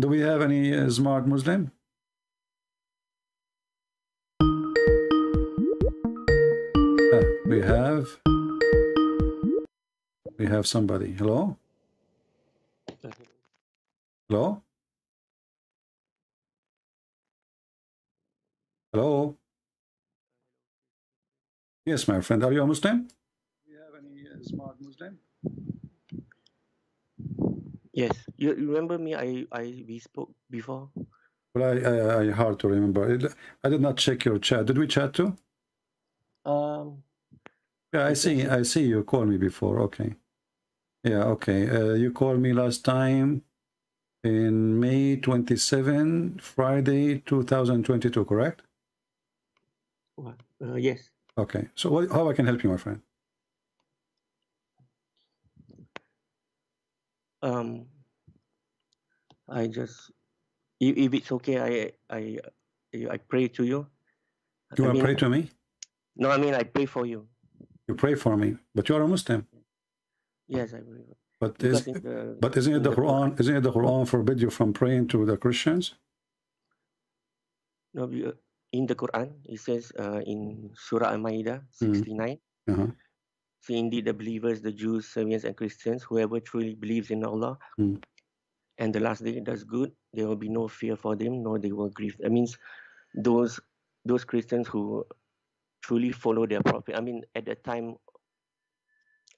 Do we have any smart Muslim? We have somebody. Hello? Hello? Hello? Yes, my friend. Are you a Muslim? Do we have any smart Muslim? Yes. You remember me? We spoke before. Well, I hard to remember. I did not check your chat. Did we chat too? Yeah, I see you called me before. Okay. Yeah, okay. You called me last time in May 27, Friday 2022, correct? Yes. Okay. So how I can help you, my friend? I just, if it's okay, I pray to you. You want to pray to me? No, I mean, I pray for you. You pray for me, but you are a Muslim. Yes, I believe. But isn't it the Quran forbid you from praying to the Christians? No, in the Quran it says in Surah Al-Maidah 69. Uh-huh. See, indeed, the believers, the Jews, Sabians, and Christians, whoever truly believes in Allah and the last day does good, there will be no fear for them, nor they will grieve. That means those Christians who truly follow their prophet. I mean, at the time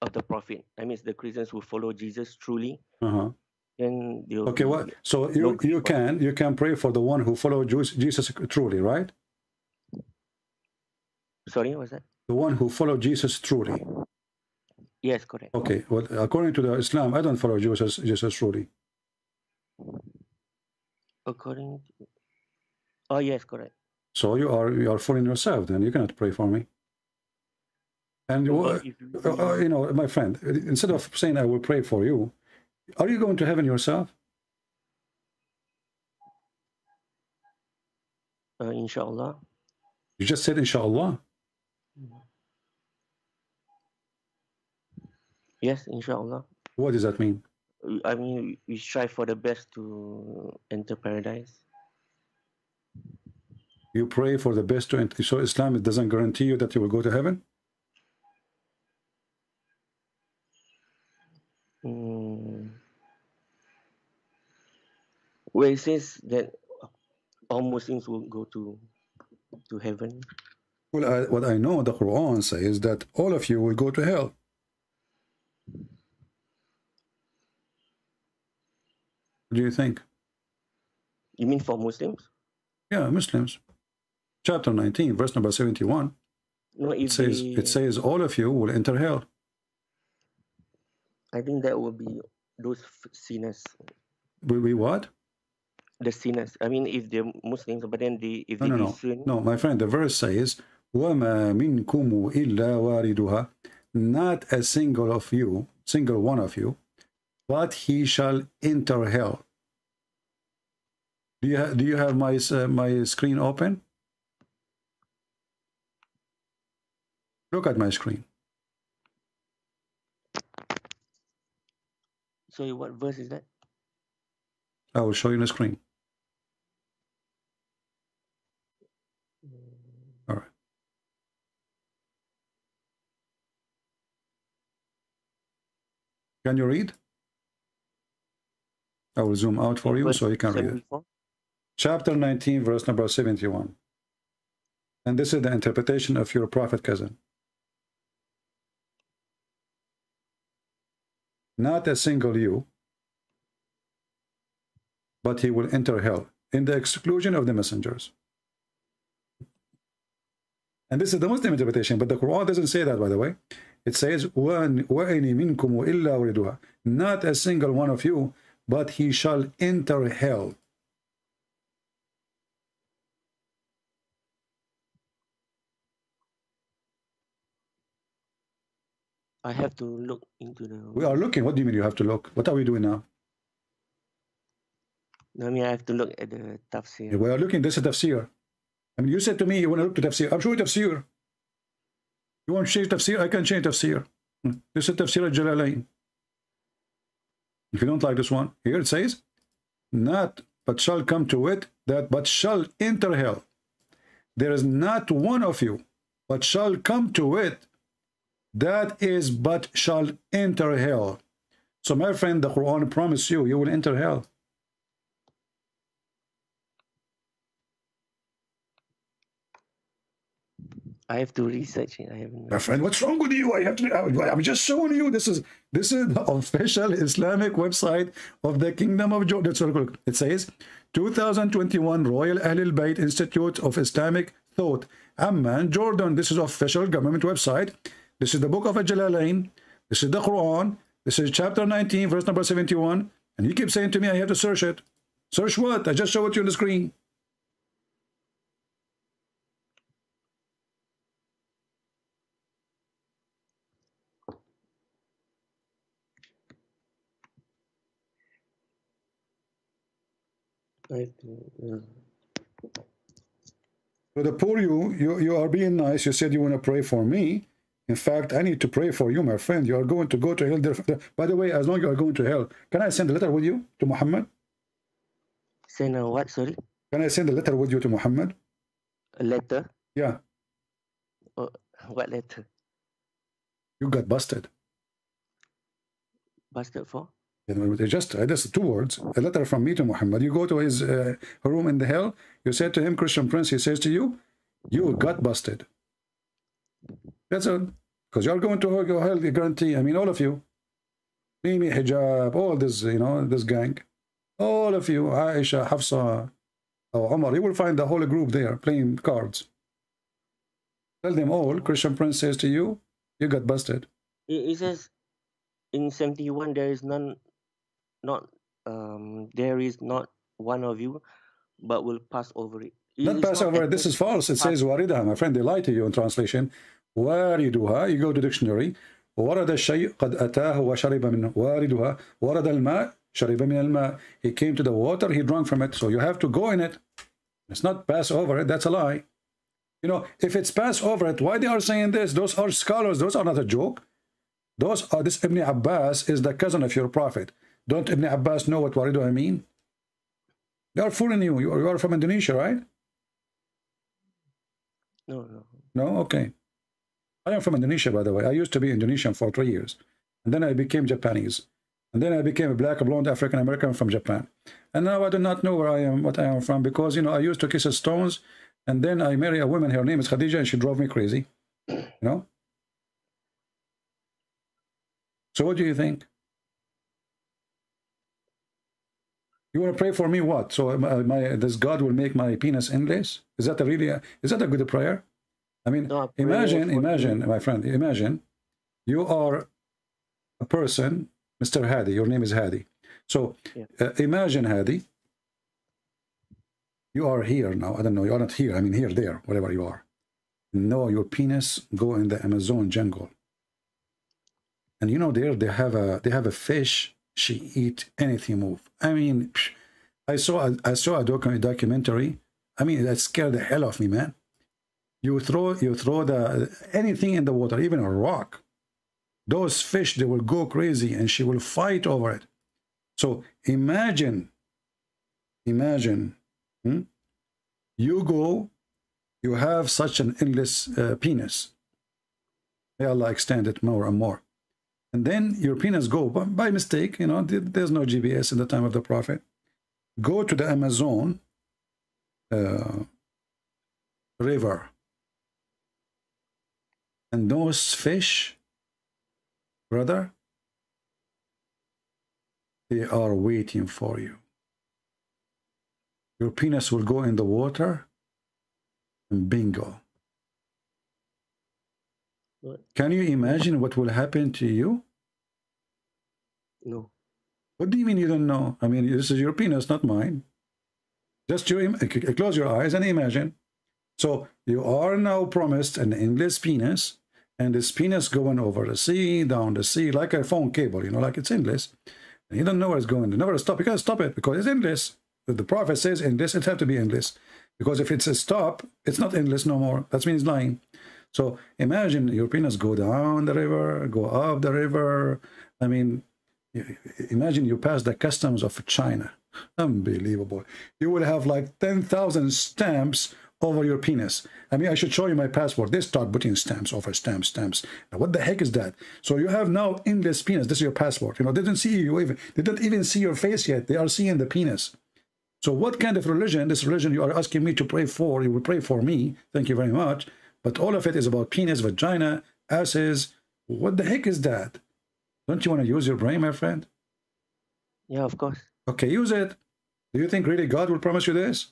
of the prophet, I mean, the Christians who follow Jesus truly. Then okay, well, so you can pray for the one who followed Jesus truly, right? Sorry, what was that? The one who followed Jesus truly. Yes, correct. Okay, well, according to the Islam, I don't follow Jesus truly. According to... Oh, yes, correct. So you are fooling yourself, then. You cannot pray for me. And, you know, my friend, instead of saying I will pray for you, are you going to heaven yourself? Inshallah. You just said inshallah. Yes, inshallah. What does that mean? I mean, we strive for the best to enter paradise. You pray for the best to enter. So Islam, it doesn't guarantee you that you will go to heaven? Well, it says that all Muslims will go to heaven. Well, what I know, the Quran says that all of you will go to hell. What do you think? You mean for Muslims? Yeah, Muslims. Chapter 19, verse number 71. No, it says all of you will enter hell. I think that will be those sinners. Will be what? The sinners. I mean, if they're Muslims, but then no, my friend, the verse says, وَمَا مِنْكُمُ إِلَّا وَارِدُهَا. Not a single one of you, but he shall enter hell. Do you have my screen open? Look at my screen. So what verse is that? I will show you the screen. All right. Can you read? I will zoom out for you so you can read it. Chapter 19, verse number 71. And this is the interpretation of your prophet cousin. Not a single you, but he will enter hell, in the exclusion of the messengers. And this is the Muslim interpretation, but the Quran doesn't say that, by the way. It says, not a single one of you, but he shall enter hell. I have to look into the... We are looking. What do you mean you have to look? What are we doing now? No, I mean, I have to look at the Tafsir. We are looking. This is Tafsir. I mean, you said to me you want to look to Tafsir. I'm sure Tafsir. You want to change Tafsir? I can change Tafsir. This is Tafsir at Jalalayn. If you don't like this one, here it says, not but shall come to it that but shall enter hell. There is not one of you but shall come to it that is but shall enter hell. So my friend, the Quran promises you, you will enter hell. I have to research it. I haven't. My friend, what's wrong with you? I have to. I'm just showing you. This is the official Islamic website of the Kingdom of Jordan. It says, 2021 Royal Ahlul Bayt Institute of Islamic Thought, Amman, Jordan. This is official government website. This is the Book of Jalalayn. This is the Quran. This is chapter 19, verse number 71. And you keep saying to me, I have to search it. Search what? I just show it to you on the screen. So the poor you are being nice. You said you want to pray for me. In fact, I need to pray for you, my friend. You are going to go to hell. By the way, as long as you are going to hell, can I send a letter with you to Muhammad? Send a what? Sorry? Can I send a letter with you to Muhammad? A letter? Yeah. Oh, what letter? You got busted. Busted for? Just 2 words, a letter from me to Muhammad. You go to his room in the hell. You said to him, Christian Prince, he says to you, you got busted. That's all. Because you're going to hell, I guarantee. I mean, all of you. Mimi Hijab, all this, you know, this gang. All of you, Aisha, Hafsa, Omar. You will find the whole group there playing cards. Tell them all, Christian Prince says to you, you got busted. He says, in 71, there is none. There is not one of you, but will pass over it. Not pass over it. This is false. It says waridaha, my friend. They lie to you in translation. Wariduha. You go to dictionary. Warada shay qad atahu wa shariba minhu. Wariduha. Warada al-ma shariba min al-ma. He came to the water. He drank from it. So you have to go in it. It's not pass over it. That's a lie. You know, if it's pass over it, why they are saying this? Those are scholars. Those are not a joke. Those are. This Ibn Abbas is the cousin of your prophet. Don't Ibn Abbas know what Wariduha mean? They are fooling you. You are from Indonesia, right? No, no. No? Okay. I am from Indonesia, by the way. I used to be Indonesian for 3 years. And then I became Japanese. And then I became a black, blonde, African-American from Japan. And now I do not know where I am, what I am from, because, you know, I used to kiss stones. And then I marry a woman. Her name is Khadija, and she drove me crazy. You know? So what do you think? You want to pray for me? What? So this God will make my penis endless? Is that a really good prayer? I mean, no, imagine, my friend, imagine you are a person, Mr. Hadi. Your name is Hadi. So yeah. Imagine, Hadi, you are here now. I don't know. You are not here. I mean, here, there, whatever you are. No, your penis go in the Amazon jungle. And you know there they have a fish. She eat anything move. I mean, I saw a documentary. I mean, that scared the hell off me, man. You throw anything in the water, even a rock. Those fish, they will go crazy, and she will fight over it. So imagine, you go, you have such an endless penis. May Allah extend it more and more. And then your penis go, by mistake, you know, there's no GPS in the time of the Prophet. Go to the Amazon river. And those fish, brother, they are waiting for you. Your penis will go in the water, and bingo. Can you imagine what will happen to you? No. What do you mean you don't know? I mean, this is your penis, not mine. Just close your eyes and imagine. So you are now promised an endless penis, and this penis going over the sea, down the sea, like a phone cable, you know, like it's endless. And you don't know where it's going. You never stop. You can't stop it because it's endless. If the prophet says endless, it has to be endless. Because if it's a stop, it's not endless no more. That means lying. So imagine your penis go down the river, go up the river. I mean, imagine you pass the customs of China. Unbelievable. You will have like 10,000 stamps over your penis. I mean, I should show you my passport. They start putting stamps over stamps. Now, what the heck is that? So you have now endless penis. This is your passport. You know, they didn't see you even. They didn't even see your face yet. They are seeing the penis. So what kind of religion, this religion you are asking me to pray for, you will pray for me. Thank you very much. But all of it is about penis, vagina, asses. What the heck is that? Don't you want to use your brain, my friend? Yeah, of course. Okay, use it. Do you think really God will promise you this?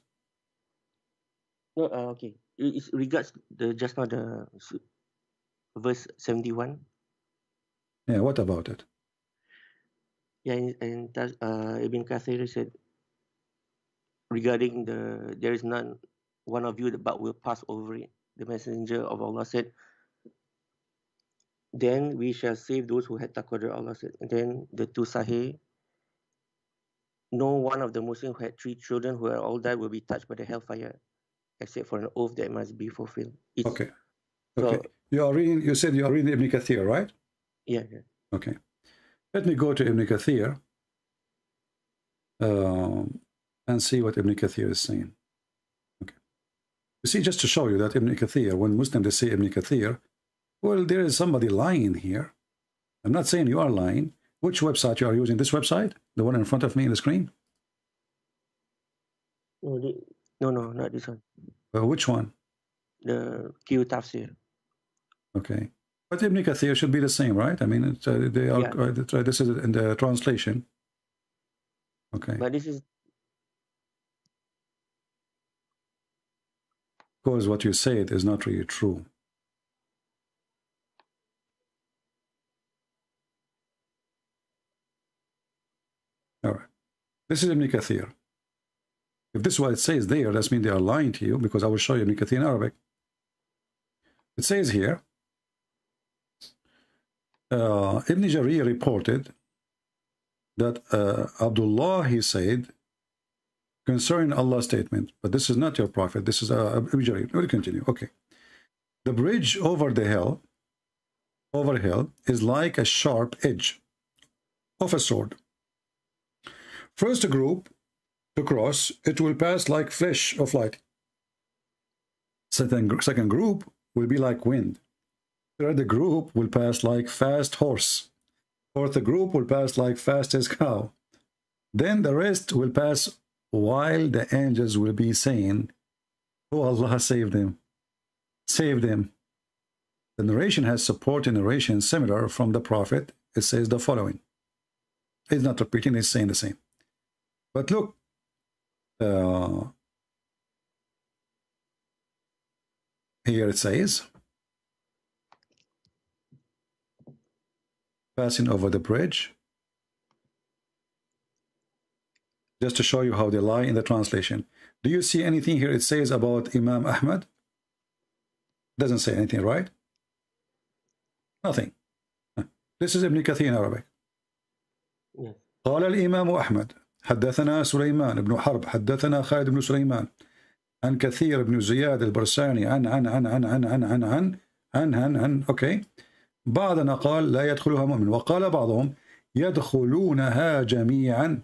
No, okay. It regards the just now the verse 71. Yeah, what about it? Yeah, and Ibn Kathir said, regarding the, there is none one of you but will pass over it. The messenger of Allah said, then we shall save those who had taqwa. Allah said, and then the two sahih, no one of the Muslims who had three children who are all dead will be touched by the hellfire, except for an oath that must be fulfilled. It's, okay. Okay. So, you are reading, you said you are reading Ibn Kathir, right? Yeah, yeah. Okay. Let me go to Ibn Kathir and see what Ibn Kathir is saying. Okay. You see, just to show you that Ibn Kathir, when Muslims they say Ibn Kathir, well, there is somebody lying here. I'm not saying you are lying. Which website you are using? This website? The one in front of me in the screen? No, no, not this one. Which one? The Q Tafsir. Okay. But Ibn Kathir should be the same, right? I mean, it's, they are, yeah. This is in the translation. Okay. But this is... Because what you said is not really true. All right. This is Ibn Kathir. If this is what it says there, that means they are lying to you, because I will show you Ibn Kathir in Arabic. It says here, Ibn Jarir reported that Abdullah, he said, concerning Allah's statement, but this is not your prophet, this is Ibn Jarir. We'll continue. Okay. The bridge over the hill, is like a sharp edge of a sword. First group to cross, it will pass like flash of light. Second group will be like wind. Third group will pass like fast horse. Fourth group will pass like fastest cow. Then the rest will pass while the angels will be saying, "Oh Allah, save them. Save them." The narration has support in narration similar from the Prophet. It says the following. It's not repeating, it's saying the same. But look, here it says, passing over the bridge, just to show you how they lie in the translation. Do you see anything here it says about Imam Ahmad? Doesn't say anything, right? Nothing. This is Ibn Kathir in Arabic. Yes. قال الإمام أحمد حدثنا سليمان بن حرب حدثنا خالد بن سليمان عن كثير بن زياد البرساني عن عن عن عن عن عن عن عن عن عن عن أوكي بعضنا قال لا يدخلها مؤمن وقال بعضهم يدخلونها جميعا.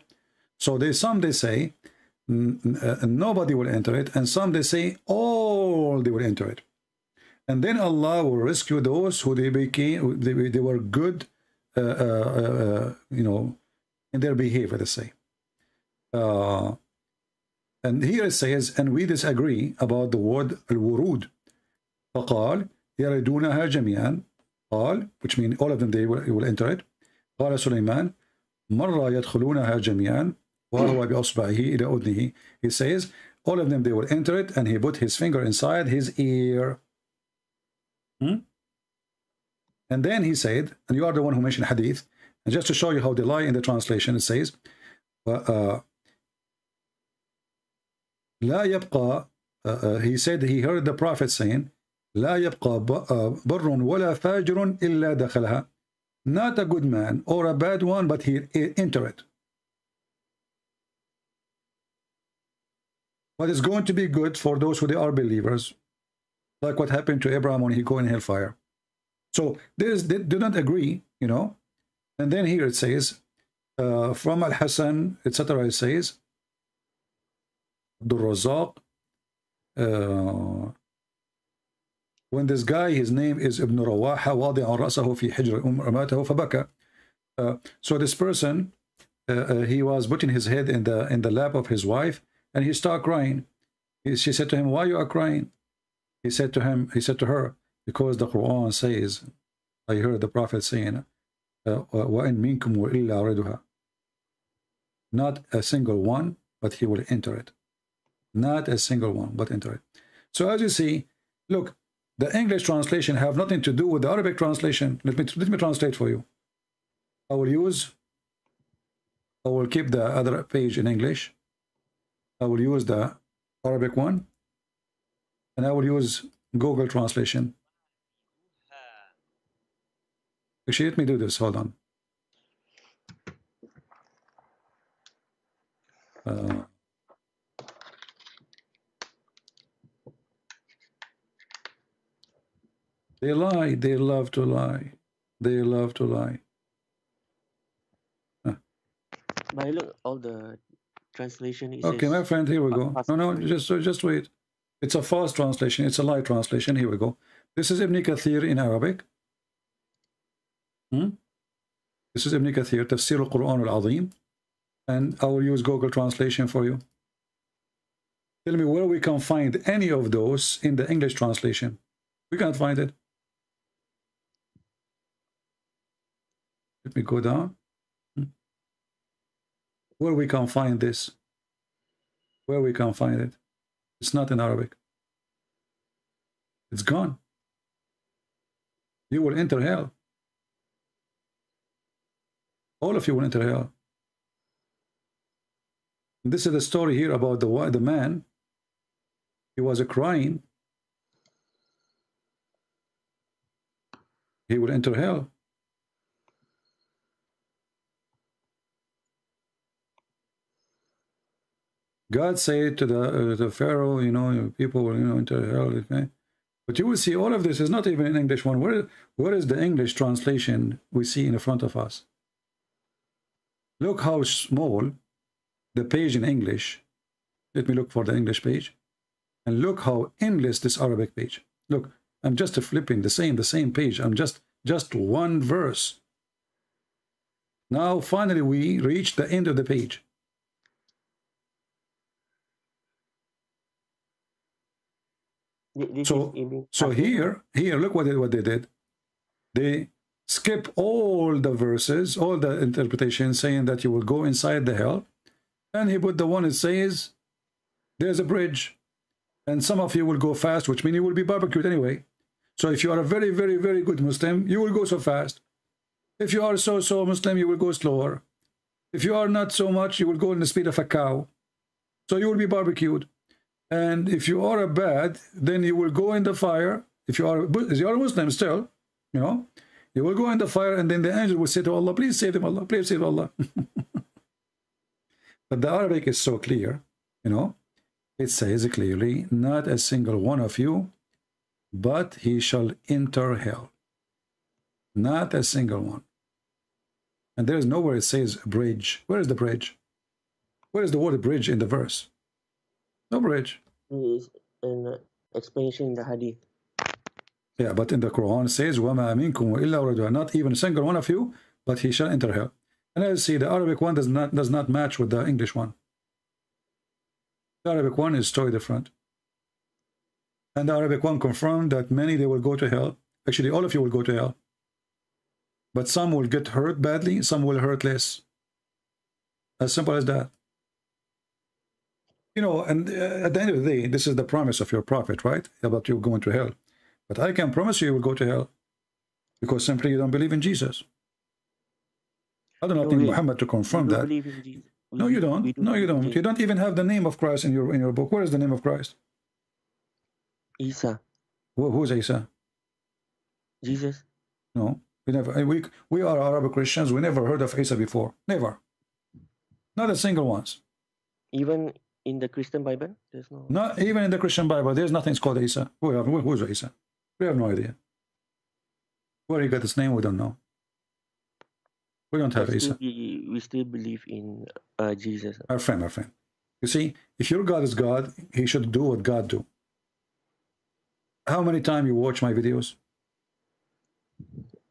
So they, some they say nobody will enter it, and some they say all they will enter it, and then Allah will rescue those who they became, they were good you know, in their behavior, they say. And here it says, and we disagree about the word al-wurud. فَقَالْ يَرَدُونَهَا جَمِيعًا قال, which means all of them, they will enter it. قال سليمان مَرَّ يَدْخُلُونَهَا جَمِيعًا وَهُوَ بِأَصْبَعِهِ إِلَى أُذْنِهِ. He says, all of them, they will enter it, and he put his finger inside his ear. And then he said, and you are the one who mentioned hadith, and just to show you how they lie in the translation, it says, لا يبقى, he said, he heard the prophet saying, لا يبقى بر ولا فاجر إلا دخلها. Not a good man or a bad one, but he entered it. But it's going to be good for those who they are believers, like what happened to Abraham when he go in hellfire. So they do not agree, you know. And then here it says, from Al-Hassan, etc. It says, Abdul Razak. When this guy, his name is Ibn Rawaha, wadi'an ra'sahu fi hijr umratahu fabaka. So this person, he was putting his head in the lap of his wife, and he started crying. She said to him, "Why you are crying?" He said to him, he said to her, "Because the Quran says, I heard the Prophet saying, wa in minkum wa illa ariduha. Not a single one, but he will enter it. Not a single one, but enter it." So as you see, look, the English translation have nothing to do with the Arabic translation. Let me translate for you. I will keep the other page in English. I will use the Arabic one, and I will use Google translation. Actually, let me do this. Hold on. They lie. They love to lie. They love to lie. Huh. But look, all the translation is okay, my friend. Here we go. No, just wait. It's a false translation. It's a lie translation. Here we go. This is Ibn Kathir in Arabic. This is Ibn Kathir, Tafsir al-Quran al-Azim, and I will use Google translation for you. Tell me where we can find any of those in the English translation. We can't find it. Let me go down. Where we can find this? Where we can find it? It's not in Arabic. It's gone. You will enter hell. All of you will enter hell. And this is the story here about the man. He was crying. He will enter hell. God said to the Pharaoh, you know, people will, you know, enter hell. Okay? But you will see all of this is not even an English one. Where is the English translation we see in front of us? Look how small the page in English. Let me look for the English page. And look how endless this Arabic page. Look, I'm just flipping the same page. I'm just one verse. Now, finally, we reach the end of the page. So here, look what they did. They skip all the verses, all the interpretations saying that you will go inside the hell, and he put the one that says there's a bridge, and some of you will go fast, which means you will be barbecued anyway. So if you are a very, very, very good Muslim, you will go so fast. If you are so Muslim, you will go slower. If you are not so much, you will go in the speed of a cow, so you will be barbecued. And if you are a bad, then you will go in the fire. If you are a Muslim still, you know, you will go in the fire, and then the angel will say to Allah, "Please save them, Allah. Please save Allah." But the Arabic is so clear, you know. It says clearly, "Not a single one of you, but he shall enter hell." Not a single one. And there is nowhere it says bridge. Where is the bridge? Where is the word bridge in the verse? No bridge. It's an explanation in the Hadi. Yeah, but in the Quran it says, وَمَا مِنْكُمْ إِلَّا رَجُلًا. Not even a single one of you, but he shall enter hell. And as you see, the Arabic one does not match with the English one. The Arabic one is totally different. And the Arabic one confirmed that many, they will go to hell. Actually, all of you will go to hell. But some will get hurt badly, some will hurt less. As simple as that. You know, and at the end of the day, this is the promise of your prophet, right? About you going to hell. But I can promise you will go to hell, because simply you don't believe in Jesus. I do not need Muhammad to confirm that. No, you don't. No, you don't. You don't even have the name of Christ in your book. Where is the name of Christ? Isa. Who's Isa? Jesus. No, we never. We are Arab Christians. We never heard of Isa before. Never. Not a single one. Even in the Christian Bible, there's no. Not even in the Christian Bible, there's nothing called Isa. Who's Isa? We have no idea. Where he got his name, we don't know. We don't have Isa. We still believe in Jesus. Our friend, You see, if your God is God, he should do what God do. How many times you watch my videos?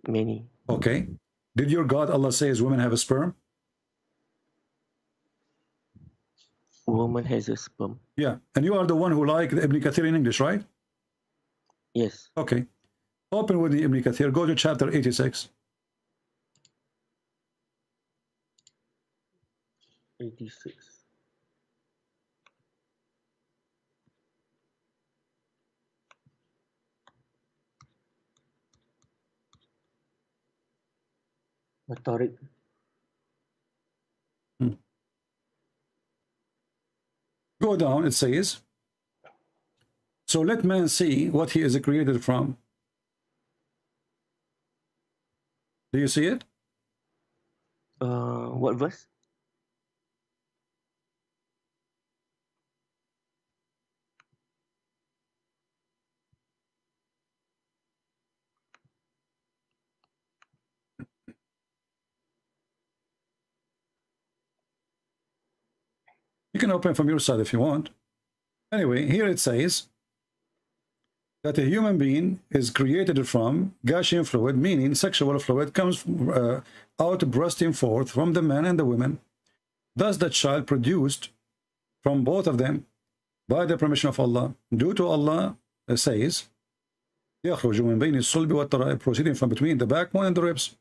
Many. Okay. Did your God, Allah, says women have a sperm? Woman has a sperm. Yeah. And you are the one who like the Ibn Kathir in English, right? Yes. Okay. Open with the Ibn Kathir. Go to chapter 86. 86. Rhetoric. Go down, it says, so let man see what he is created from. Do you see it? What verse? You can open from your side if you want. Anyway, here it says that a human being is created from gushing fluid, meaning sexual fluid comes out bursting forth from the man and the woman. Thus the child produced from both of them by the permission of Allah. Due to Allah, it says, proceeding from between the backbone and the ribs,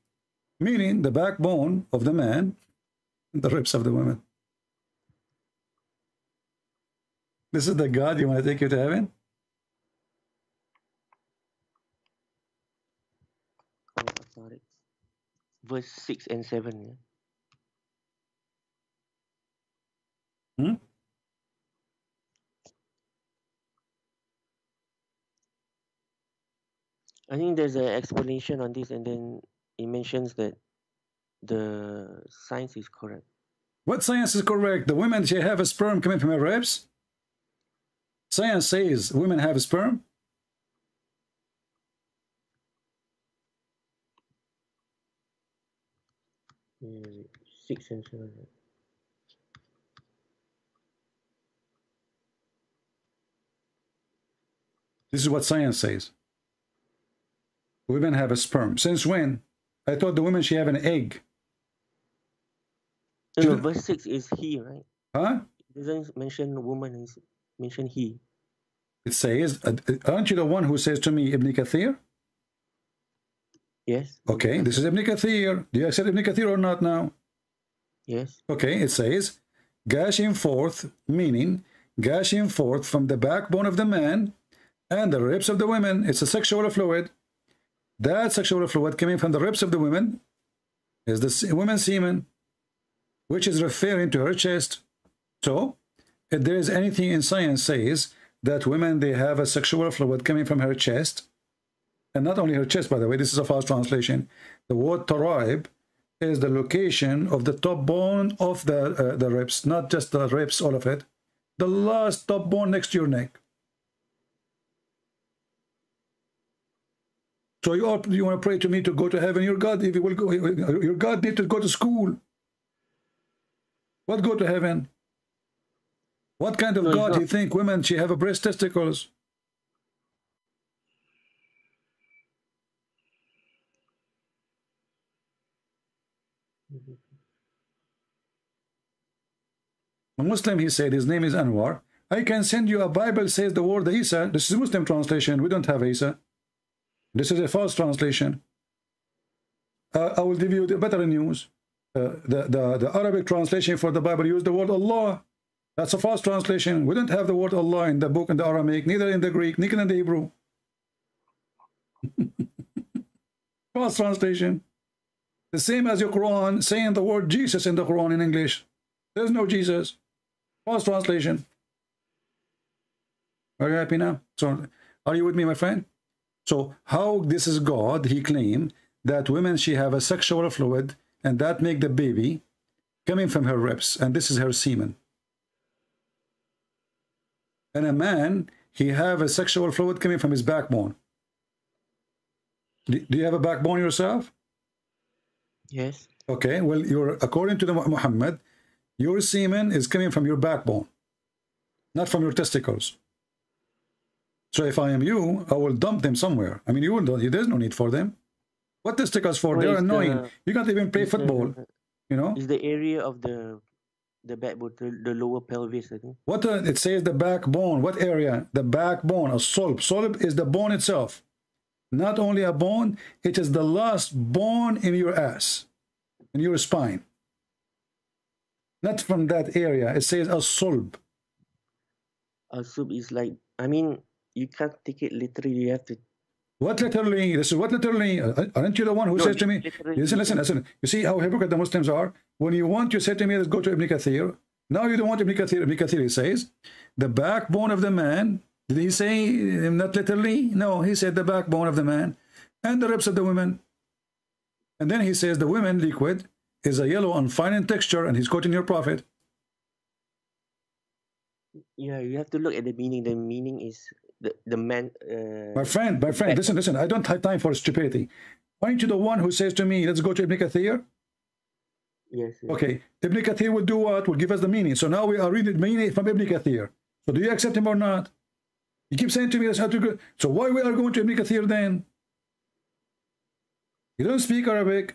meaning the backbone of the man and the ribs of the woman. This is the God you want to take you to heaven? Verse 6 and 7. Yeah? Hmm? I think there's an explanation on this, and then it mentions that the science is correct. What science is correct? The women, she have a sperm coming from her ribs? Science says women have sperm? Six and seven. This is what science says. Women have a sperm. Since when? I thought the women, she have an egg. No, verse 6 is he, right? Huh? It doesn't mention woman, is mention he. It says, aren't you the one who says to me, Ibn Kathir? Yes. Okay, this is Ibn Kathir. Do you accept Ibn Kathir or not now? Yes. Okay, it says, gushing forth, meaning gushing forth from the backbone of the man and the ribs of the women. It's a sexual fluid. That sexual fluid coming from the ribs of the women is the woman's semen, which is referring to her chest. So, if there is anything in science says that women, they have a sexual fluid coming from her chest, and not only her chest, by the way, this is a false translation. The word tarib is the location of the top bone of the ribs, not just the ribs, all of it. The last top bone next to your neck. So you want to pray to me to go to heaven? Your God, if you will go, your God need to go to school. What go to heaven? What kind of God do you think women, she have a breast testicles? A Muslim, he said, his name is Anwar. I can send you a Bible, says the word Isa. This is Muslim translation. We don't have Isa. This is a false translation. I will give you the better news. The Arabic translation for the Bible used the word Allah. That's a false translation. We don't have the word Allah in the book in the Aramaic, neither in the Greek, neither in the Hebrew. False translation. The same as your Quran saying the word Jesus in the Quran in English. There's no Jesus. False translation. Are you happy now? So, are you with me, my friend? So, how this is God, he claimed that women, she have a sexual fluid, and that make the baby coming from her ribs, and this is her semen. And a man, he have a sexual fluid coming from his backbone. Do you have a backbone yourself? Yes. Okay, well, according to the Muhammad, your semen is coming from your backbone. not from your testicles. So if I am you, I will dump them somewhere. I mean, you will. There's no need for them. What testicles for? They're annoying. You can't even play football. You know. Is the area of the backbone, the lower pelvis? I think. What it says the backbone. What area? The backbone. A solb. Solb is the bone itself. Not only a bone, it is the last bone in your ass, in your spine. Not from that area. It says a solb. A solb is like, I mean, you can't take it literally. You have to. What literally? This is what literally. Aren't you the one who says to me? Listen. You see how hypocrite the Muslims are. When you want, you say to me, let's go to Ibn Kathir. Now you don't want Ibn Kathir. Ibn Kathir, he says, the backbone of the man. Did he say not literally? No, he said the backbone of the man and the ribs of the women. And then he says the women liquid is a yellow and fine in texture, and he's quoting your prophet. Yeah, you have to look at the meaning. The meaning is the man. My friend, listen. I don't have time for stupidity. Aren't you the one who says to me, let's go to Ibn Kathir? Yes. Okay, Ibn Kathir will do what? Will give us the meaning. So now we are reading meaning from Ibn Kathir. So do you accept him or not? You keep saying to me, that's how to go. So why we are going to Ibn Kathir then? You don't speak Arabic.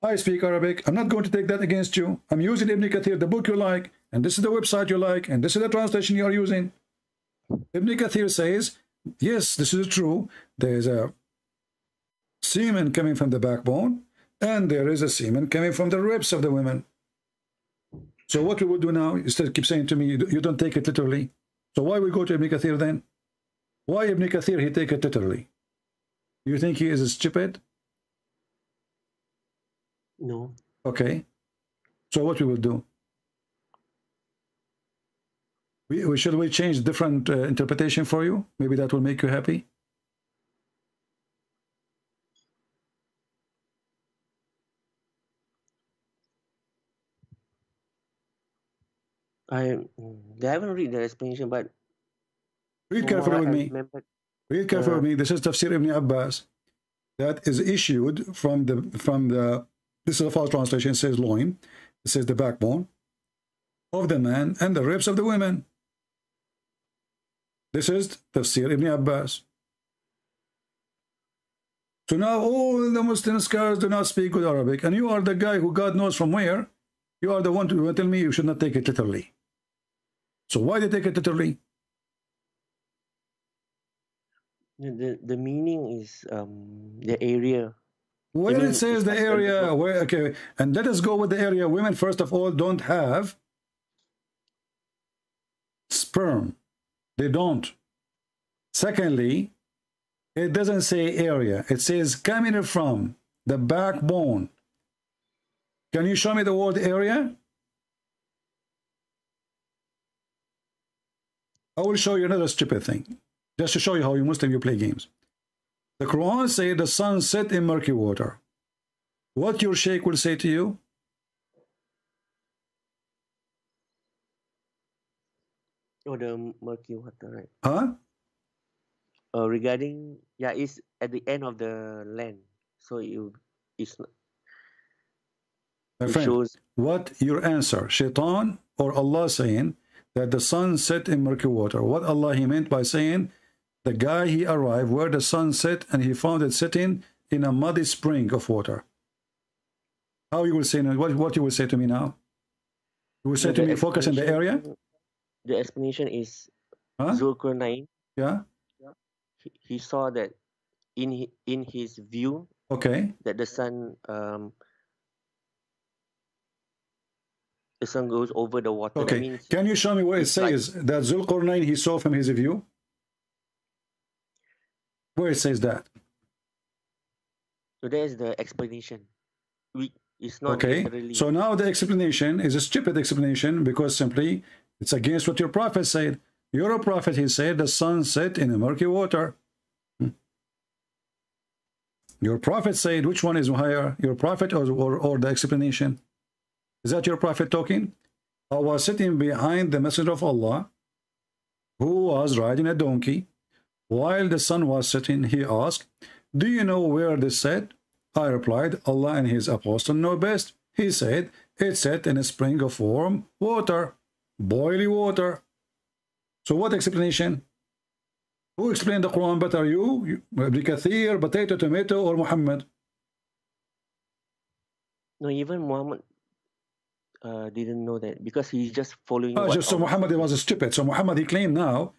I speak Arabic. I'm not going to take that against you. I'm using Ibn Kathir, the book you like, and this is the website you like, and this is the translation you are using. Ibn Kathir says, yes, this is true. There is a semen coming from the backbone, and there is a semen coming from the ribs of the women. So what we would do now, instead keep saying to me, you don't take it literally. So why we go to Ibn Kathir then? Why Ibn Kathir, he take it literally? You think he is stupid? No. Okay. So what we will do? Should we change different interpretation for you? Maybe that will make you happy? I haven't read the explanation, but read carefully with me. Read carefully with me. This is Tafsir Ibn Abbas. That is issued from the this is a false translation. It says loin. It says the backbone of the man and the ribs of the women. This is Tafsir Ibn Abbas. So now all the Muslim scholars do not speak good Arabic, and you are the guy who God knows from where. You are the one who will tell me you should not take it literally. So why they take it literally? The meaning is the area. Where it says the area, where, okay, and let us go with the area. Women, first of all, don't have sperm. They don't. Secondly, it doesn't say area. It says coming from the backbone. Can you show me the word area? I will show you another stupid thing, just to show you how you Muslim, you play games. The Quran says the sun set in murky water. What your sheikh will say to you? Oh, the murky water, right? Huh? Regarding, yeah, it's at the end of the land, so it's not. My friend, what your answer, Shaitan or Allah saying that the sun set in murky water? What Allah he meant by saying the guy he arrived where the sun set and he found it sitting in a muddy spring of water? How you will say, what you will say to me now? You will say to me, focus in the area? The explanation is, huh? Zulqarnain. Yeah. He saw that in his view, okay, that the sun the sun goes over the water. Okay, can you show me where it says that Zulqarnain he saw from his view? Where it says that? So there is the explanation. It's not okay. So now the explanation is a stupid explanation because simply it's against what your prophet said. Your prophet he said the sun set in the murky water. Your prophet said, which one is higher, your prophet or the explanation? Is that your prophet talking? I was sitting behind the messenger of Allah who was riding a donkey. While the sun was setting, he asked, do you know where this set? I replied, Allah and his apostle know best. He said, it set in a spring of warm water, boiling water. So what explanation? Who explained the Quran better, you, Ibn Kathir, potato, tomato, or Muhammad? No, even Muhammad didn't know that, because he's just following. So Muhammad was stupid. So Muhammad, he claimed now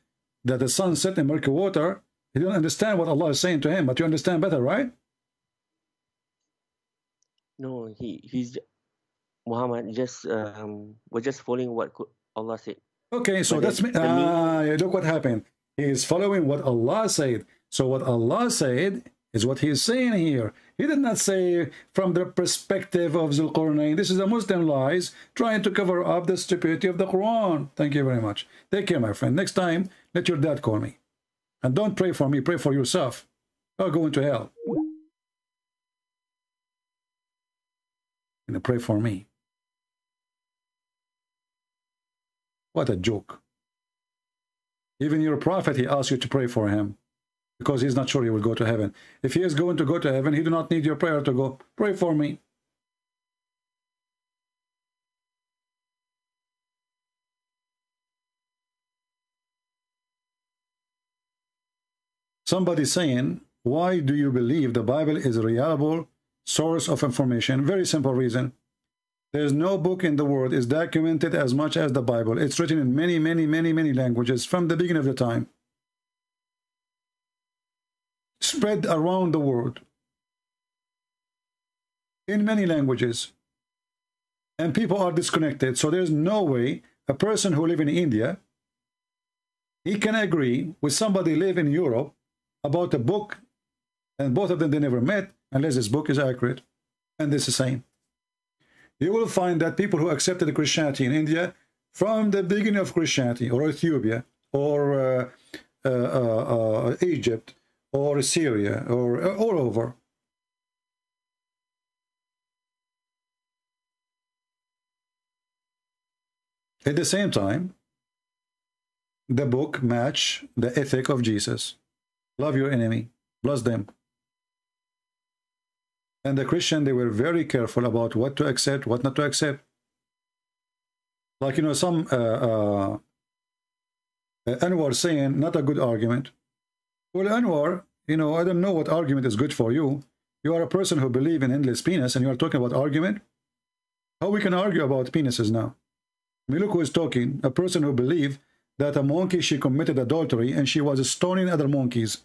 that the sun set in murky water. He didn't understand what Allah is saying to him, but you understand better, right? No, he's Muhammad just was just following what Allah said. Okay, so that's look what happened. He is following what Allah said. So what Allah said is what he is saying here. He did not say from the perspective of Zulqarnain. This is the Muslim lies trying to cover up the stupidity of the Quran. Thank you very much. Take care, my friend. Next time, let your dad call me. And don't pray for me. Pray for yourself. Or go into hell. And pray for me. What a joke. Even your prophet, he asks you to pray for him, because he's not sure he will go to heaven. If he is going to go to heaven, he do not need your prayer to go. Pray for me. Somebody saying, why do you believe the Bible is a reliable source of information? Very simple reason. There is no book in the world is documented as much as the Bible. It's written in many, many, many, many languages from the beginning of the time, spread around the world in many languages, and people are disconnected. So there's no way a person who lives in India, he can agree with somebody live in Europe about a book, and both of them, they never met, unless this book is accurate. And this is the same. You will find that people who accepted Christianity in India from the beginning of Christianity, or Ethiopia, or Egypt, or Syria, or all over. At the same time, the book match the ethic of Jesus. Love your enemy, bless them. And the Christian, they were very careful about what to accept, what not to accept. Like, you know, some Anwar saying, not a good argument. Well, Anwar, you know, I don't know what argument is good for you. You are a person who believes in endless penis, and you are talking about argument? How we can argue about penises now? I mean, look who is talking. A person who believes that a monkey, she committed adultery, and she was stoning other monkeys.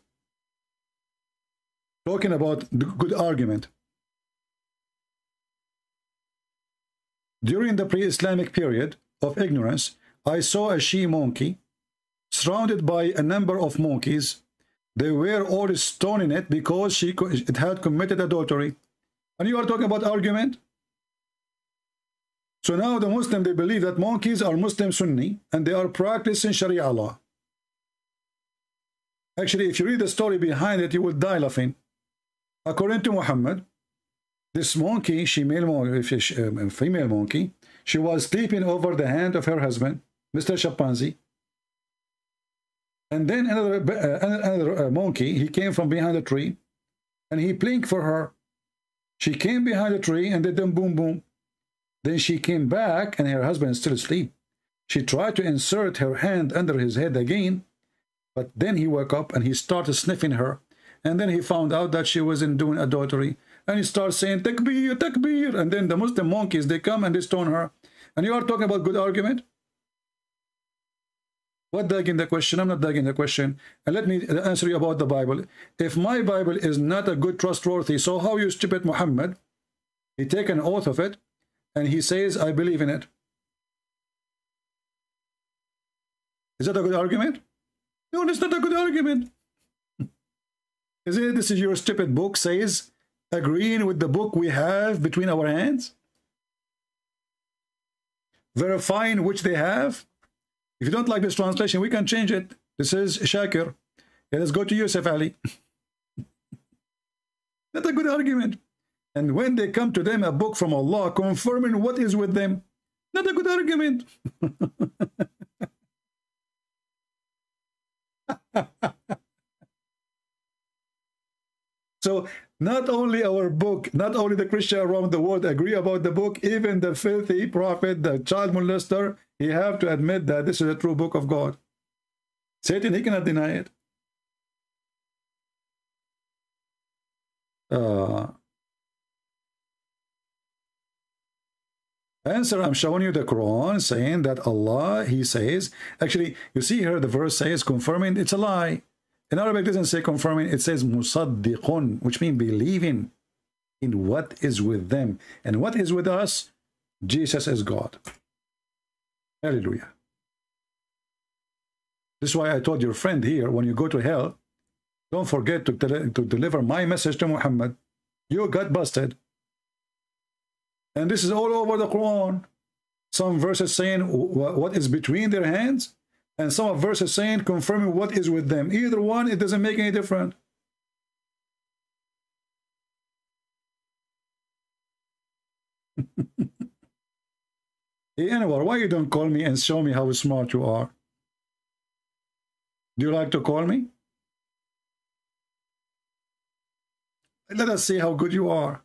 Talking about good argument. During the pre-Islamic period of ignorance, I saw a she monkey surrounded by a number of monkeys. They were all stoning it because it had committed adultery. And you are talking about argument? So now the Muslim, they believe that monkeys are Muslim Sunni, and they are practicing Sharia law. Actually, if you read the story behind it, you will die laughing. According to Muhammad, this monkey, female monkey, she was sleeping over the hand of her husband, Mr. Chimpanzee. And then another monkey, he came from behind a tree, and he blinked for her. She came behind a tree, and then boom, boom. Then she came back, and her husband is still asleep. She tried to insert her hand under his head again, but then he woke up, and he started sniffing her. And then he found out that she was doing adultery. And he starts saying, takbir, takbir. And then the Muslim monkeys, they come and they stone her. And you are talking about good argument? What digging the question? I'm not digging the question. And let me answer you about the Bible. If my Bible is not a good, trustworthy, so how you stupid Muhammad? He take an oath of it, and he says, I believe in it. Is that a good argument? No, that's not a good argument. Is it? This is your stupid book says, agreeing with the book we have between our hands, verifying which they have. If you don't like this translation, we can change it. This is Shakir. Yeah, let's go to Yusuf Ali. Not a good argument. And when they come to them, a book from Allah confirming what is with them, not a good argument. So not only our book, not only the Christian around the world agree about the book, even the filthy prophet, the child molester, he have to admit that this is a true book of God. Satan, he cannot deny it. Answer, I'm showing you the Quran saying that Allah, he says, actually, you see here the verse says confirming, it's a lie. In Arabic, it doesn't say confirming, it says musaddiqun, which means believing in what is with them. And what is with us? Jesus is God. Hallelujah. This is why I told your friend here, when you go to hell, don't forget to deliver my message to Muhammad. You got busted. And this is all over the Quran. Some verses saying what is between their hands, and some verses saying confirming what is with them. Either one, it doesn't make any difference. Hey, Anwar, why you don't call me and show me how smart you are? Do you like to call me? Let us see how good you are.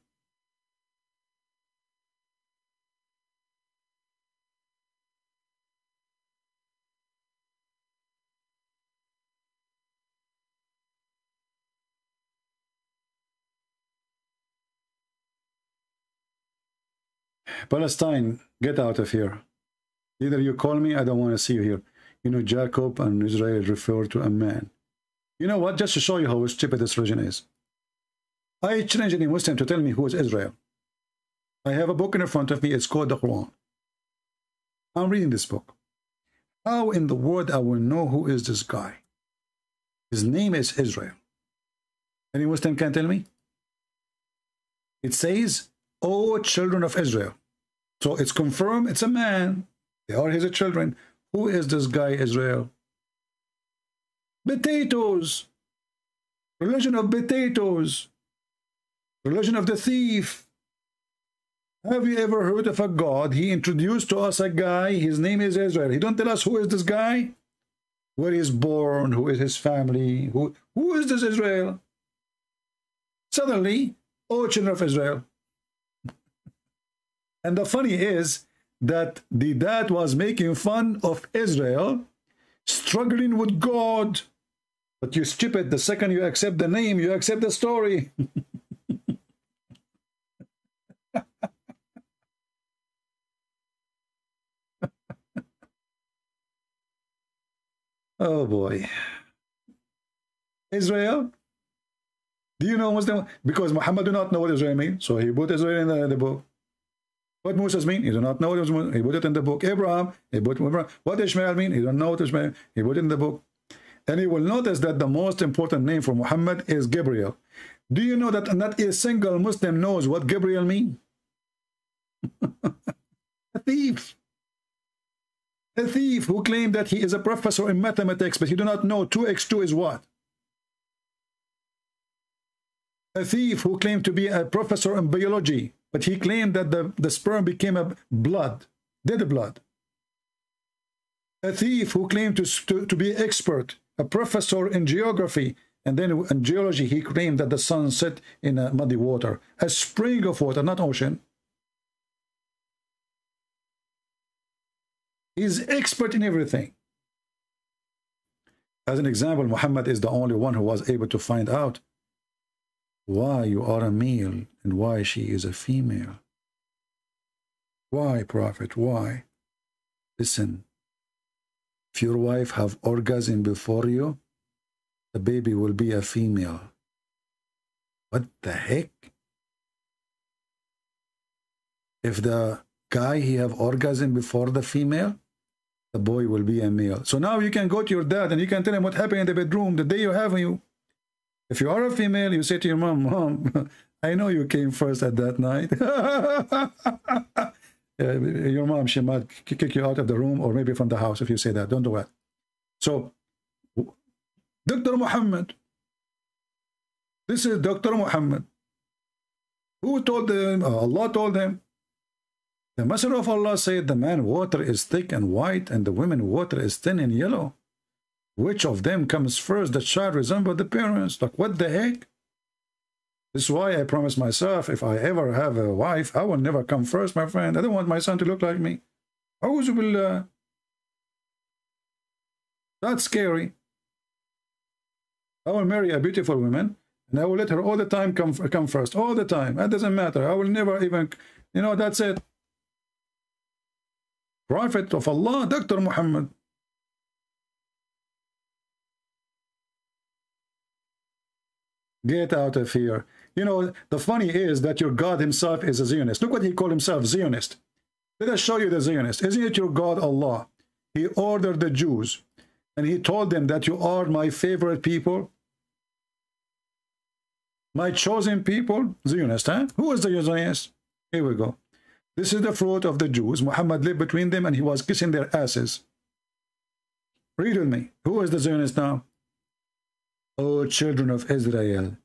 Palestine, get out of here. Either you call me, I don't want to see you here. You know, Jacob and Israel refer to a man. You know what? Just to show you how stupid this religion is. I challenge any Muslim to tell me who is Israel. I have a book in front of me. It's called the Quran. I'm reading this book. How in the world I will know who is this guy? His name is Israel. Any Muslim can tell me? It says, O children of Israel. So it's confirmed, it's a man. They are his children. Who is this guy, Israel? Potatoes. Religion of potatoes. Religion of the thief. Have you ever heard of a God? He introduced to us a guy. His name is Israel. He don't tell us who is this guy. Where he is born. Who is his family. Who is this Israel? Suddenly, O children of Israel. And the funny is that the dad was making fun of Israel, struggling with God. But you stupid, the second you accept the name, you accept the story. Oh boy. Israel? Do you know Muslim? Because Muhammad do not know what Israel means, so he put Israel in the book. What Moses mean? He do not know what Moses. He put it in the book. Abraham, he put Abraham. What Ishmael mean? He don't know what Ishmael. He put it in the book. And you will notice that the most important name for Muhammad is Gabriel. Do you know that not a single Muslim knows what Gabriel mean? A thief. A thief who claimed that he is a professor in mathematics, but he do not know 2×2 is what? A thief who claimed to be a professor in biology, but he claimed that the sperm became a blood, dead blood. A thief who claimed to be expert, a professor in geography, and then in geology he claimed that the sun set in a muddy water, a spring of water, not ocean. He's expert in everything. As an example, Muhammad is the only one who was able to find out why you are a male and why she is a female. Why, Prophet, why? Listen, if your wife have orgasm before you, the baby will be a female. What the heck? If the guy, he have orgasm before the female, the boy will be a male. So now you can go to your dad and you can tell him what happened in the bedroom the day you have you. If you are a female, you say to your mom, Mom, I know you came first at that night. Your mom, she might kick you out of the room or maybe from the house if you say that. Don't do that. So, Dr. Muhammad. This is Dr. Muhammad. Who told them? Allah told them. The Messenger of Allah said, the man water is thick and white and the women water is thin and yellow. Which of them comes first? The child resembles the parents. Like, what the heck? This is why I promise myself, if I ever have a wife, I will never come first, my friend. I don't want my son to look like me. That's scary. I will marry a beautiful woman, and I will let her all the time come first, all the time. That doesn't matter. I will never even, you know, that's it. Prophet of Allah, Dr. Muhammad. Get out of here. You know, the funny is that your God himself is a Zionist. Look what he called himself, Zionist. Let us show you the Zionist. Isn't it your God, Allah? He ordered the Jews, and he told them that you are my favorite people, my chosen people. Zionist, huh? Who is the Zionist? Here we go. This is the fruit of the Jews. Muhammad lived between them, and he was kissing their asses. Read with me. Who is the Zionist now? O children of Israel,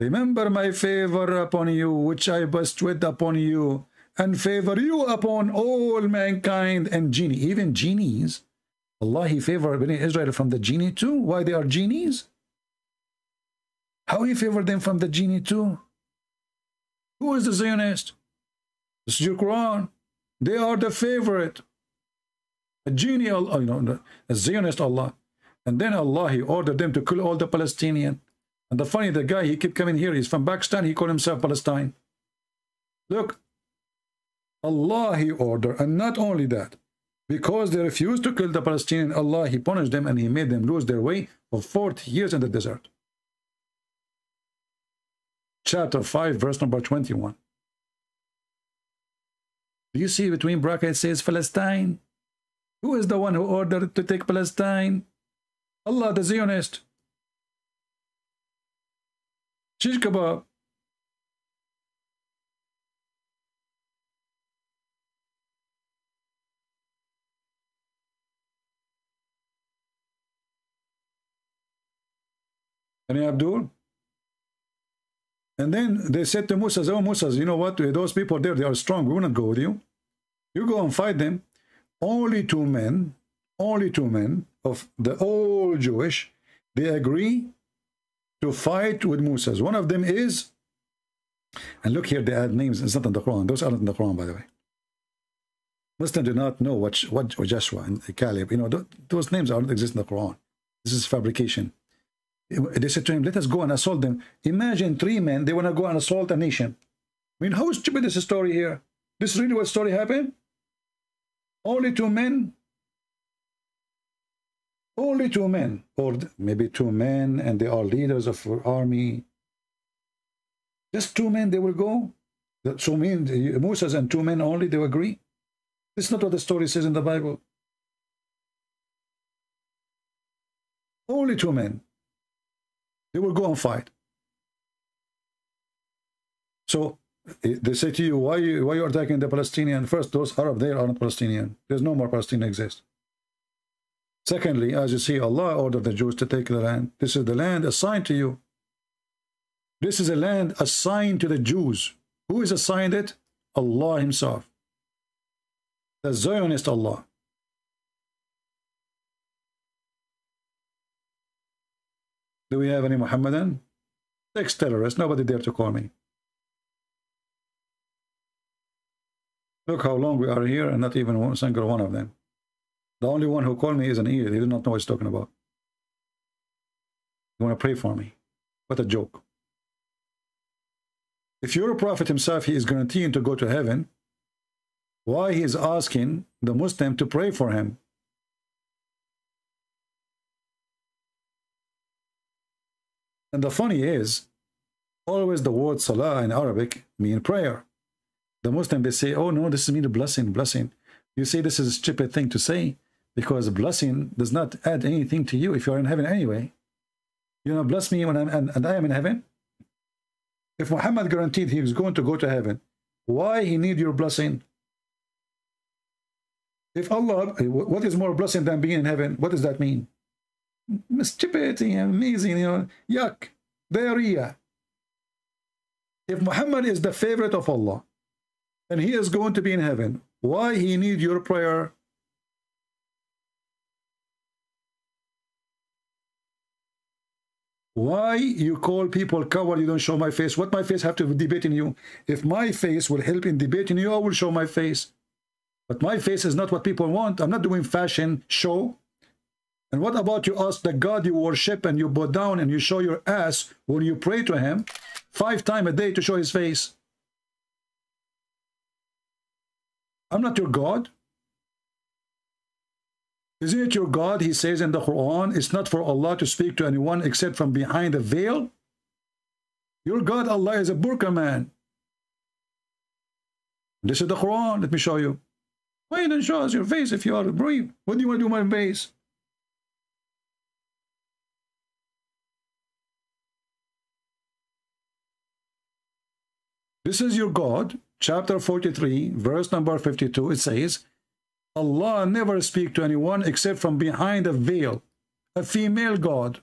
remember my favor upon you, which I bestowed upon you, and favor you upon all mankind and genie, even genies. Allah, he favored Bani Israel from the genie too. Why they are genies? How he favored them from the genie too? Who is the Zionist? This is your Quran. They are the favorite. A genie, Allah, you know, a Zionist Allah. And then Allah, he ordered them to kill all the Palestinians. And the funny, the guy, he kept coming here. He's from Pakistan. He called himself Palestine. Look, Allah, he ordered. And not only that, because they refused to kill the Palestinian, Allah, he punished them, and he made them lose their way for 40 years in the desert. Chapter 5, verse number 21. Do you see between brackets says Palestine? Who is the one who ordered to take Palestine? Allah, the Zionist. Shish kebab. And Abdul. And then they said to Moses, oh Moses, you know what? Those people there, they are strong. We will not go with you. You go and fight them. Only two men of the old Jewish, they agree to fight with Moses. One of them is, and look here, they add names. It's not in the Quran. Those aren't in the Quran, by the way. Muslims do not know what Joshua and Caleb, you know, those names don't exist in the Quran. This is fabrication. They said to him, let us go and assault them. Imagine three men, they want to go and assault a nation. I mean, how stupid is this story here? This is really what story happened? Only two men. Only two men. Or maybe two men, and they are leaders of an army. Just two men, they will go. So mean Moses and two men only, they will agree. This is not what the story says in the Bible. Only two men. They will go and fight. So they say to you, why you are attacking the Palestinian? First, those Arabs there are not Palestinian. There's no more Palestinian exist. Secondly, as you see, Allah ordered the Jews to take the land. This is the land assigned to you. This is a land assigned to the Jews. Who is assigned it? Allah himself. The Zionist Allah. Do we have any Muhammadan? Sex terrorist. Nobody dare to call me. Look how long we are here, and not even one single one of them. The only one who called me is an idiot. He does not know what he's talking about. You want to pray for me? What a joke. If you're a prophet himself, he is guaranteeing to go to heaven. Why he is asking the Muslim to pray for him? And the funny is, always the word salah in Arabic mean prayer. The Muslim, they say, oh no, this means blessing, blessing. You say this is a stupid thing to say, because blessing does not add anything to you if you are in heaven anyway. You know, bless me when I am in heaven. If Muhammad guaranteed he was going to go to heaven, why he need your blessing? If Allah, what is more blessing than being in heaven? What does that mean? Stupidity, amazing, you know, yuck, diarrhea. If Muhammad is the favorite of Allah, and he is going to be in heaven, why he need your prayer? Why you call people coward? You don't show my face. What my face have to debate in you? If my face will help in debating you, I will show my face. But my face is not what people want. I'm not doing fashion show. And what about you ask the God you worship and you bow down and you show your ass when you pray to him 5 times a day to show his face? I'm not your God. Isn't it your God, he says in the Quran, it's not for Allah to speak to anyone except from behind a veil? Your God, Allah, is a burqa man. This is the Quran. Let me show you. Why didn't show us your face if you are brave? What do you want to do with my face? This is your God. Chapter 43, verse number 52, it says, Allah never speaks to anyone except from behind a veil, a female God.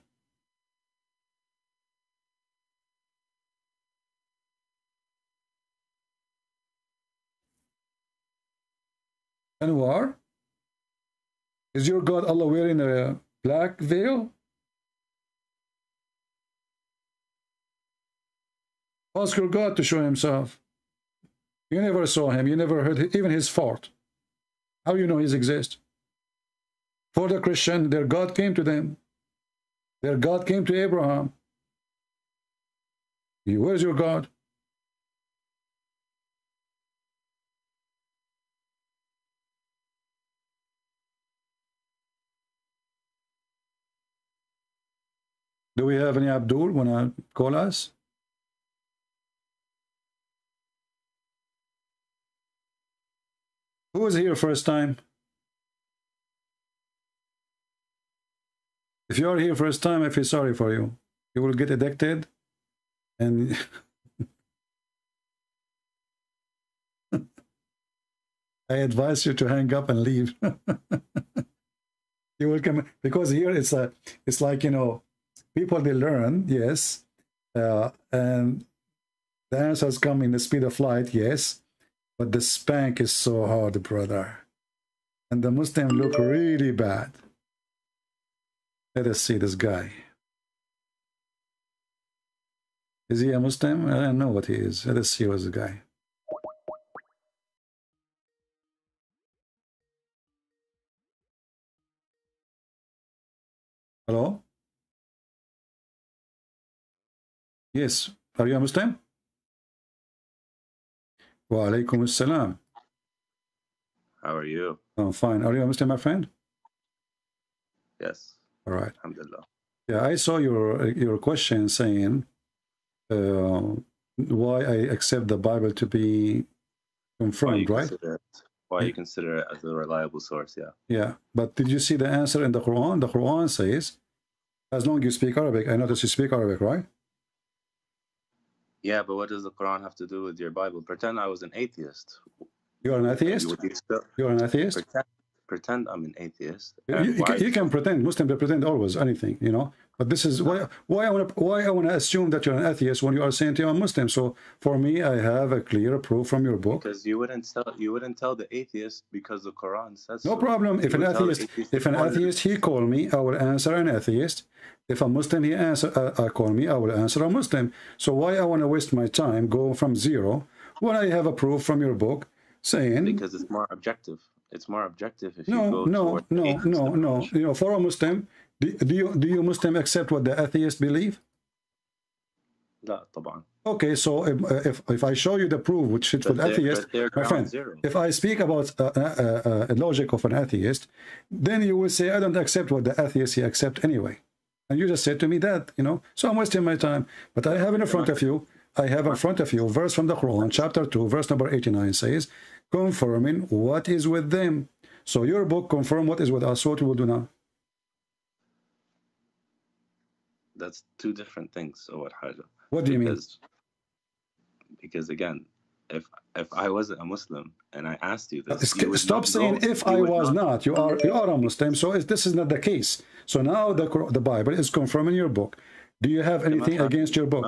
Anwar, is your God Allah wearing a black veil? Ask your God to show himself. You never saw him. You never heard even his fart. How you know he exists? For the Christian, their God came to them. Their God came to Abraham. Where's your God? Do we have any Abdul wanna call us? Who was here first time? If you are here first time, I feel sorry for you. You will get addicted and I advise you to hang up and leave. You will come, because here it's like, you know, people, they learn, yes, and the answers come in the speed of light, yes, but the spank is so hard, brother, and the Muslim look really bad. Let us see this guy. Is he a Muslim? I don't know what he is. Let us see what's the guy. Hello? Yes, are you a Muslim? Wa alaikum assalam. How are you? I'm fine. Are you a Muslim, my friend? Yes. All right. Alhamdulillah. Yeah, I saw your question saying why I accept the Bible to be confirmed, right? Why you consider it as a reliable source, yeah. Yeah, but did you see the answer in the Quran? The Quran says, as long as you speak Arabic, I notice you speak Arabic, right? Yeah, but what does the Quran have to do with your Bible? Pretend I was an atheist. You're an atheist? You're an atheist? Pretend I'm an atheist. You can pretend. Muslims, they pretend always, anything, you know. But this is why I want to assume that you're an atheist when you are saying to you, I'm Muslim. So for me, I have a clear proof from your book. Because you wouldn't tell the atheist because the Quran says no problem. If an atheist, he call me, I will answer an atheist. If a Muslim, he answer, call me, I will answer a Muslim. So why I want to waste my time, go from zero, when I have a proof from your book saying... Because it's more objective. It's more objective if no, you go... No. You know, for a Muslim, do you Muslim accept what the atheists believe? No, طبعا. Okay, so if I show you the proof which fits with atheists, my friend, zero. If I speak about a logic of an atheist, then you will say, I don't accept what the atheists accept anyway. And you just said to me that, you know, so I'm wasting my time. But I have in front of you, verse from the Quran, chapter 2, verse number 89 says, confirming what is with them. So your book confirm what is with us. What we will do now? That's two different things. So what do you mean? Because again, if I wasn't a Muslim and I asked you this, stop saying if I was not. You are a Muslim, so this is not the case. So now the Bible is confirming your book. Do you have anything against your book?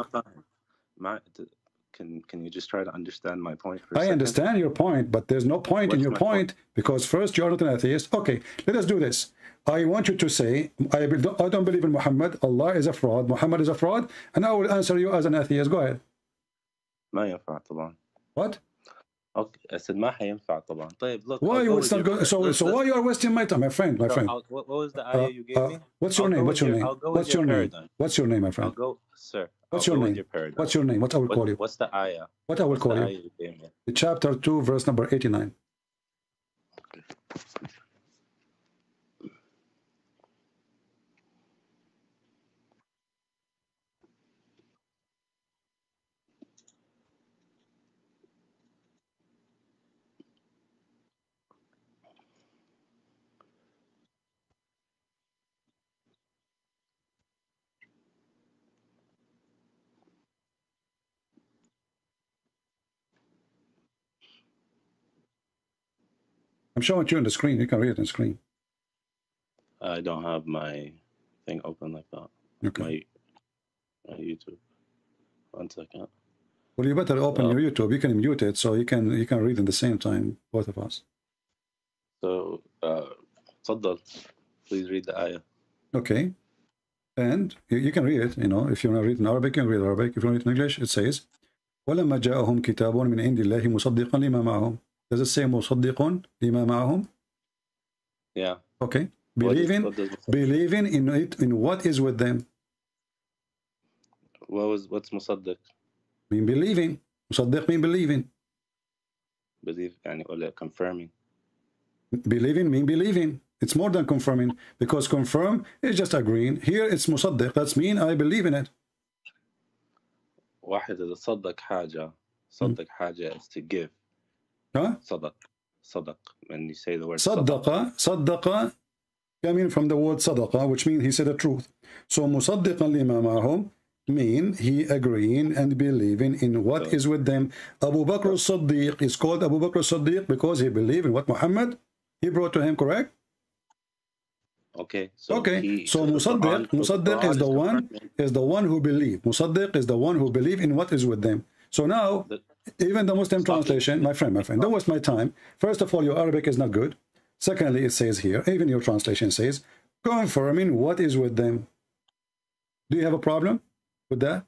Can you just try to understand my point? I understand your point, but there's no point in your point because first you are not an atheist. Okay, let us do this. I want you to say I don't believe in Muhammad. Allah is a fraud. Muhammad is a fraud, and I will answer you as an atheist. Go ahead. What? Okay. I said ما حينفع طبعا. طيب look. Why you would start going? So why you are wasting my time, my friend? My friend. What was the ayah you gave me? What's your name? What's your name? What's your name? What's your name, my friend? I'll go, sir. What's your name? What's your name? What I will call you? What's the ayah? What I will call you? The chapter 2, verse number 89. I'm showing you on the screen. You can read it on the screen. I don't have my thing open like that. Okay. My YouTube. One second. Well, you better open your YouTube. You can mute it so you can read at the same time, both of us. So, Tfaddal, please read the ayah. Okay. And you can read it. You know, if you want to read in Arabic, you can read Arabic. If you want to read in English, it says, "Walamma ja'ahum kitabun min indillahi musaddiqan lima ma'ahum." Does it say Musaddiqun lima ma'ahum? Yeah. Okay. Believing in it, in what is with them. What's Musaddiq? Mean believing. Musaddiq mean believing. Believe and confirming. Believing mean believing. It's more than confirming, because confirm is just agreeing. Here it's Musaddiq. That's mean I believe in it. واحد إذا صدق حاجة, صدق حاجة is to give. Huh? Sadaq. When you say the word Saddaqa coming from the word Sadaqa, which means he said the truth. So Musaddiqan lima ma'ahum mean he agreeing and believing in what is with them. Abu Bakr as-Siddiq is called Abu Bakr as-Siddiq because he believed in what Muhammad he brought to him, correct? Okay. So Musaddiq is the one who believe. Musaddiq is the one who believe in what is with them. So now even the Muslim translation, my friend, don't waste my time. First of all, your Arabic is not good. Secondly, it says here, even your translation says, confirming what is with them. Do you have a problem with that?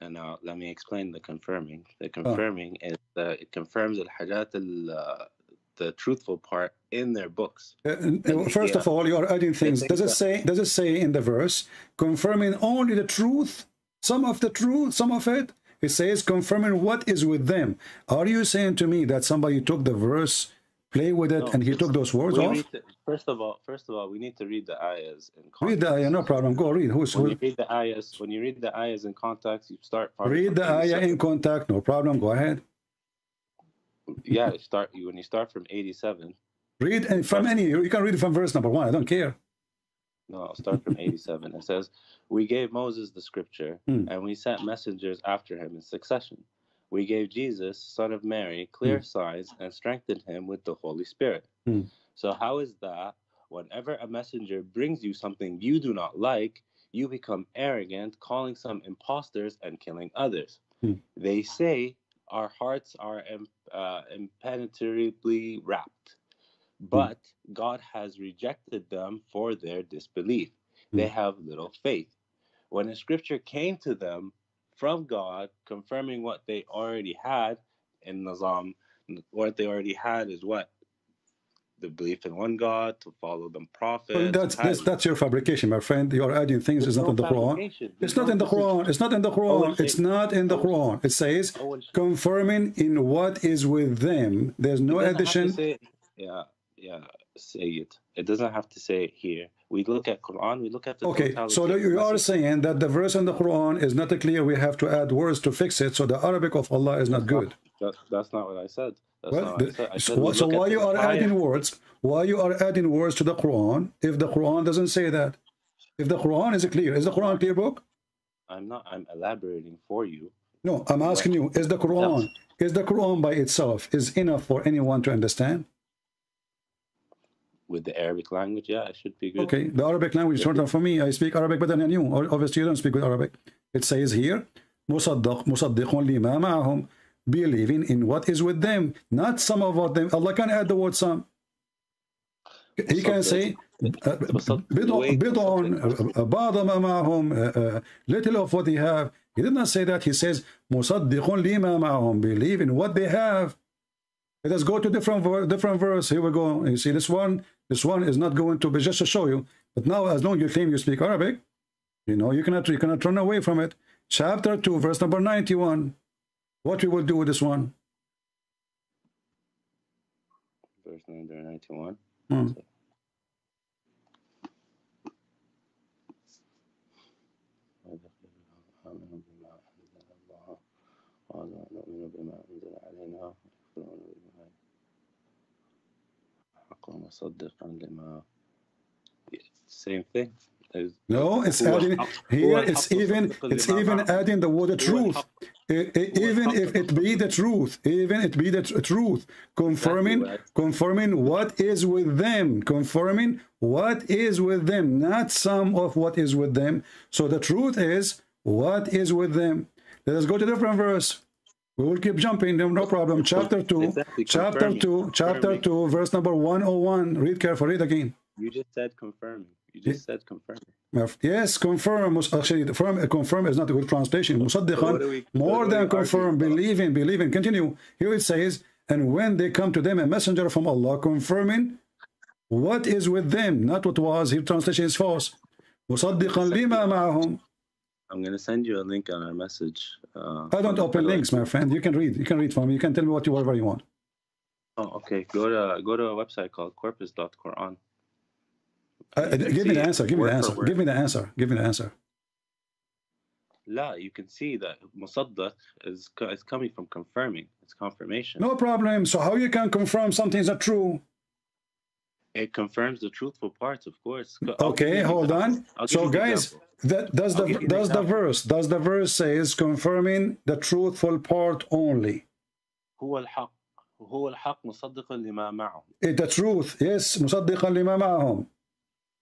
And now, let me explain the confirming. The confirming is that it confirms the truthful part in their books. First of all, you are adding things. Does it say in the verse, confirming only the truth, some of the truth, some of it? It says, confirming what is with them. Are you saying to me that somebody took the verse, play with it, and he took those words off? First of all, we need to read the ayahs in context. Read the ayah, no problem. Go read. When you read the ayahs in context, you start... Read the ayah in context, no problem. Go ahead. Yeah, when you start from 87. Read and from any... You can read it from verse 1. I don't care. No, I'll start from 87. It says, we gave Moses the scripture, and we sent messengers after him in succession. We gave Jesus, son of Mary, clear signs, and strengthened him with the Holy Spirit. So how is that whenever a messenger brings you something you do not like, you become arrogant, calling some imposters and killing others? They say our hearts are impenetrably wrapped. But God has rejected them for their disbelief. They have little faith. When the scripture came to them from God, confirming what they already had in Nazam, what they already had is what? The belief in one God, to follow the prophet. Well, that's your fabrication, my friend. You are adding things. It's not in the Quran. It's not in the Quran. It's not in the Quran. It's not in the Quran. It says, confirming in what is with them. There's no addition. Say it. It doesn't have to say it here. We look at Quran, we look at the totality. So you are saying that the verse in the Quran is not clear, we have to add words to fix it, so the Arabic of Allah is not good. That's not what I said. So why you are adding words? Why you are adding words to the Quran if the Quran doesn't say that? If the Quran is clear, is the Quran a clear book? I'm elaborating for you. No, I'm asking you, is the Quran by itself is enough for anyone to understand? With the Arabic language, yeah, it should be good. Okay, the Arabic language is not for me. I speak Arabic better than you. Obviously, you don't speak good Arabic. It says here, Musaddiqun lima ma'ahum, believing in what is with them, not some of what them. Allah can add the word some. He can say, bid'un, ba'da ma ma'ahum, little of what they have. He did not say that. He says, Musaddiqun lima ma'ahum, believe in what they have. Let us go to different verse. Here we go. You see, this one is not going to be just to show you. But now, as long as you claim you speak Arabic, you know, you cannot run away from it. Chapter 2, verse number 91. What we will do with this one? Verse number 91. Same thing. No, it's adding here. It's even adding the word truth. Even if it be the truth, confirming what is with them, not some of what is with them. So the truth is what is with them. Let us go to different verse. We will keep jumping. No problem. Chapter 2. Exactly. Chapter 2. Verse number 101. Read carefully. Read again. You just said confirming. Yes, confirm. Actually, confirm is not a good translation. More than confirm, believing, believing. Continue. Here it says, and when they come to them, a messenger from Allah, confirming what is with them, not what was. Here translation is false. I'm going to send you a link on our message. I don't open links, my friend. You can read. You can read for me. You can tell me whatever you want. Oh, okay. Go to a website called corpus.quran. Give me the answer. Give me the answer. La, you can see that musaddaq is coming from confirming. It's confirmation. No problem. So how you can confirm something is not true? It confirms the truthful parts, of course. Okay, hold on. So guys, does the verse says confirming the truthful part only? The truth, yes, musaddiqan lima ma'ahum.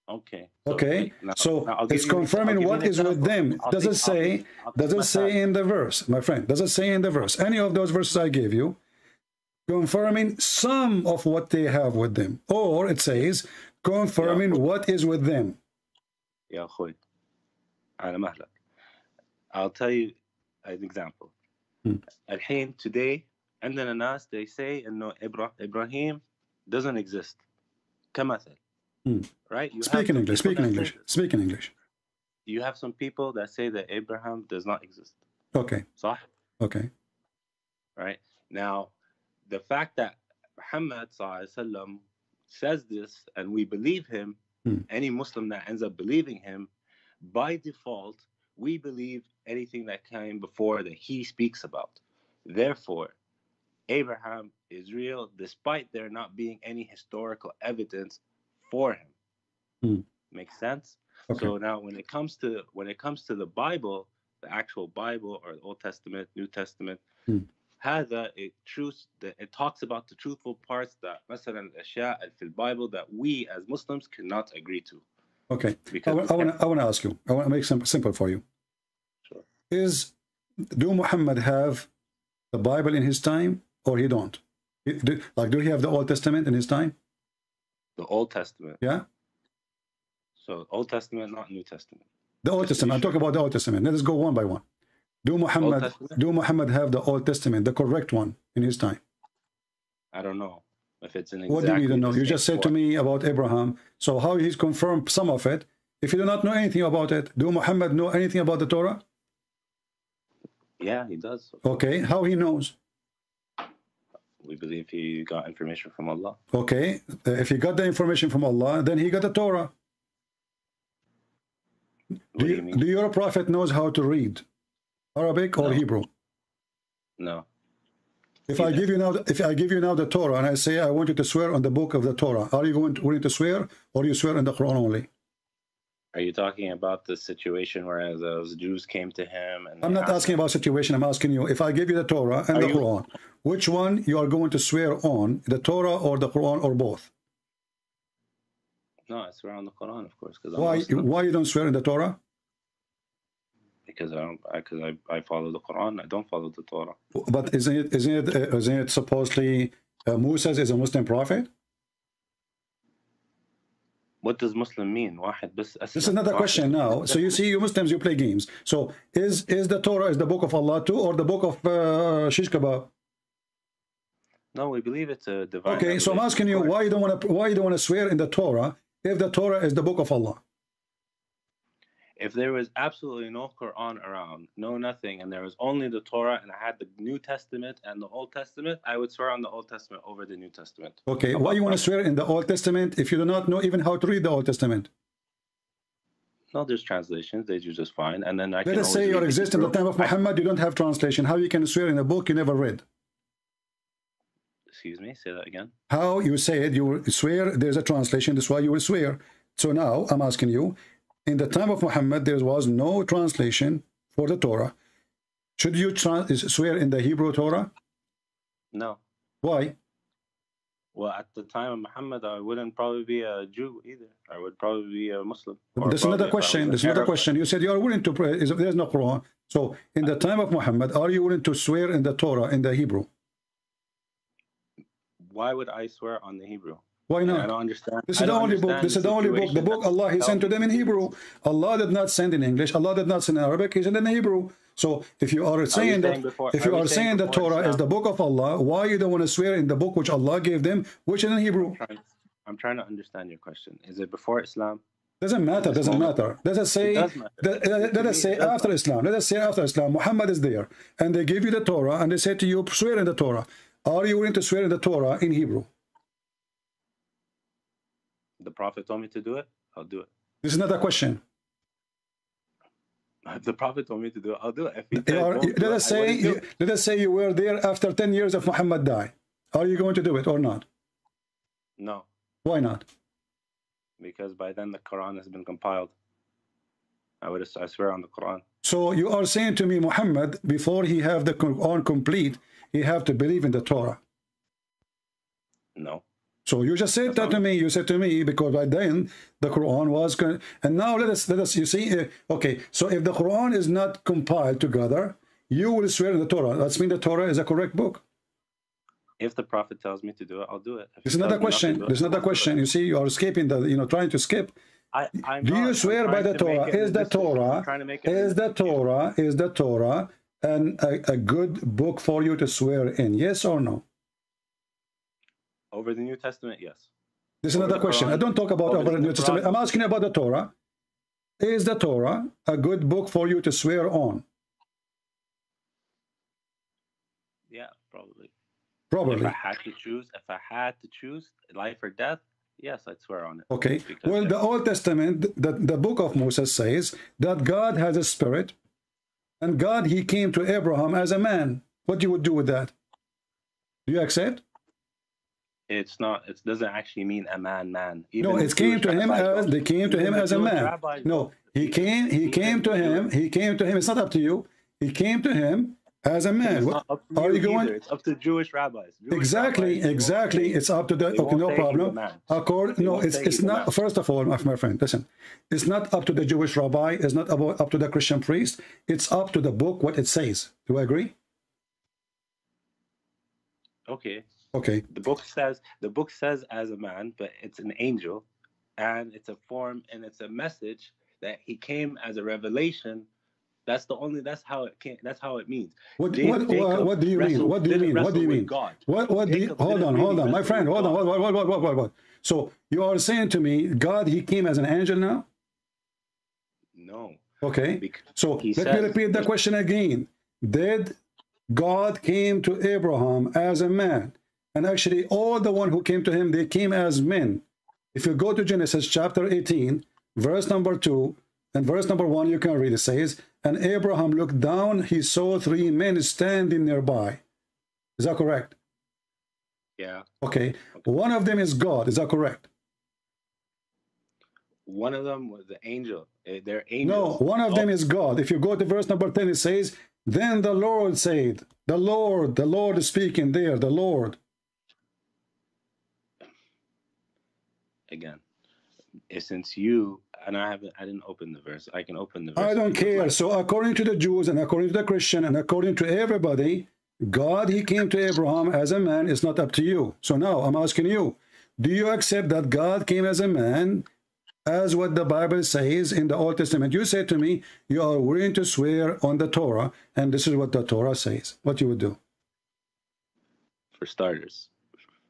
Okay. Okay. So it's confirming what is with them. Does it say in the verse, my friend? Does it say in the verse? Any of those verses I gave you, confirming some of what they have with them, or it says confirming what is with them. Yeah, I'll tell you an example. Today, and then Anas, they say, and no, Ibrahim doesn't exist. Kamathal. Right? Speaking English. You have some people that say that Abraham does not exist. Okay. Sah? Okay. Right? Now, the fact that Muhammad says this and we believe him, any Muslim that ends up believing him, by default, we believe anything that came before that he speaks about. Therefore, Abraham is real, despite there not being any historical evidence for him. Makes sense? Okay. So now when it comes to the Bible, the actual Bible or the Old Testament, New Testament, it talks about the truthful parts that in the Bible that we as Muslims cannot agree to. Okay. Because I wanna ask you, I wanna make something simple for you. Sure. Do Muhammad have the Bible in his time or he don't? Do he have the Old Testament in his time? The Old Testament. Yeah. So Old Testament, not New Testament. The Old Testament. I'm talking about the Old Testament. Let us go one by one. Do Muhammad have the Old Testament, the correct one, in his time? I don't know if it's in. What do you don't know? You just said to me about Abraham. So how he's confirmed some of it? If you do not know anything about it, do Muhammad know anything about the Torah? Yeah, he does. Okay, how he knows? We believe he got information from Allah. Okay, if he got the information from Allah, then he got the Torah. Do your prophet knows how to read Arabic or Hebrew? No. If I give you now the Torah and I say I want you to swear on the book of the Torah, are you willing to swear, or you swear on the Quran only? Are you talking about the situation where those Jews came to him? And I'm not asking about situation. I'm asking you, if I give you the Torah and the Quran, which one you are going to swear on, the Torah or the Quran or both? No, I swear on the Quran, of course. Why you don't swear in the Torah? Because I follow the Quran. I don't follow the Torah. But isn't it supposedly Moses is a Muslim prophet? What does Muslim mean? This is another question now. So you see, you Muslims, you play games. So is the Torah is the book of Allah too, or the book of shish kebab? No, we believe it's a divine. Okay, so I'm asking you why you don't want to swear in the Torah if the Torah is the book of Allah. If there was absolutely no Quran around, no nothing, and there was only the Torah, and I had the New Testament and the Old Testament, I would swear on the Old Testament over the New Testament. Okay, why you want to swear in the Old Testament if you do not know even how to read the Old Testament? No, there's translations, they do just fine, and then I can... Let us say you exist in the time of Muhammad, you don't have translation. How you can swear in a book you never read? Excuse me, say that again. How you said you swear, there's a translation, that's why you will swear. So now, I'm asking you, in the time of Muhammad, there was no translation for the Torah. Should you swear in the Hebrew Torah? No. Why? Well, at the time of Muhammad, I wouldn't probably be a Jew either. I would probably be a Muslim. That's another question. That's another question. You said you are willing to pray. There's no Quran. So, in the time of Muhammad, are you willing to swear in the Torah, in the Hebrew? Why would I swear on the Hebrew? Why not? I don't understand. This is the only book. This is the only book. The book Allah He sent to them in Hebrew. Allah did not send in English. Allah did not send in Arabic. He sent in Hebrew. So if you are saying that, if you are saying that Torah is the book of Allah, why you don't want to swear in the book which Allah gave them, which is in Hebrew? I'm trying to understand your question. Is it before Islam? Doesn't matter. Doesn't matter. Let us say. Let us say after Islam. Let us say after Islam, Muhammad is there, and they give you the Torah, and they say to you, swear in the Torah. Are you willing to swear in the Torah in Hebrew? The Prophet told me to do it, I'll do it. This is not a question. If the Prophet told me to do it, I'll do it. If he let us say you were there after 10 years of Muhammad died. Are you going to do it or not? No. Why not? Because by then the Quran has been compiled. I swear on the Quran. So you are saying to me, Muhammad, before he have the Quran complete, he have to believe in the Torah? No. So you just said that to me. You said to me because by then the Quran was, and now let us. You see, okay. So if the Quran is not compiled together, you will swear in the Torah. That's mean the Torah is a correct book. If the Prophet tells me to do it, I'll do it. It's another question. It's another question. You see, you are escaping the, you know, trying to skip. Do you swear by the Torah? Is the Torah a good book for you to swear in? Yes or no? Over the New Testament, yes. This is another question. I don't talk about over the New Testament. I'm asking about the Torah. Is the Torah a good book for you to swear on? Yeah, probably. Probably. If I had to choose, life or death, yes, I'd swear on it. Okay. Well, the Old Testament, the book of Moses says that God has a spirit, and God, He came to Abraham as a man. What you would do with that? Do you accept? It's not. It doesn't actually mean a man. Even no, it came to him as they came to him as a man. No, he came to him. It's not up to you. He came to him as a man. What are you going? It's up to Jewish rabbis. Exactly. It's up to the. Okay, no problem. No, it's not. First of all, my friend, listen. It's not up to the Jewish rabbi. It's not up to the Christian priest. It's up to the book what it says. Do I agree? Okay. Okay. The book says as a man, but it's an angel, and it's a form, and it's a message that he came as a revelation. That's how it means. What do you mean? What do you mean? What do you mean? What do you, hold on, my friend, hold on. So you are saying to me, God, He came as an angel now? No. Okay. So let me repeat the question again. Did God came to Abraham as a man? And actually, all the one who came to him, they came as men. If you go to Genesis chapter 18, verse number 2 and verse number 1, you can read it says, "And Abraham looked down; he saw three men standing nearby." Is that correct? Yeah. Okay. One of them is God. Is that correct? One of them was the angel. They're angels. No, one of them is God. If you go to verse number 10, it says, "Then the Lord said," the Lord is speaking there. The Lord. Again, since you and I didn't open the verse. I can open the verse. I don't care. So according to the Jews and according to the Christian and according to everybody, God, He came to Abraham as a man. It's not up to you. So now I'm asking you, do you accept that God came as a man as what the Bible says in the Old Testament. You say to me, you are willing to swear on the Torah, and this is what the Torah says. What you would do? For starters.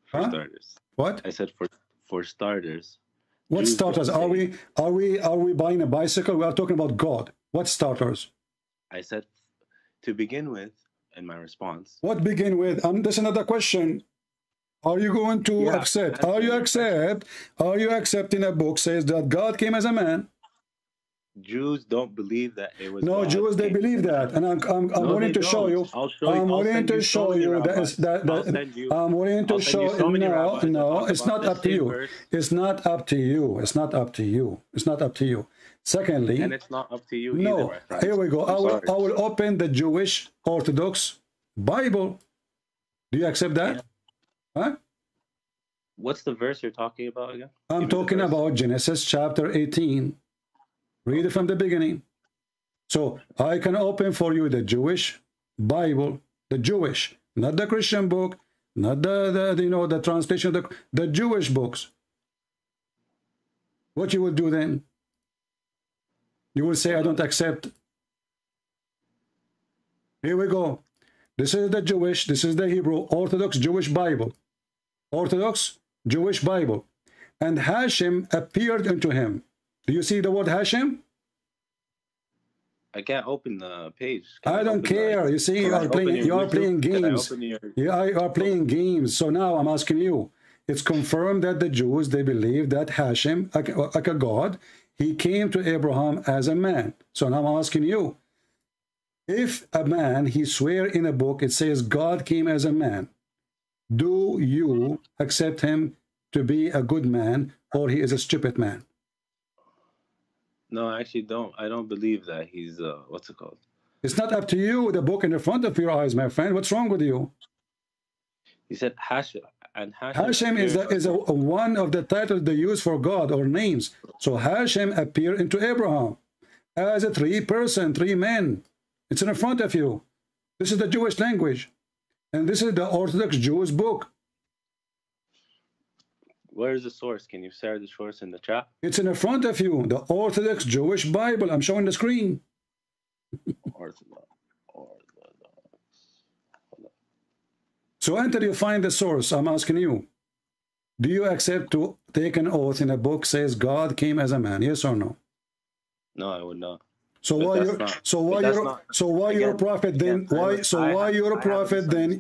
For starters. What? I said for starters. What starters? Are we buying a bicycle? We are talking about God. What starters? I said to begin with in my response. What begin with? That's another question. Are you going to accept? Are you accepting a book says that God came as a man? Jews don't believe that it was. No, God Jews they believe that, and I'm willing to show you. I'm willing to show you that. I'm willing to show. No, it's not up to you. It's not up to you. It's not up to you. It's not up to you. Secondly, and it's not up to you. No, here we go. I will open the Jewish Orthodox Bible. Do you accept that? Huh? What's the verse you're talking about again? I'm talking about Genesis chapter 18. Read it from the beginning. So I can open for you the Jewish Bible, the Jewish, not the Christian book, not the you know, the translation of the Jewish books. What you will do then? You will say, I don't accept. Here we go. This is the Jewish, this is the Hebrew Orthodox Jewish Bible. Orthodox Jewish Bible. And Hashem appeared unto him. Do you see the word Hashem? I can't open the page. I don't care. You see, you are playing games. You are playing games. So now I'm asking you. It's confirmed that the Jews, they believe that Hashem, like a God, he came to Abraham as a man. So now I'm asking you. If a man, he swear in a book, it says God came as a man. Do you accept him to be a good man or he is a stupid man? No, I actually don't. I don't believe that he's, what's it called? It's not up to you, the book in the front of your eyes, my friend. What's wrong with you? He said Hashem. And Hashem is one of the titles they use for God or names. So Hashem appeared into Abraham as a three men. It's in front of you. This is the Jewish language. And this is the Orthodox Jewish book. Where is the source? Can you share the source in the chat? It's in front of you. The Orthodox Jewish Bible. I'm showing the screen. Orthodox. So until you find the source, I'm asking you. Do you accept to take an oath in a book says God came as a man? Yes or no? No, I would not. So why you're a prophet then?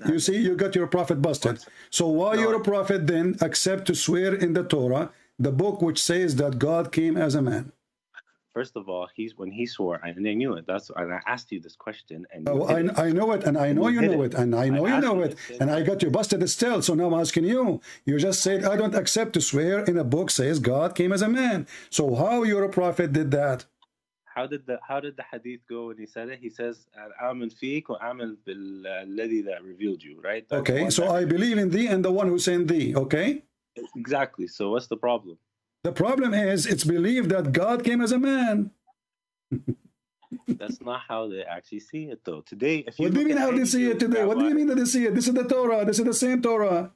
You see, you got your prophet busted. So why you're a prophet then? Except to swear in the Torah, the book which says that God came as a man. First of all, when he swore, and I knew it. That's and I asked you this question, and I know it, and I know you know it, and I know you know it, and I got you busted still. So now I'm asking you. You just said I don't accept to swear in a book says God came as a man. So how you're a prophet did that? How did the hadith go when he said it? He says, "Amen feek or amen bil ladi that revealed you," right? That's okay, so I believe in thee and the one who sent thee. Okay, exactly. So what's the problem? The problem is it's believed that God came as a man. That's not how they actually see it, though. Today, if you what do you mean how they see it today? What do you mean that they see it? This is the Torah. This is the same Torah.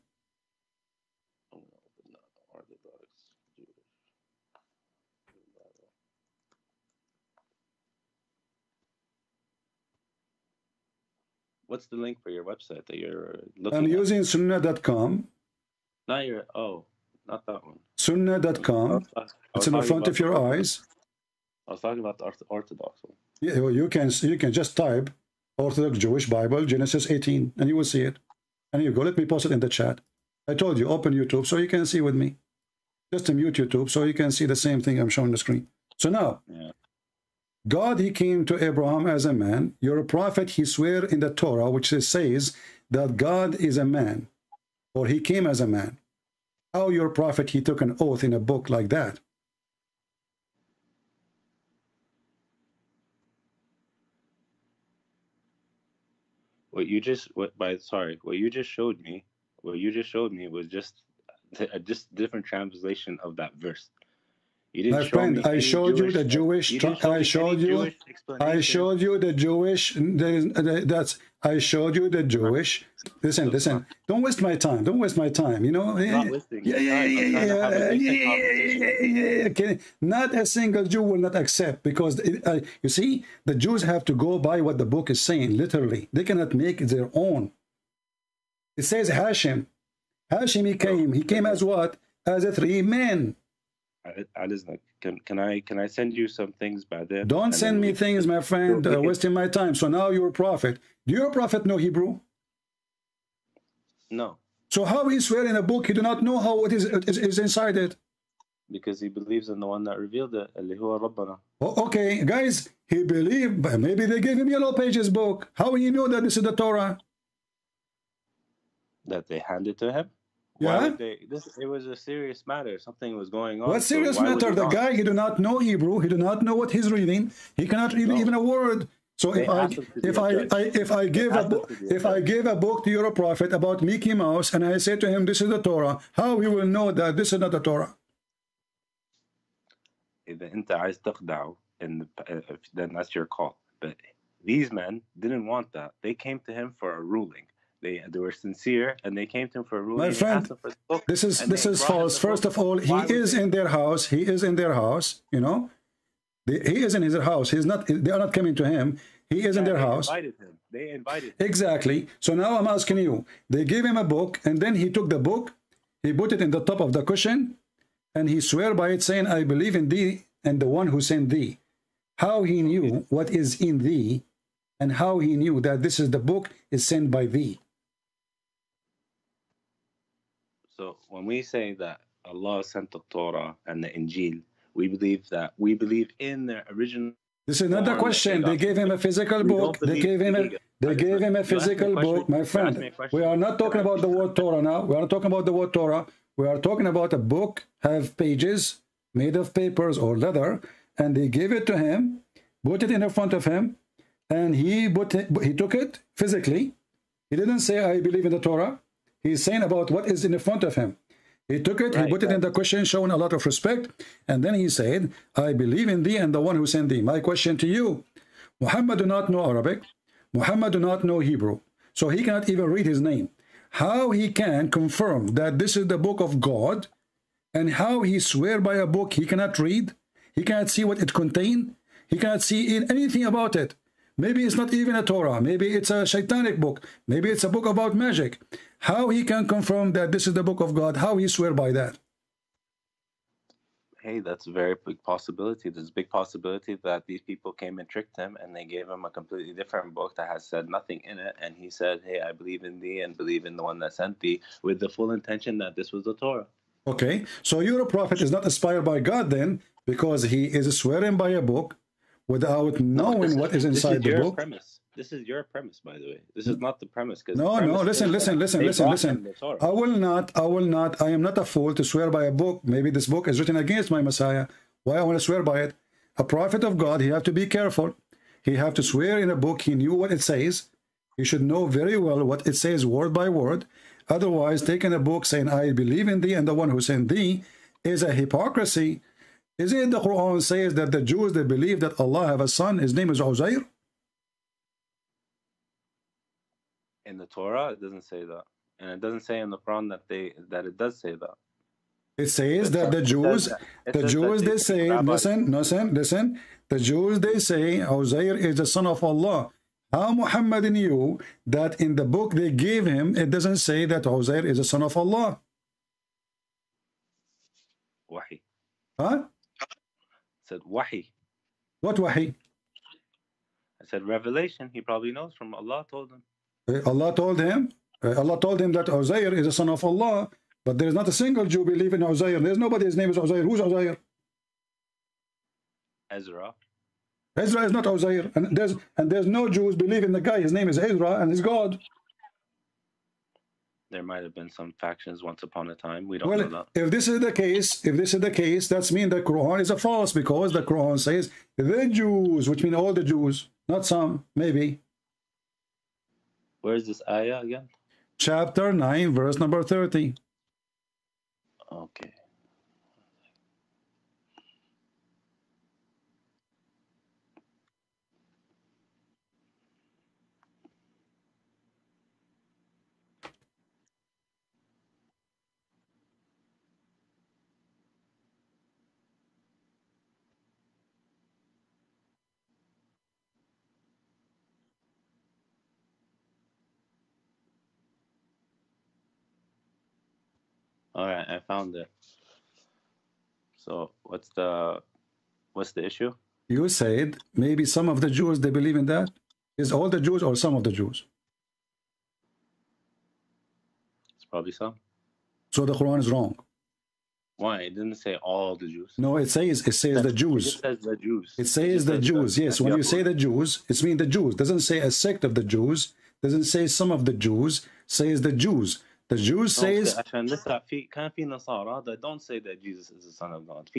What's the link for your website that you're looking at? I'm using sunnah.com. Not your, oh, not that one. Sunnah.com. It's in the front of your eyes. I was talking about the Orthodox one. Yeah, well, you can just type Orthodox Jewish Bible, Genesis 18, and you will see it. And you go, let me post it in the chat. I told you, open YouTube so you can see with me. Just mute YouTube so you can see the same thing I'm showing the screen. So now... Yeah. God, he came to Abraham as a man. You're a prophet, he swear in the Torah, which says that God is a man, or he came as a man. How your prophet, he took an oath in a book like that? What you just showed me was just different translation of that verse. My friend, I showed you the Jewish. I showed you. I showed you the Jewish. That's I showed you the Jewish. Listen. Don't waste my time. You know. Okay. Not a single Jew will not accept, because you see, the Jews have to go by what the book is saying. Literally, they cannot make their own. It says Hashem. Hashem, he came. He came as what? As a three men. Can I send you some things by then? Don't send me things, my friend. Wasting my time. So now you're a prophet. Do your prophet know Hebrew? No. So how he swear in a book he do not know how it is inside it? Because he believes in the one that revealed it, Allahu Rabbana. Okay, guys, he believed. Maybe they gave him Yellow Pages book. How will you know that this is the Torah? That they handed to him. Yeah, it was a serious matter. Something was going on. What serious matter? The guy, he do not know Hebrew. He do not know what he's reading. He cannot read even a word. So if I give a book to your prophet about Mickey Mouse and I say to him, this is the Torah, how he will know that this is not the Torah? Then that's your call. But these men didn't want that. They came to him for a ruling. They were sincere, and they came to him for a ruling. My friend, this is false. First of all, he is in their house. He is in their house. You know, he is in his house. He's not. They are not coming to him. He is in their house. They invited him. Exactly. So now I'm asking you. They gave him a book, and then he took the book, he put it in the top of the cushion, and he swear by it, saying, "I believe in thee and the one who sent thee." How he knew what is in thee, and how he knew that this is the book is sent by thee. So when we say that Allah sent the Torah and the Injil, we believe in their original. This is not the question. They gave him a physical book. They gave him a physical book, my friend. We are not talking about the word Torah now. We are not talking about the word Torah. We are talking about a book have pages made of papers or leather, and they gave it to him, put it in front of him, and he took it physically. He didn't say, "I believe in the Torah." He's saying about what is in front of him. He took it, he put it in the question, showing a lot of respect. And then he said, "I believe in thee and the one who sent thee." My question to you, Muhammad do not know Arabic. Muhammad do not know Hebrew. So he cannot even read his name. How he can confirm that this is the book of God, and how he swear by a book he cannot read? He cannot see what it contains. He cannot see anything about it. Maybe it's not even a Torah. Maybe it's a shaitanic book. Maybe it's a book about magic. How he can confirm that this is the book of God? How he swear by that? Hey, that's a very big possibility. There's a big possibility that these people came and tricked him, and they gave him a completely different book that has said nothing in it. And he said, "Hey, I believe in thee and believe in the one that sent thee," with the full intention that this was the Torah. Okay, so your prophet is not inspired by God then, because he is swearing by a book without knowing what is inside the book. Premise. This is your premise, by the way. This is not the premise. No, listen. I will not. I am not a fool to swear by a book. Maybe this book is written against my Messiah. Why I want to swear by it? A prophet of God, he have to be careful. He have to swear in a book. He knew what it says. He should know very well what it says word by word. Otherwise, taking a book saying, "I believe in thee and the one who sent thee," is a hypocrisy. Isn't the Quran says that the Jews, they believe that Allah have a son, his name is Uzair? In the Torah, it doesn't say that. And it doesn't say in the Quran that it does say that. It says that the Jews, the Jews, they say Uzair is the son of Allah. How Muhammad knew that in the book they gave him, it doesn't say that Uzair is the son of Allah? Wahi. Huh? Said wahi. What wahi? I said revelation. He probably knows from Allah told him. Allah told him that Uzair is a son of Allah, but there is not a single Jew believe in Uzair. There's nobody. His name is Uzair. Who's Uzair? Ezra. Ezra is not Uzair, and there's no Jews believe in the guy. His name is Ezra, and he's God. There might have been some factions once upon a time. We don't know that. If this is the case, that means the Quran is a false, because the Quran says the Jews, which means all the Jews, not some, maybe. Where is this ayah again? Chapter 9, verse number 30. Okay. All right, I found it. So what's the issue? You said maybe some of the Jews, they believe in that. Is all the Jews or some of the Jews? It's probably some. So the Quran is wrong. Why? It didn't say all the Jews. No, it says the Jews. It says the Jews. It says the Jews. Yes, when you say the Jews, it's mean the Jews. It doesn't say a sect of the Jews. It doesn't say some of the Jews. It says the Jews. The Jews says. They don't say that Jesus is the son of God.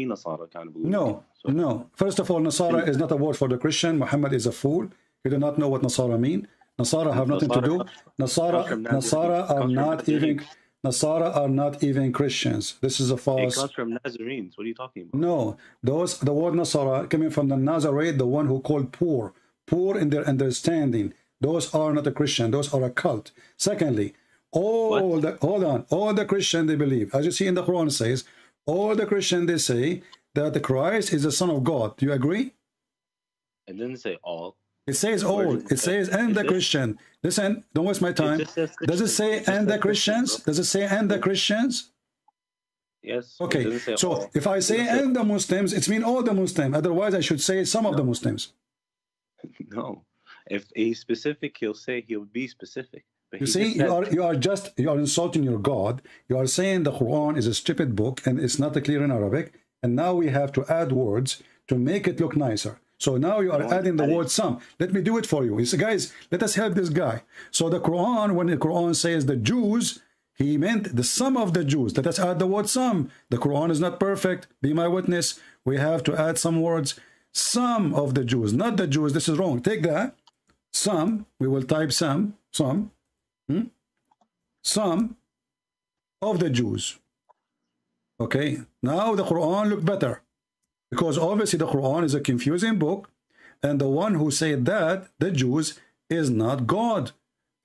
No, no. First of all, Nasara is not a word for the Christian. Muhammad is a fool. You do not know what Nasara mean. Nasara have nothing to do. Nasara are not even. Nasara are not even Christians. This is a false. It comes from Nazarenes. What are you talking about? No, the word Nasara coming from the Nazarene, the one who called poor, poor in their understanding. Those are not a Christian. Those are a cult. Secondly, all the Christian they believe, as you see in the Quran says, all the Christian they say that the Christ is the Son of God. Do you agree? It didn't say all. It says all. It says and the Christian. Listen, don't waste my time. Does it say and the Christians? Does it say and the Christians? Yes. Okay. So if I say and the Muslims, it's mean all the Muslims. Otherwise, I should say some of the Muslims. No. If he's specific, he'll say he'll be specific. You see, you are insulting your God. You are saying the Quran is a stupid book and it's not clear in Arabic. And now we have to add words to make it look nicer. So now you are adding the word some. Let me do it for you. You say, guys, let us help this guy. So the Quran, when the Quran says the Jews, he meant the sum of the Jews. Let us add the word some. The Quran is not perfect. Be my witness. We have to add some words. Some of the Jews, not the Jews. This is wrong. Take that. Some. We will type some. Some. Some of the Jews. Okay. Now the Quran look better. Because obviously the Quran is a confusing book, and the one who said that the Jews is not God.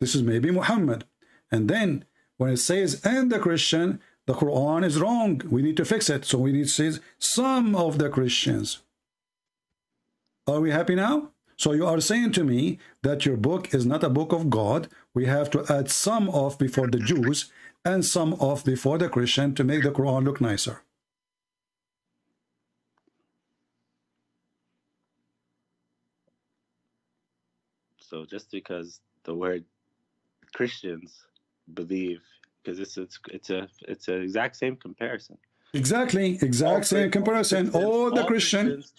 This is maybe Muhammad. And then when it says and the Christian, the Quran is wrong. We need to fix it. So we need to say some of the Christians. Are we happy now? So you are saying to me that your book is not a book of God. We have to add some of before the Jews and some of before the Christian to make the Quran look nicer. So just because the word Christians believe, because it's an exact same comparison. Exactly, exact same comparison. All the Christians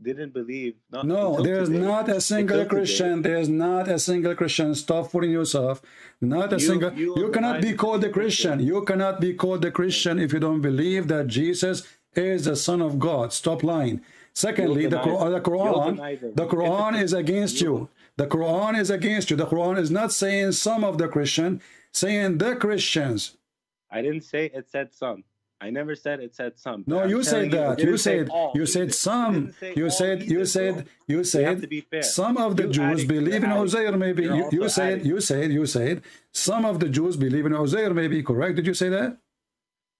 didn't believe. No, there's not a single Christian. There's not a single Christian. Stop fooling yourself. Not a single. You cannot be called a Christian. You cannot be called a Christian if you don't believe that Jesus is the Son of God. Stop lying. Secondly, the Quran is against you. The Quran is against you. The Quran is not saying some of the Christian, saying the Christians. I didn't say it said some. I never said it said some. No, you said that. You said some. You said some of the Jews believe in Uzair, maybe. You said some of the Jews believe in Uzair, maybe. Correct? Did you say that?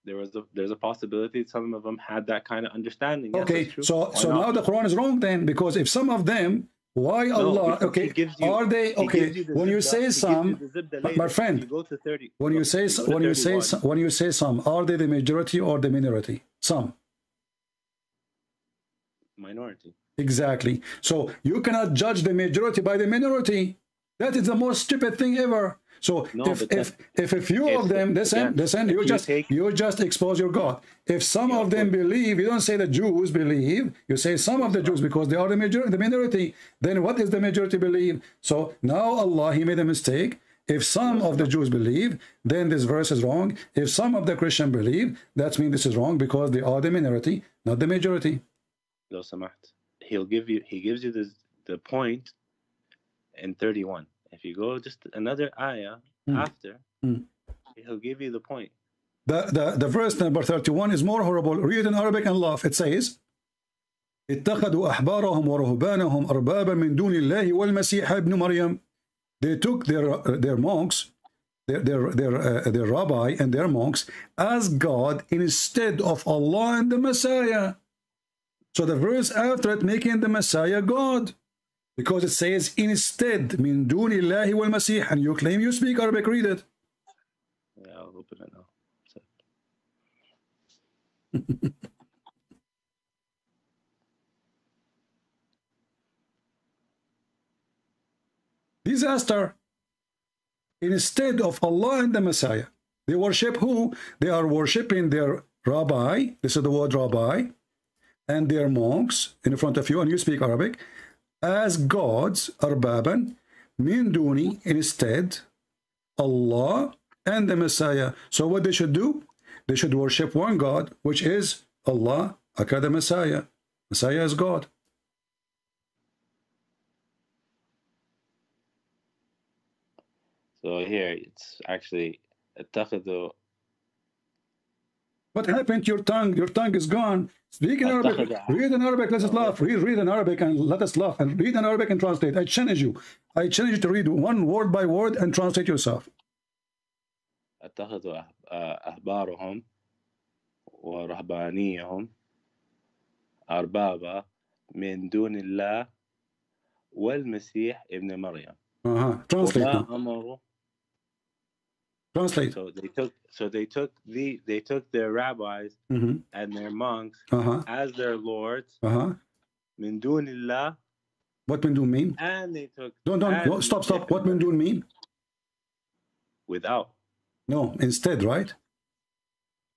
There's a possibility some of them had that kind of understanding. Okay, yes, so now the Quran is wrong then, because if some of them. Why Allah? No, okay, are they okay? When you say some, my friend, when you say some, are they the majority or the minority? Some. Minority. Exactly. So you cannot judge the majority by the minority. That is the most stupid thing ever. So if a few of them listen, you just expose your God. If some of them believe, you don't say the Jews believe. You say some of the Jews because they are the minority. Then what is the majority believe? So now Allah, He made a mistake. If some of the Jews believe, then this verse is wrong. If some of the Christian believe, that means this is wrong because they are the minority, not the majority. He gives you the point in 31. If you go just another ayah after, he'll give you the point. The verse number 31 is more horrible. Read in Arabic and laugh. It says, اتخذوا أحبارهم ورهبانهم أربابا من دون الله والمسيح ابن مريم. They took their monks, their rabbi and their monks as God instead of Allah and the Messiah. So the verse after it making the Messiah God. Because it says instead, min duni Allahi wal Masih, and you claim you speak Arabic, read it. Yeah, I'll open it now. Disaster. Instead of Allah and the Messiah, they worship who? They are worshiping their rabbi. This is the word rabbi, and their monks in front of you, and you speak Arabic, as gods, arbaban, min duni, instead, Allah and the Messiah. So what they should do? They should worship one God, which is Allah, aka the Messiah. Messiah is God. So here, it's actually اتخذوا. What happened to your tongue? Your tongue is gone. Speak in Arabic. Read in Arabic. Let us laugh. Read in Arabic and let us laugh. And read in Arabic and translate. I challenge you. I challenge you to read one word by word and translate yourself. اتخذوا أحبارهم ورهبانيهم أربابا من دون الله والمسيح ابن مريم. Translate. Translate. So they took their rabbis and their monks as their lords. Min dunillah. What min dun mean? And they took. Don't stop. What min dun mean? Without. No, instead, right?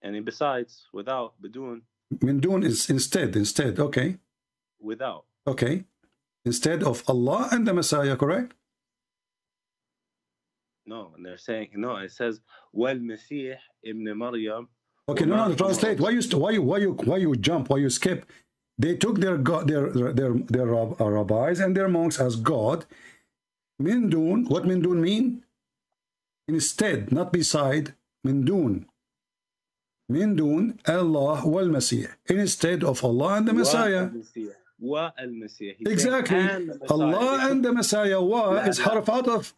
And besides, without, bidun. Min dun is instead. Okay. Without. Okay. Instead of Allah and the Messiah, correct? No, and they're saying, no, it says, well, Messiah ibn Maryam. Okay, no, translate. Why you jump? Why you skip? They took their God, their rabbis and their monks as God. Mindun, what Mindun mean? Instead, not beside. Mindun. Mindun, Allah, wal Messiah. Instead of Allah and the Messiah. Wa al Messiah. Exactly. Allah and the Messiah. Wa is harf out of.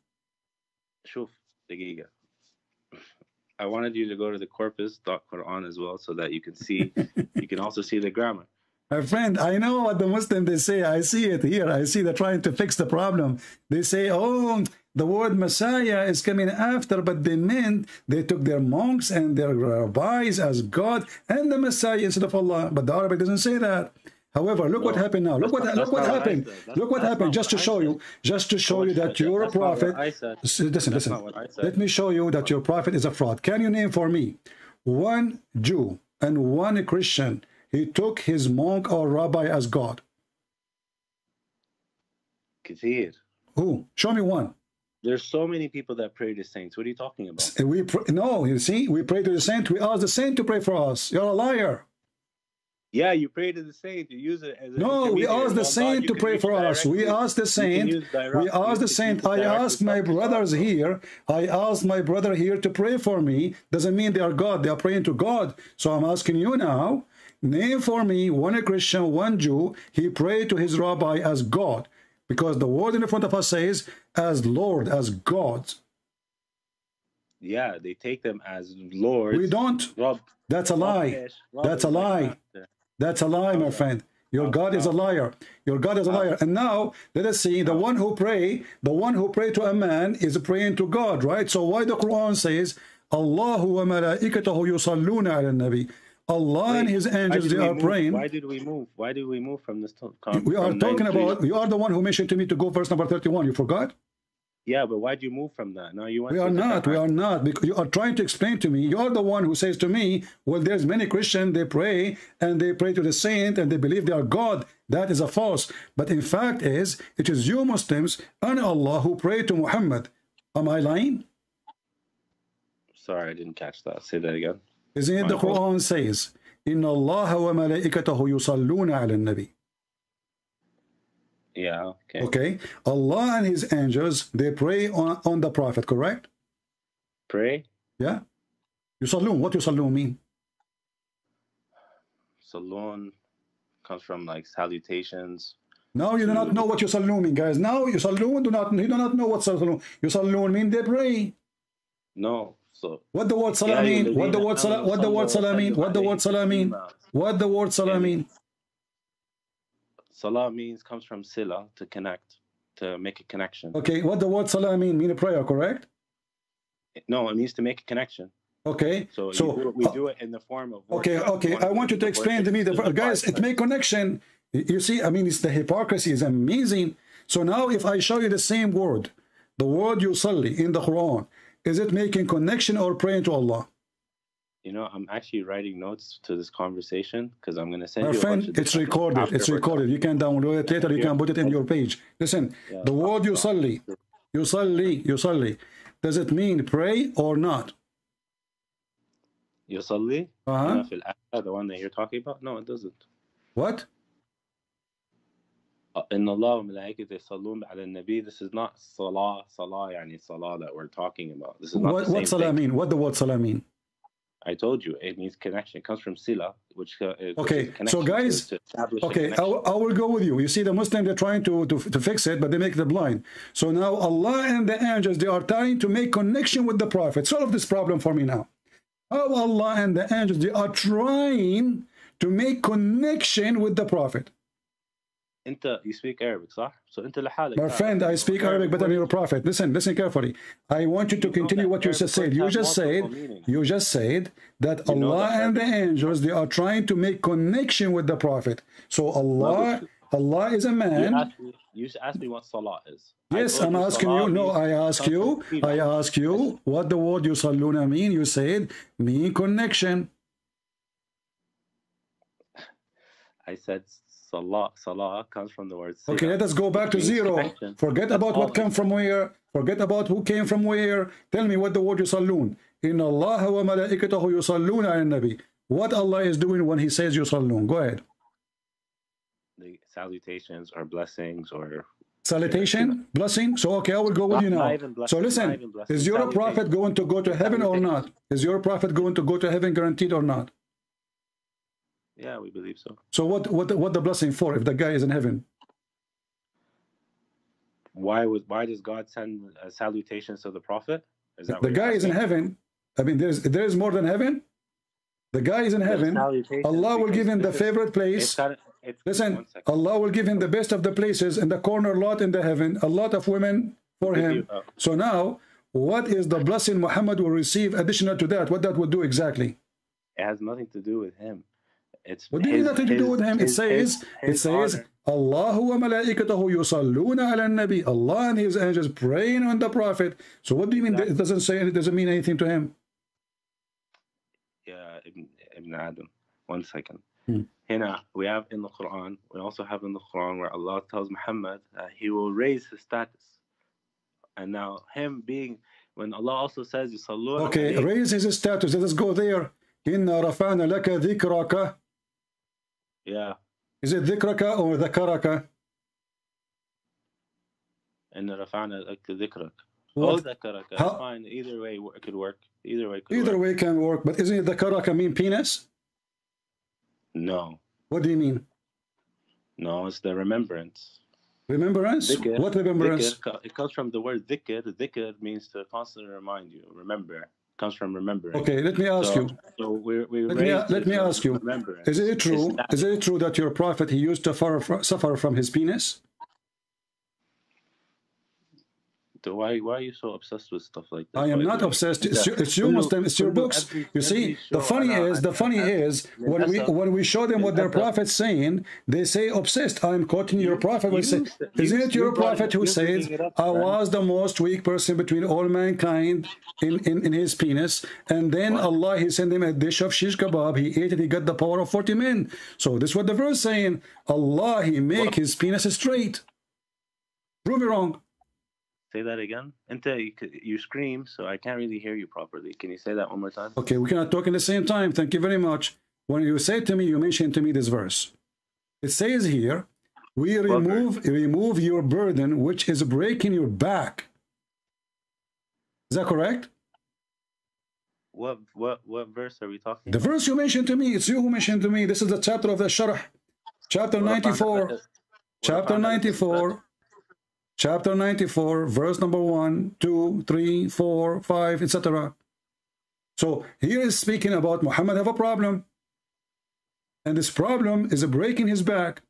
I wanted you to go to the corpus.quran as well, so that you can see, you can also see the grammar. My friend, I know what the Muslim they say. I see it here. I see they're trying to fix the problem. They say, oh, the word Messiah is coming after, but they meant they took their monks and their rabbis as God and the Messiah instead of Allah. But the Arabic doesn't say that. However, look what happened now. Look what happened. Look what happened. Just to show you that your prophet. Listen. Let me show you that your prophet is a fraud. Can you name for me one Jew and one Christian? He took his monk or rabbi as God. Kathir. Who? Show me one. There's so many people that pray to saints. What are you talking about? You pray to the saint. We ask the saint to pray for us. You're a liar. Yeah, you pray to the saint. You use it as a no. We ask the saint to pray for us. We ask the saint. We ask the saint. I ask my brothers here. I ask my brother here to pray for me. Doesn't mean they are God. They are praying to God. So I'm asking you now. Name for me one Christian, one Jew. He prayed to his rabbi as God, because the word in the front of us says as Lord, as God. Yeah, they take them as Lord. We don't. That's a lie. That's a lie. That's a lie, my friend. Your God is a liar. Your God is a liar. And now, let us see, the one who prayed to a man is praying to God, right? So why the Quran says, Allahu wa malaikatahu yusalluna ala nabi. Allah and his angels, they are praying. Why did we move? Why did we move from this conversation? We are talking about, you are the one who mentioned to me to go verse number 31. You forgot? Yeah, but why do you move from that? Now you want. We are not. Because you are trying to explain to me. You are the one who says to me, "Well, there's many Christians. They pray to the saint, and they believe they are God." That is a false. But in fact, it is you Muslims and Allah who pray to Muhammad. Am I lying? Sorry, I didn't catch that. Say that again. Isn't it the Quran says, "Inna Allah wa malaikatahu yusalluna ala nabi." Yeah, okay. Allah and his angels, they pray on the prophet, correct? Pray? Yeah. Yusallun, what Yusallun mean? Sallun comes from like salutations. Now you do not know what Yusallun mean, guys. Now Yusallun, you do not know what Yusallun. Yusallun mean they pray. No. So what the word salam mean? What the word salam mean? Salah comes from sila, to connect, to make a connection. Okay, what the word salah mean? Mean a prayer, correct? No, it means to make a connection. Okay, so we do it in the form of worship. Okay. I want you to explain to me, guys, it make connection. You see, I mean, it's the hypocrisy is amazing. So now if I show you the same word, the word yusalli in the Quran, is it making connection or praying to Allah? You know, I'm actually writing notes to this conversation because I'm going to send you. My friend, it's recorded. It's recorded. You can download it later. You can put it in your page. Listen, the word yusalli, does it mean pray or not? Yusalli? The one that you're talking about? No, it doesn't. What? In Allah, Malaikata Salun ala Nabi, this is not salah, yani salah that we're talking about. This is not what salah mean? What the word salah mean? I told you, it means connection. It comes from sila, which is so guys, I will go with you. You see, the Muslims, they're trying to fix it, but they make the blind. So now Allah and the angels, they are trying to make connection with the Prophet. Solve this problem for me now. How Allah and the angels, they are trying to make connection with the Prophet. You speak Arabic, right? So my friend, I speak Arabic better than your Prophet. Listen carefully. I want you to continue what you just said. You just said that Allah and the angels, they are trying to make connection with the Prophet. So Allah is a man. You asked me what salah is. Yes, I'm asking you. No, I ask you what the word yusalluna mean. You said mean connection. I said Salah comes from the word salah. Okay, let us go back to zero. Connection. Forget about what came from where. Forget about who came from where. Tell me what the word yusallun. Inna Allah wa malaikatahu yusalluna ala nabi. What Allah is doing when He says yusallun? Go ahead. The salutations or blessings or... Salutation? Blessing? So, okay, I will go with you now. So listen, is your prophet going to go to heaven or not? Is your prophet going to go to heaven guaranteed or not? Yeah, we believe so. So what the blessing for if the guy is in heaven? Why does God send salutations to the prophet? Is that the guy is in heaven? I mean, there is more than heaven. The guy is in heaven. Allah will give him the favorite place. Listen, Allah will give him the best of the places in the corner lot in the heaven. A lot of women for him. So now, what is the blessing Muhammad will receive additional to that? What that would do exactly? It has nothing to do with him. It says Allah wa malaikatahu yusalluna ala nabi. Allah and His angels praying on the Prophet. So what do you mean that it doesn't say, it doesn't mean anything to him? Yeah, Ibn Adam, one second. We have in the Quran, we also have in the Quran where Allah tells Muhammad He will raise his status. And now him being, when Allah also says yusalluna. Okay, raises his status. Let us go there. Inna rafa'na laka dhikraka. Yeah. Is it dhikraka or dhakaraka? Inna rafa'na laka dhikrak. Oh, dhakaraka. Fine. Either way it could work. Either way can work. But isn't dhakaraka mean penis? No. What do you mean? No, it's the remembrance. Remembrance? Dhikr. What remembrance? Dhikr. It comes from the word dhikr. Dhikr means to constantly remind you, remember. Comes from remembering. Okay, let me ask you. Let me ask you. Is it true? Is it true that your prophet he used to suffer from his penis? Why are you so obsessed with stuff like that? I am not obsessed. It's you, Muslim. It's your books. You see, the funny is when we show them what their prophet's saying, they say obsessed. I'm quoting your prophet. We say, isn't it your prophet who says, "I was the most weak person between all mankind in his penis," and then Allah He sent him a dish of shish kebab. He ate it. He got the power of 40 men. So this is what the verse saying. Allah He make His penis straight. Prove me wrong. Say that again. You scream, so I can't really hear you properly. Can you say that one more time? Okay, we cannot talk at the same time. Thank you very much. When you say to me, you mentioned to me this verse. It says here, we remove your burden, which is breaking your back. Is that correct? What verse are we talking about? The verse you mentioned to me, it's you who mentioned to me. This is the chapter of the Sharh. Chapter 94. Chapter 94. Chapter 94, verse number 1, 2, 3, 4, 5, etc. So here is speaking about Muhammad have a problem. And this problem is a break in his back.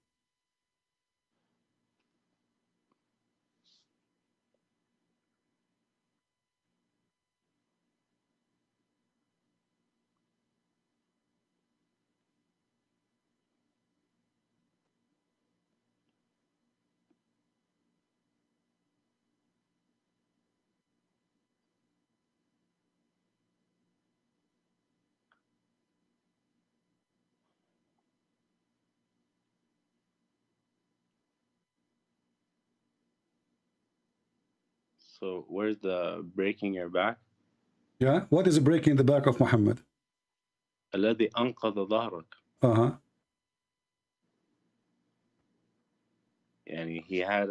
So where's the breaking your back? Yeah, what is breaking the back of Muhammad? الذي أنقذ ظهرك. And he had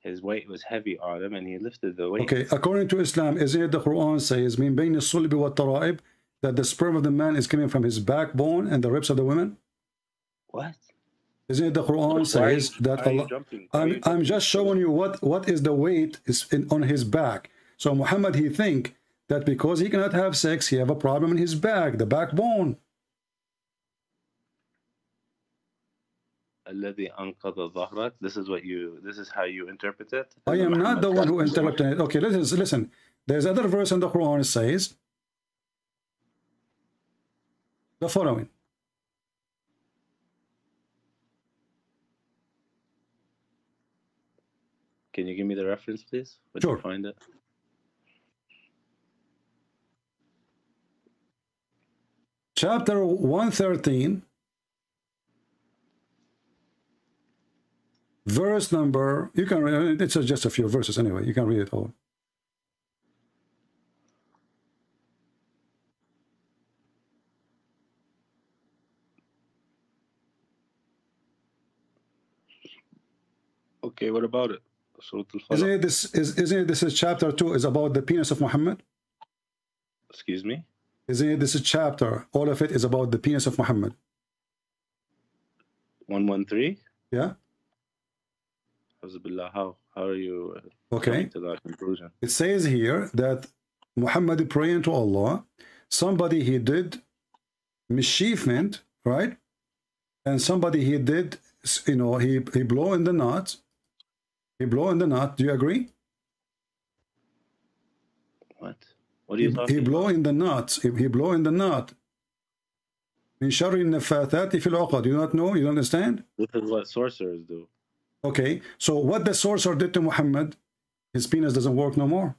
his weight was heavy on him, and he lifted the weight. Okay, according to Islam, isn't it the Quran says min bayni sulbi wa tara'ib, that the sperm of the man is coming from his backbone and the ribs of the women? What? Isn't it the Quran says that Allah? I'm just showing you what is the weight is on his back. So Muhammad, he think that because he cannot have sex, he have a problem in his back, the backbone. This is what you. This is how you interpret it. I am not the one who interpreted it. Okay, listen. There's other verse in the Quran that says the following. Can you give me the reference, please? Would you find it? Chapter 113. Verse number, you can read, it's just a few verses anyway, you can read it all. Okay, what about it? Isn't it this is chapter 2 is about the penis of Muhammad? Excuse me? Isn't it this is chapter, all of it is about the penis of Muhammad? 113? Yeah. How are you coming to that conclusion? It says here that Muhammad praying to Allah, somebody he did mischievement, right? And somebody he did, you know, he blow in the knot. He blow in the knot. Do you agree? What? What are you talking about? He blow in the knot. He blow in the knot. Min sharri nafathati fil uqad. You don't know? You don't understand? This is what sorcerers do. Okay, so what the sorcerer did to Muhammad, his penis doesn't work no more.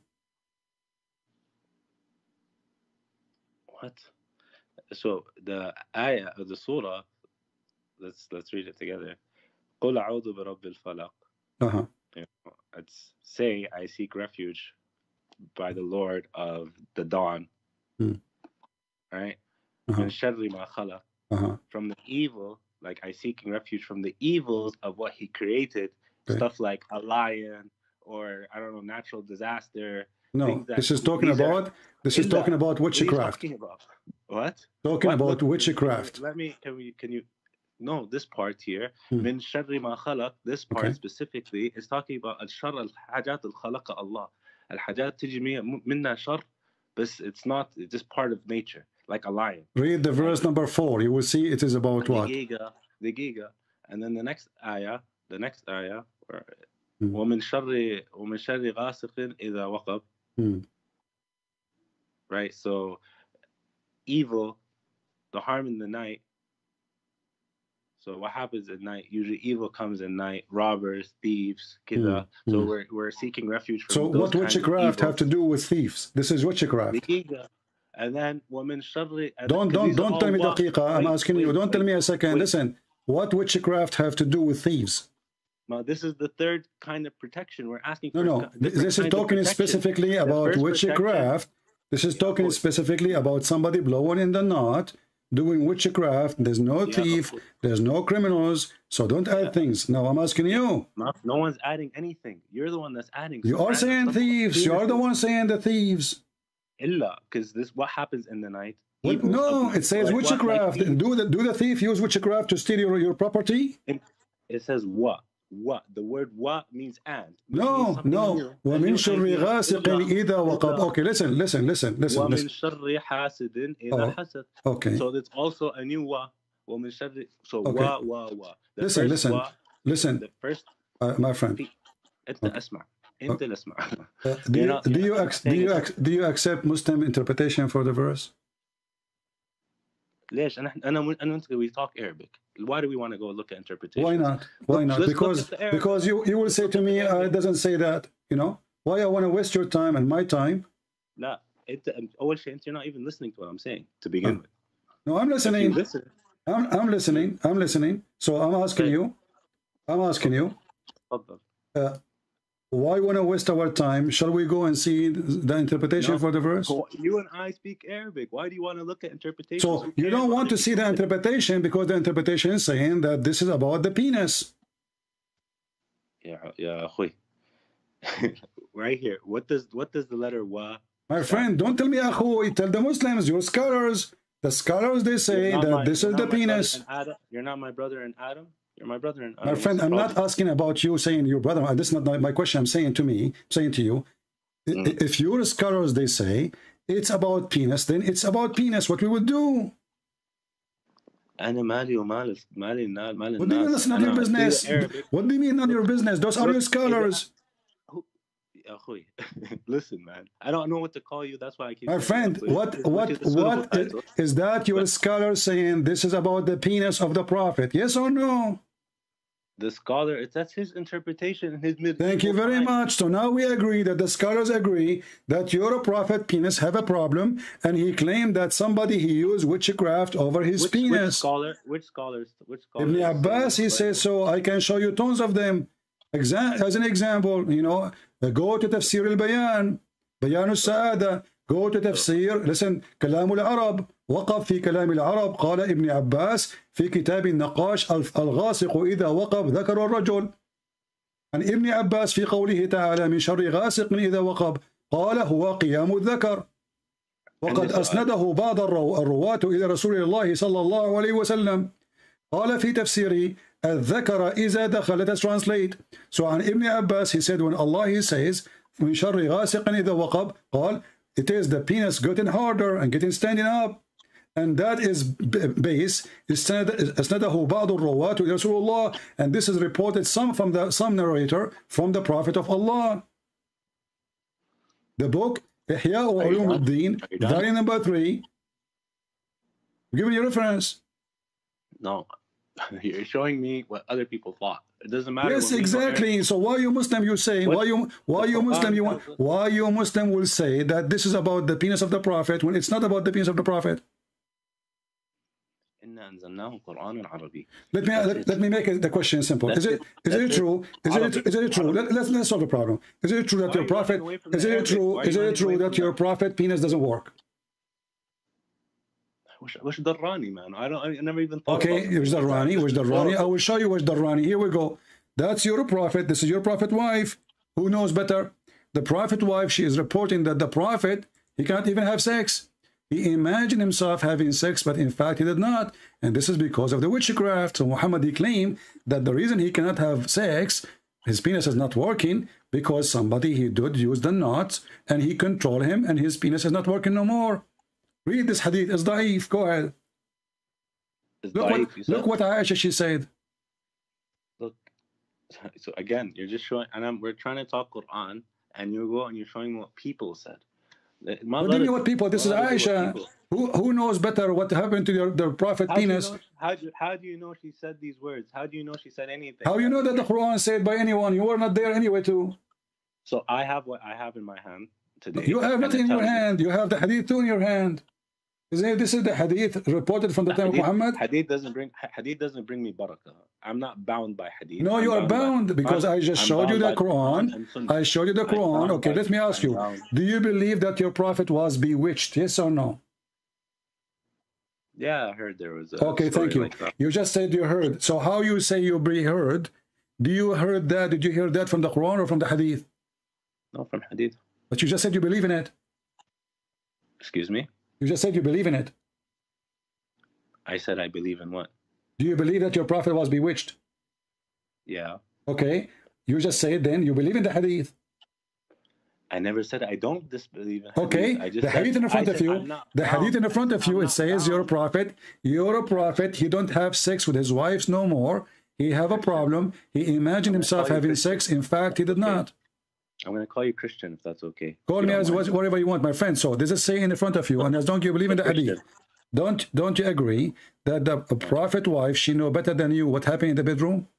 What? So the ayah of the surah, let's read it together. Qul a'udhu bi rabbil falaq. It's say, I seek refuge by the Lord of the dawn. Right? Min sharri ma khalaq. From the evil. Like, I seeking refuge from the evils of what he created, stuff like a lion or, I don't know, natural disaster. No, this is talking about, this is talking about witchcraft. Talking about witchcraft. Can you, no, this part here, min sharri ma khalaq, this part specifically is talking about al-shar al-hajat al-khalaqa Allah. Al-hajat tijmi minna shar, but it's not, it's just part of nature. Like a lion. Read the verse number 4. You will see it is about what? The giga. And then the next ayah, وَمِن شَرِّ غَاسِقٍ إِذَا وَقَبْ. Right? So, evil, the harm in the night. So, what happens at night? Usually, evil comes at night. Robbers, thieves, kidda. So, we're seeking refuge from. So, what witchcraft have to do with thieves? This is witchcraft. The giga. And then women sharri. Don't tell me daqiqa. I'm asking you. Don't tell me a second. Listen. What witchcraft have to do with thieves? This is the third kind of protection we're asking for. No, no. This is talking specifically about witchcraft. This is talking specifically about somebody blowing in the knot, doing witchcraft. There's no thief. There's no criminals. So don't add things. Now I'm asking you. No one's adding anything. You're the one that's adding. You are saying thieves. You are the one saying the thieves. Because this what happens in the night. No, it says like witchcraft. Do the thief use witchcraft to steal your property? It says what? What? The word what means and. No, no. Okay, listen. Okay. So it's also a new wa. So wa. Listen. The first, my friend. Do you accept Muslim interpretation for the verse? We talk Arabic. Why do we want to go look at interpretation? Why not? Because you will say to me, it doesn't say that. You know why I want to waste your time and my time? No, you're not even listening to what I'm saying to begin with. No, I'm listening. Listen. I'm listening. So I'm asking you. Why want to waste our time? Shall we go and see the interpretation for the verse? You and I speak Arabic. Why do you want to look at interpretation? So you don't want to see the interpretation because the interpretation is saying that this is about the penis. Yeah, right here. What does the letter wa? My friend, don't tell me akhu. Tell the Muslims, your scholars. The scholars, they say that this is the penis. You're not my brother in Adam. You're my brother and my friend. I'm not asking about you saying your brother. This is not my question. I'm saying to me, saying to you, if your scholars, they say it's about penis, then it's about penis. What we would do? What do you mean that's not your business? What do you mean not your business? Those are your scholars. Listen, man, I don't know what to call you. That's why I keep. My friend, what is that? Your scholar saying this is about the penis of the prophet? Yes or no? The scholar, that's his interpretation. His Thank you very much. So now we agree that the scholars agree that your prophet penis have a problem, and he claimed that somebody he used witchcraft over his penis. Which scholar? Ibn Abbas. He says so. I can show you tons of them. As an example, you know, go to Tafsir al-Bayan, Bayan al-Sa'ada, go to Tafsir, listen, Kalam al-Arab, Waqaf fi Kalam al-Arab, Qala Ibn Abbas, fi Kitab al-Naqash, al-Ghasiqu idha waqaf, dhakaru al-Rajul. And Ibn Abbas, fi qawlihi ta'ala, min sharri ghasiqin idha waqaf, Qala huwa qiyamu al-dhakar. وقد أسنده بعض الرواة إلى رسول الله صلى الله عليه وسلم. قال في تفسيره الذكر إذا دخل. Let us translate. So on Ibn Abbas, he said, when Allah, he says, من شر غاسق إذا وقب, قال, it is the penis getting harder and getting standing up. And that is base. أسنده بعض الرواة إلى رسول الله. And this is reported some narrator from the Prophet of Allah. The book إحياء علوم الدين, volume number 3. Give me your reference. No. You're showing me what other people thought. It doesn't matter. Yes, exactly. So why you Muslim you say why you Muslim will say that this is about the penis of the prophet when it's not about the penis of the prophet? Let me make the question simple. Is it true? Let's solve the problem. Is it true that your prophet penis doesn't work? Which Darrani, man? I never even thought. Okay, which Darrani? I will show you which Darrani. Here we go. That's your prophet. This is your prophet wife. Who knows better? The prophet wife, she is reporting that the prophet, he can't even have sex. He imagined himself having sex, but in fact he did not. And this is because of the witchcraft. So Muhammad, he claimed that the reason he cannot have sex, his penis is not working, because somebody he did use the knots, and he controlled him, and his penis is not working no more. Read this hadith. It's da'if. Go ahead. Look what Aisha, she said. Look, so again, you're just showing, and we're trying to talk Quran, and you go and you're showing what people said. What do you mean what people? This is Aisha. Who knows better what happened to the prophet penis? How do you know she said these words? How do you know she said anything? How do you know that the Quran said by anyone? You were not there anyway too. So I have what I have in my hand today. You have nothing in your hand. You have the hadith too in your hand. This is the hadith reported from the time of Muhammad. Hadith doesn't bring me barakah. I'm not bound by hadith. No, you are bound because I just showed you the Quran. I showed you the Quran. Okay, let me ask you. Do you believe that your prophet was bewitched? Yes or no? Yeah, I heard there was a okay, thank you. You just said you heard. So how you say you be heard? Do you heard that? Did you hear that from the Quran or from the hadith? No, from hadith. But you just said you believe in it. Excuse me? You just said you believe in it. I said I believe in what? Do you believe that your prophet was bewitched? Yeah. Okay. You just said then you believe in the hadith. I never said I don't disbelieve in hadith. Okay. I just the hadith in front of you, it says your prophet, he don't have sex with his wives no more. He have a problem. He imagined himself having sex. In fact, he did not. I'm going to call you Christian, if that's okay. Call me as whatever you want, my friend. So this is saying in front of you, and as don't you believe in the hadith, don't you agree that the prophet wife, she know better than you what happened in the bedroom?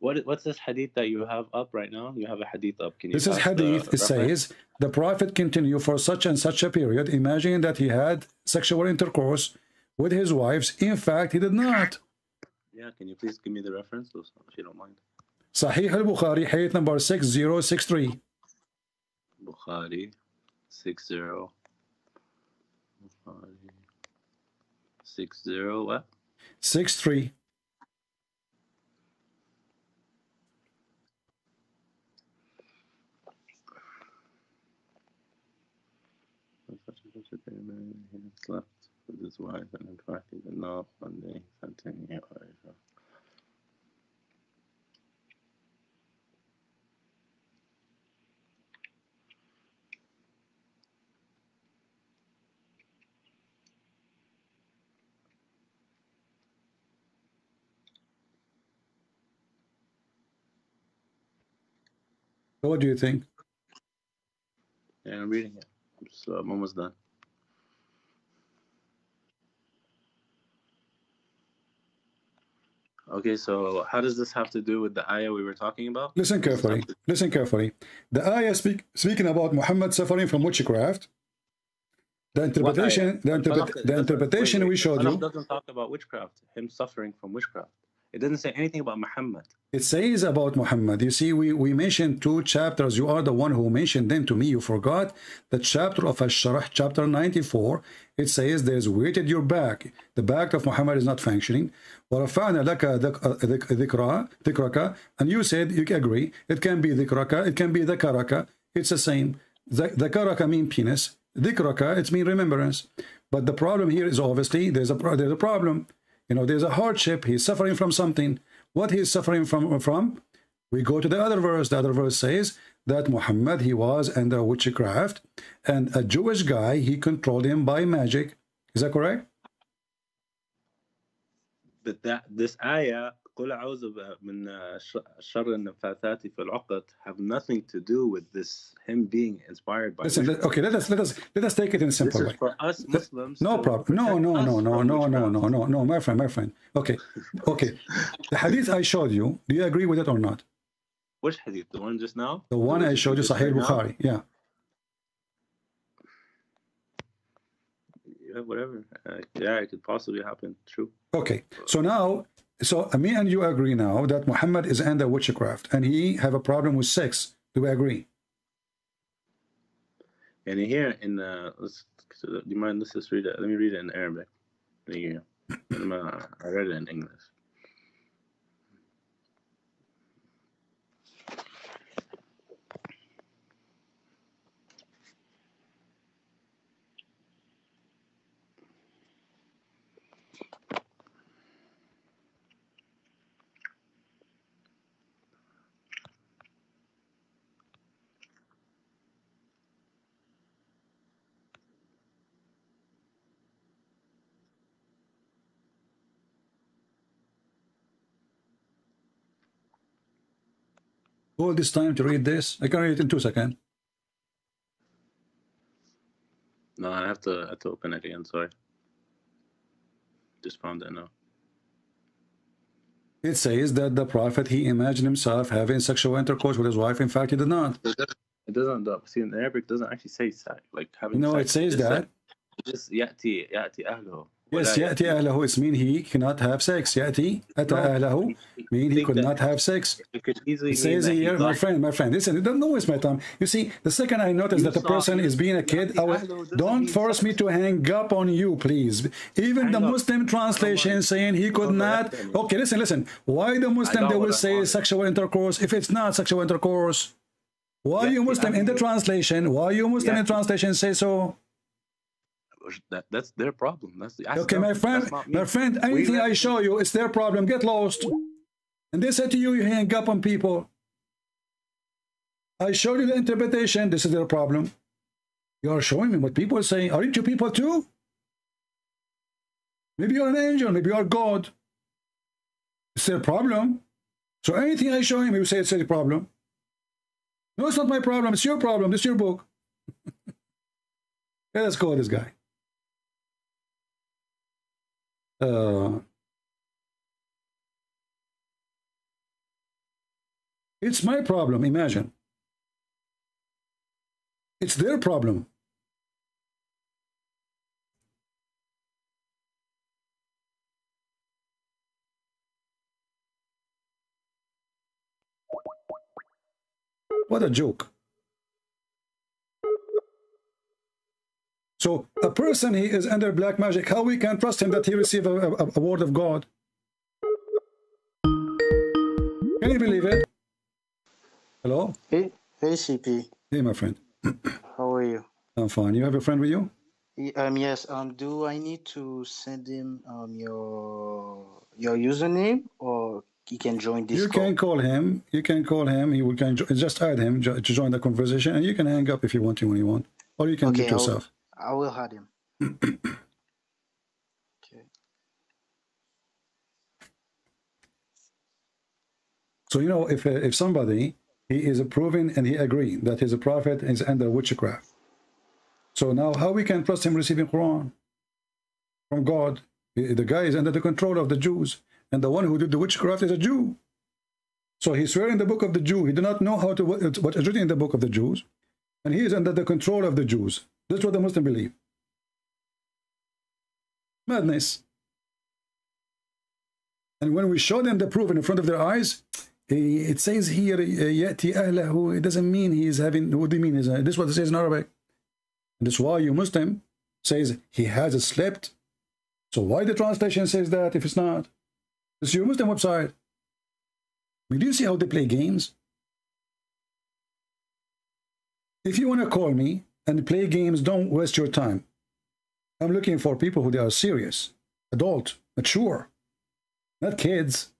What's this hadith that you have up right now? You have a hadith up. Can you? This is hadith. It says the prophet continued for such and such a period, imagining that he had sexual intercourse with his wives. In fact, he did not. Yeah. Can you please give me the reference, if you don't mind? Sahih al-Bukhari, hadith number 6063. Bukhari, 60 what? 63. Slept with his wife and attracted enough one day, continued Aisha. What do you think? Yeah, I'm reading it. So I'm almost done. Okay, so how does this have to do with the ayah we were talking about? Listen carefully. Listen carefully. The ayah speaking about Muhammad suffering from witchcraft. The interpretation, the interpretation we showed you doesn't talk about witchcraft. Him suffering from witchcraft. It doesn't say anything about Muhammad. It says about Muhammad. You see, we mentioned two chapters. You are the one who mentioned them to me. You forgot the chapter of Al-Sharh, chapter 94. It says there's weight at your back. The back of Muhammad is not functioning. And you said, you agree, it can be dhikraka, it can be dhakaraka. It's the same. Dhakaraka means penis. Dhikraka, it means remembrance. But the problem here is obviously there's a problem. You know, there's a hardship. He's suffering from something. What he's suffering from? We go to the other verse. The other verse says that Muhammad, he was under witchcraft, and a Jewish guy, he controlled him by magic. Is that correct? But this ayah, قُلْ أَعُوذُ مِنْ شَرِّ النَّفَّاثَاتِ فِي الْعُقَدِ, have nothing to do with this him being inspired by. Listen, okay, let us take it in simple way. This is for us Muslims. No problem. No, my friend. Okay. The hadith I showed you. Do you agree with it or not? Which hadith? The one just now? The one I showed you, Sahih Bukhari. Yeah. Yeah, whatever. Yeah, it could possibly happen. True. Okay. So now. So me and you agree now that Muhammad is under witchcraft and he have a problem with sex. Do we agree? And here in do you mind? Let's just read it. Let me read it in Arabic. Here. I read it in English. All this time to read this? I can read it in 2 seconds. No, I have to open it again, sorry. Just found it now. It says that the prophet, he imagined himself having sexual intercourse with his wife. In fact, he did not. It doesn't see, in Arabic, it doesn't actually say sex. Like having no, sex. It says that. Just ya'ti ahlahu. Yes, ya'ti ahlahu, it means he cannot have sex. Ya'ti ahlahu means he could not have sex. It says here, my friend, listen, don't waste my time. You see, the second I notice that a person is being a kid, don't force me to hang up on you, please. Even the Muslim translation saying he could not. Okay, listen. Why the Muslim, they will say sexual intercourse if it's not sexual intercourse? Why you Muslim in the translation? Why you Muslim in translation say so? That's their problem. Okay, my friend, anything I show you, it's their problem. Get lost. And they said to you, you hang up on people. I showed you the interpretation. This is their problem. You are showing me what people are saying. Aren't you people too? Maybe you're an angel. Maybe you're God. It's their problem. So anything I show him, you say it's their problem. No, it's not my problem. It's your problem. This is your book. Let us call this guy. It's my problem, imagine. It's their problem. What a joke. So a person, he is under black magic. How we can trust him that he received a word of God? Can you believe it? Hello? Hey, CP. Hey, my friend. How are you? I'm fine. You have a friend with you? Yes. Do I need to send him your username, or he can join Discord? You can call him. He will just add him to join the conversation, and you can hang up if you want to when you want, or you can do it yourself. I will add him. Okay. So you know, if somebody he is approving and he agreed that he's a prophet is under witchcraft. So now, how we can trust him receiving Quran from God? The guy is under the control of the Jews, and the one who did the witchcraft is a Jew. So he swear in the book of the Jew. He did not know how to what is written in the book of the Jews, and he is under the control of the Jews. That's what the Muslim believe. Madness. And when we show them the proof in front of their eyes, it says here, "Yati ahlahu." It doesn't mean he is having. What do you mean? Is this what it says in Arabic? And that's why you Muslim says he has slept. So why the translation says that if it's not? It's your Muslim website. I mean, do you see how they play games? If you want to call me and play games, don't waste your time. I'm looking for people who they are serious, adult, mature, not kids.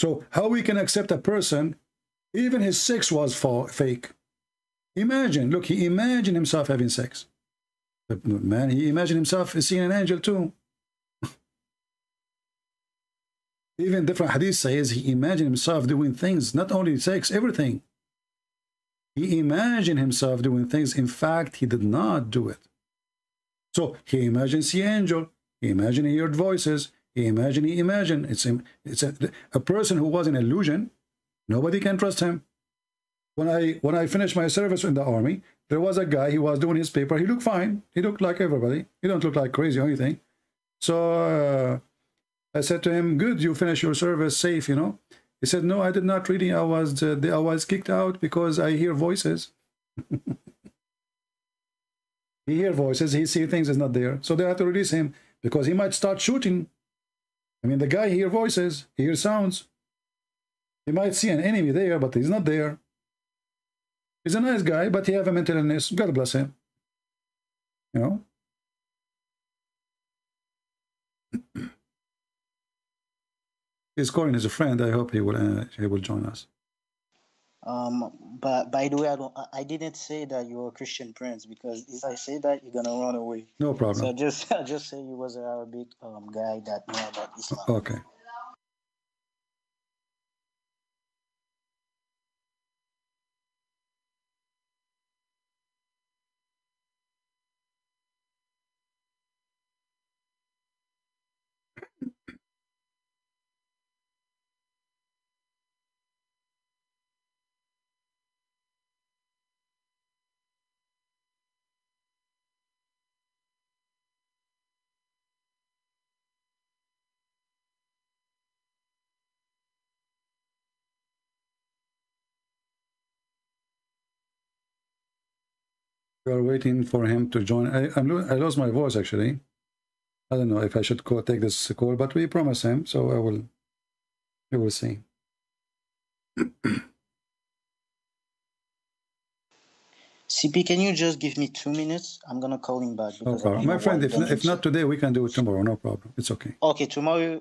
So how we can accept a person, even his sex was fake. Imagine, look, he imagined himself having sex. But man, he imagined himself seeing an angel too. Even different hadith says he imagined himself doing things, not only sex, everything. He imagined himself doing things. In fact, he did not do it. So he imagined the angel. He imagined he heard voices. He imagined. It's a person who was in illusion. Nobody can trust him. When I finished my service in the army, there was a guy. He was doing his paper. He looked fine. He looked like everybody. He don't look like crazy or anything. So I said to him, "Good, you finished your service safe, you know." He said, "No, I did not really. I was kicked out because I hear voices." He hear voices. He see things is not there. So they have to release him because he might start shooting. I mean, the guy hear voices. He hear sounds. He might see an enemy there, but he's not there. He's a nice guy, but he have a mental illness. God bless him. You know. He's calling as a friend. I hope he will join us. But by the way, I didn't say that you were a Christian Prince, because if I say that, you're gonna run away. No problem. So I just say you was an Arabic guy that knew about Islam. Okay. We are waiting for him to join. I lost my voice actually. I don't know if I should take this call, but we promised him, so I will. We will see. CP, can you just give me 2 minutes? I'm gonna call him back. No problem, my friend. If not today, we can do it tomorrow. No problem. It's okay. Okay, tomorrow.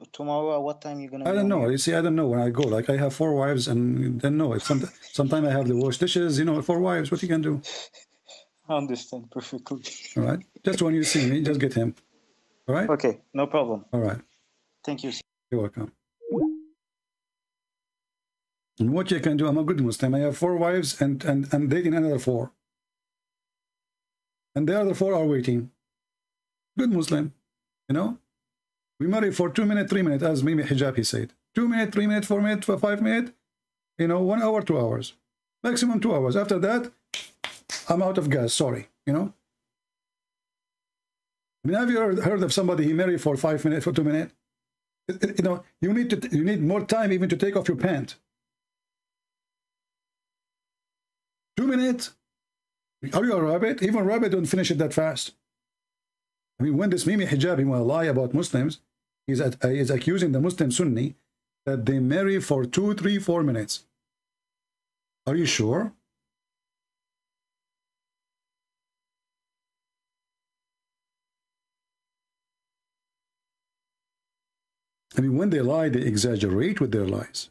At what time you gonna? I don't know. You see, I don't know when I go. Like I have 4 wives, and then no. Sometimes I have the wash dishes. You know, 4 wives. What you can do? I understand perfectly. All right. Just when you see me, just get him. All right. Okay. No problem. All right. Thank you. You're welcome. And what you can do? I'm a good Muslim. I have 4 wives and dating another 4. And the other 4 are waiting. Good Muslim. You know, we marry for 2 minutes, 3 minutes, as Mimi Hijab he said. 2 minutes, 3 minutes, 4 minutes, 5 minutes. You know, 1 hour, 2 hours, maximum 2 hours. After that, I'm out of gas, sorry, you know. I mean, have you heard of somebody he married for 5 minutes, for 2 minutes? You know, you need more time even to take off your pant. 2 minutes? Are you a rabbit? Even rabbit don't finish it that fast. I mean, when this Mimi Hijab, he will lie about Muslims, he's accusing the Muslim Sunni that they marry for 2, 3, 4 minutes. Are you sure? I mean, when they lie, they exaggerate with their lies.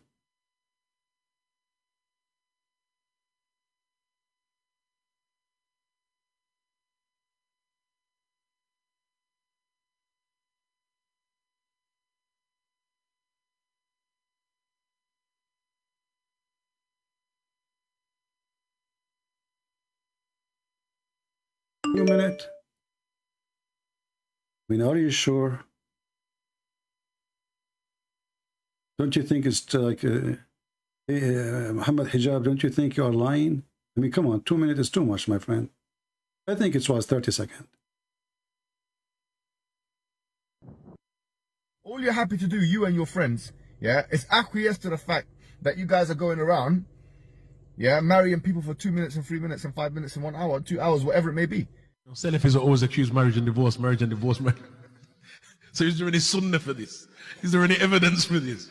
Minute. I mean, are you sure? Don't you think it's like Muhammad Hijab, don't you think you are lying? I mean, come on, 2 minutes is too much, my friend. I think it was 30 seconds. All you're happy to do, you and your friends, yeah, is acquiesce to the fact that you guys are going around, yeah, marrying people for 2 minutes and 3 minutes and 5 minutes and 1 hour, 2 hours, whatever it may be. Salafis are always accused marriage and divorce, marriage and divorce. Marriage. So is there any sunnah for this? Is there any evidence for this?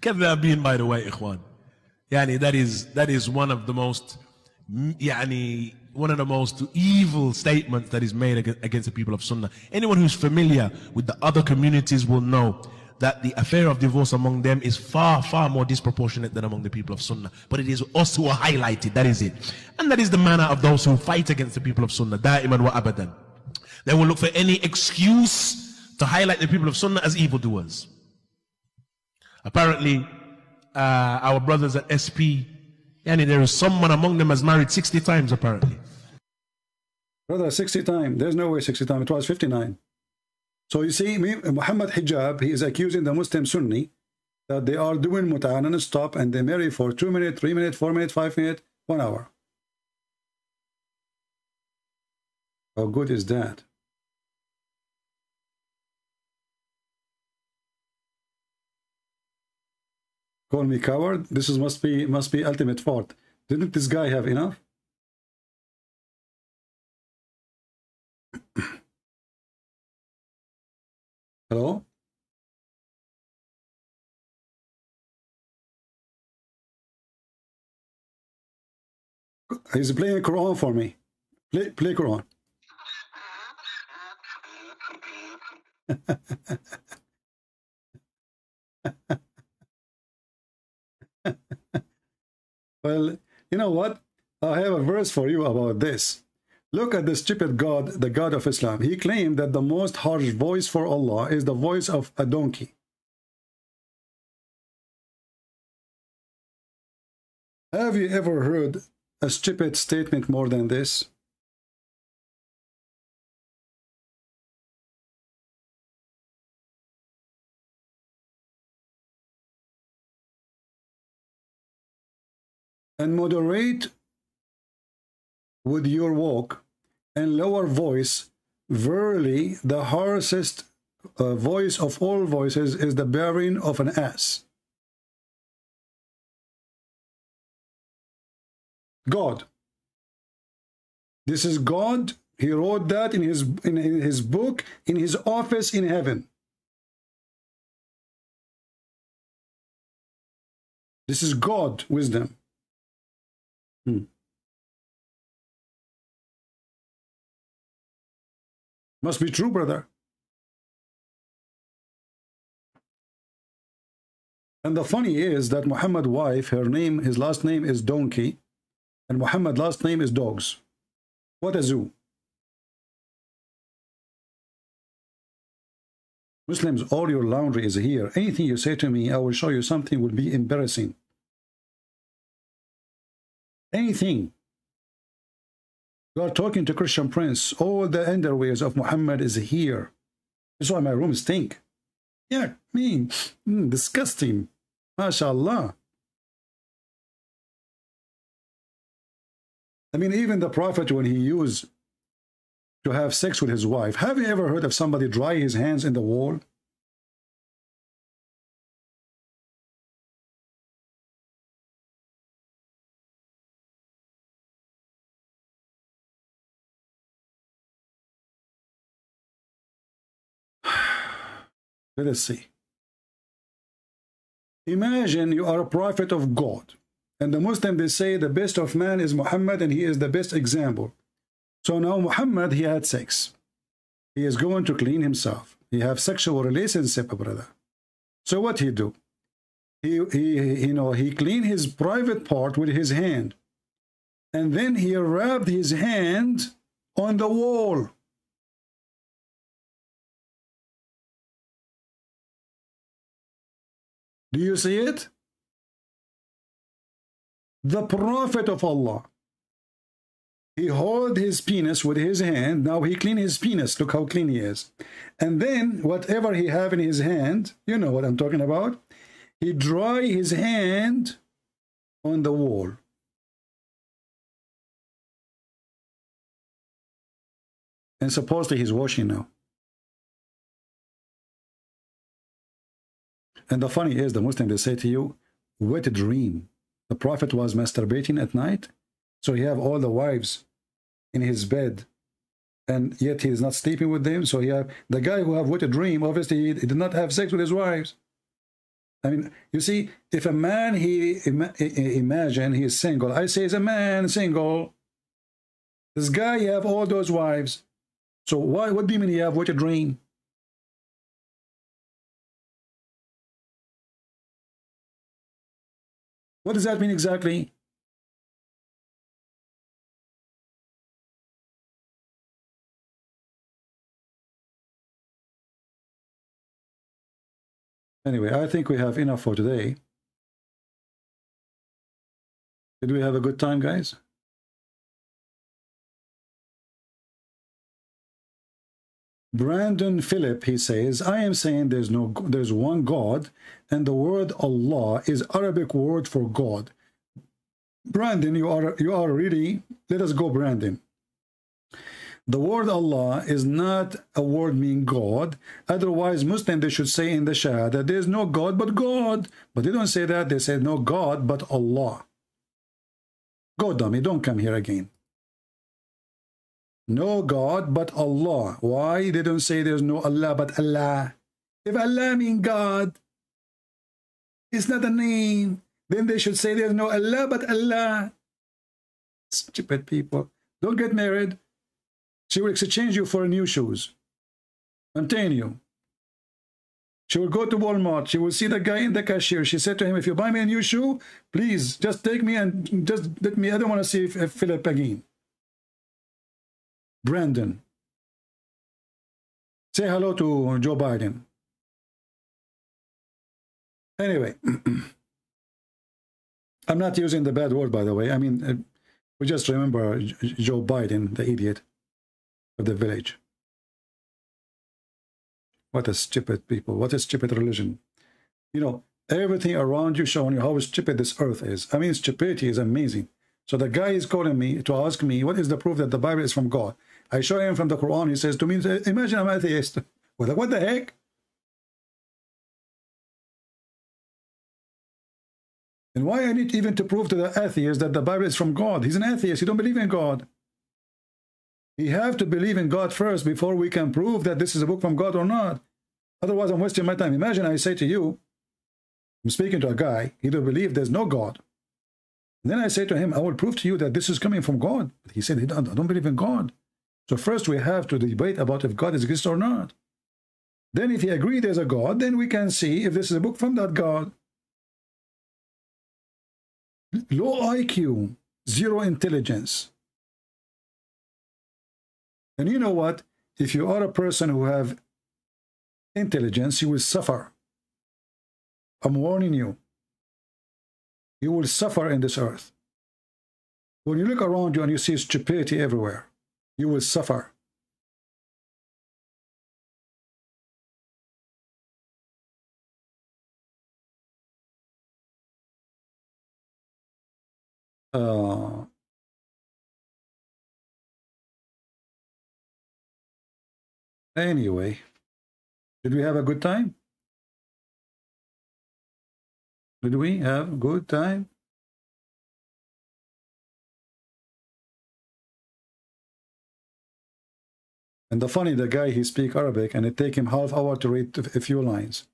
Kadhabin, by the way, Ikhwan. Yani, that is one of the most, yani, one of the most evil statements that is made against the people of Sunnah. Anyone who's familiar with the other communities will know that the affair of divorce among them is far, far more disproportionate than among the people of Sunnah. But it is us who are highlighted, that is it. And that is the manner of those who fight against the people of Sunnah, da'iman wa abadan. They will look for any excuse to highlight the people of Sunnah as evildoers. Apparently, our brothers at SP, yani there is someone among them has married 60 times, apparently. Brother, 60 times. There's no way 60 times. It was 59. So you see, Muhammad Hijab, he is accusing the Muslim Sunni that they are doing mut'ah non-stop and they marry for 2 minutes, 3 minutes, 4 minutes, 5 minutes, 1 hour. How good is that? Call me coward? This is must be ultimate fault. Didn't this guy have enough? Hello? He's playing Quran for me. Play Quran. Well, you know what? I have a verse for you about this. Look at the stupid God, the God of Islam. He claimed that the most harsh voice for Allah is the voice of a donkey. Have you ever heard a stupid statement more than this? And moderate with your walk and lower voice, verily the harshest voice of all voices is the bearing of an ass. God. This is God. He wrote that in his book, in his office in heaven. This is God wisdom. Must be true, brother. And the funny is that Muhammad's wife, her name, his last name is Donkey, and Muhammad's last name is Dogs. What a zoo. Muslims, all your laundry is here. Anything you say to me, I will show you something will be embarrassing. Anything. You are talking to Christian Prince. All the underwears of Muhammad is here. That's why my room stink. Yeah, disgusting. MashaAllah. I mean, even the Prophet, when he used to have sex with his wife, have you ever heard of somebody dry his hands in the wall? Let us see. Imagine you are a prophet of God. And the Muslim, they say the best of man is Muhammad, and he is the best example. So now Muhammad, he had sex. He is going to clean himself. He have sexual relationship, brother. So what he do? He clean his private part with his hand. And then he rubbed his hand on the wall. Do you see it? The Prophet of Allah, he hold his penis with his hand. Now he clean his penis. Look how clean he is. And then whatever he have in his hand, you know what I'm talking about. He dry his hand on the wall. And supposedly he's washing now. And the funny is, the Muslim, they say to you, what a dream. The Prophet was masturbating at night, so he have all the wives in his bed, and yet he is not sleeping with them. So he have the guy who have what a dream. Obviously, he did not have sex with his wives. I mean, you see, if a man imagine he is single, I say he's a man single. This guy he have all those wives. So why? What do you mean he have what a dream? What does that mean exactly? Anyway, I think we have enough for today. Did we have a good time, guys? Brandon Phillip, he says, I am saying there's one God, and the word Allah is Arabic word for God. Brandon, you are really, let us go, Brandon. The word Allah is not a word mean God. Otherwise, Muslims, they should say in the Shahada, there's no God but God. But they don't say that. They say no God but Allah. Go, dummy, don't come here again. No God but Allah. Why they don't say there's no Allah but Allah? If Allah means God, it's not a name. Then they should say there's no Allah but Allah. Stupid people. Don't get married. She will exchange you for new shoes. I'm telling you. She will go to Walmart. She will see the guy in the cashier. She said to him, if you buy me a new shoe, please just take me and just let me. I don't want to see Philip again. Brandon, say hello to Joe Biden. Anyway, I'm not using the bad word, by the way. I mean, we just remember Joe Biden, the idiot of the village. What a stupid people. What a stupid religion. You know, everything around you showing you how stupid this earth is. I mean, stupidity is amazing. So the guy is calling me to ask me, what is the proof that the Bible is from God? I show him from the Quran. He says to me, imagine I'm atheist. What the heck? And why I need even to prove to the atheist that the Bible is from God? He's an atheist. He don't believe in God. He have to believe in God first before we can prove that this is a book from God or not. Otherwise, I'm wasting my time. Imagine I say to you, I'm speaking to a guy, he don't believe there's no God. Then I say to him, I will prove to you that this is coming from God. But he said, I don't believe in God. So first we have to debate about if God exists or not. Then if he agrees there's a God, then we can see if this is a book from that God. Low IQ, zero intelligence. And you know what? If you are a person who have intelligence, you will suffer. I'm warning you. You will suffer in this earth. When you look around you and you see stupidity everywhere, you will suffer. Anyway, did we have a good time? Did we have a good time? And the funny, the guy, he speak Arabic, and it take him half hour to read a few lines.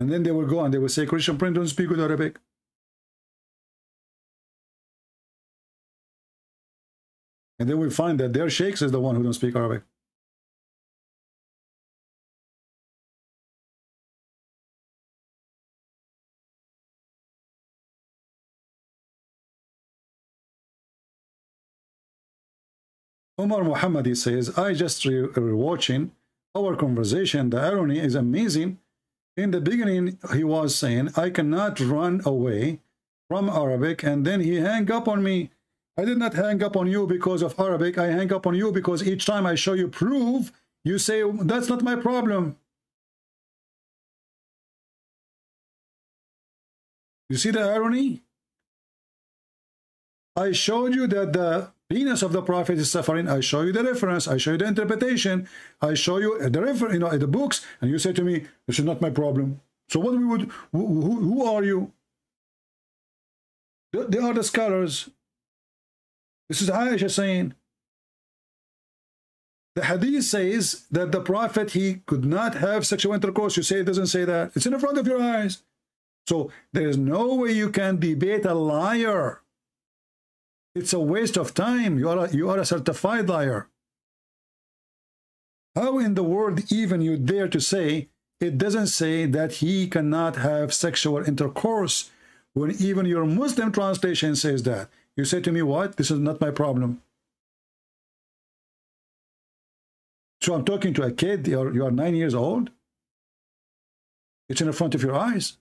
And then they will go and they will say, Christian Prince don't speak good Arabic. And then we find that their sheikhs is the one who don't speak Arabic. Omar Muhammad, he says, I just rewatching our conversation. The irony is amazing. In the beginning, he was saying, I cannot run away from Arabic. And then he hang up on me. I did not hang up on you because of Arabic. I hang up on you because each time I show you proof, you say, that's not my problem. You see the irony? I showed you that the penis of the prophet is suffering. I show you the reference. I show you the interpretation. I show you the reference, you know, the books, and you say to me, "This is not my problem." So what we would? Who are you? They are the scholars. This is Aisha saying. The hadith says that the prophet he could not have sexual intercourse. You say it doesn't say that. It's in the front of your eyes. So there is no way you can debate a liar. It's a waste of time. You are a certified liar. How in the world even you dare to say it doesn't say that he cannot have sexual intercourse when even your Muslim translation says that? You say to me, what? This is not my problem. So I'm talking to a kid. You are 9 years old. It's in the front of your eyes.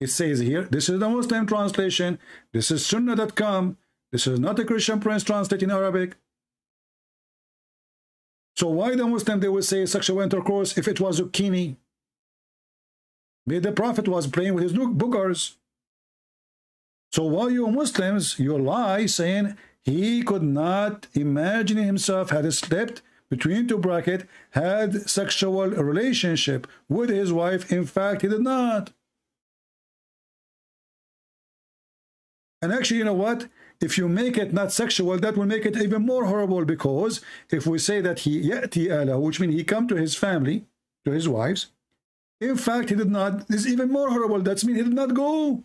It says here, this is the Muslim translation. This is Sunnah.com. This is not a Christian Prince translating Arabic. So why the Muslim, they would say sexual intercourse if it was zucchini? Maybe the Prophet was playing with his boogers. So why you Muslims, you lie saying he could not imagine himself had slept between two brackets, had sexual relationship with his wife. In fact, he did not. And actually, you know what? If you make it not sexual, that will make it even more horrible, because if we say that he yati ala, which means he come to his family, to his wives, in fact, he did not. This is even more horrible. That means he did not go.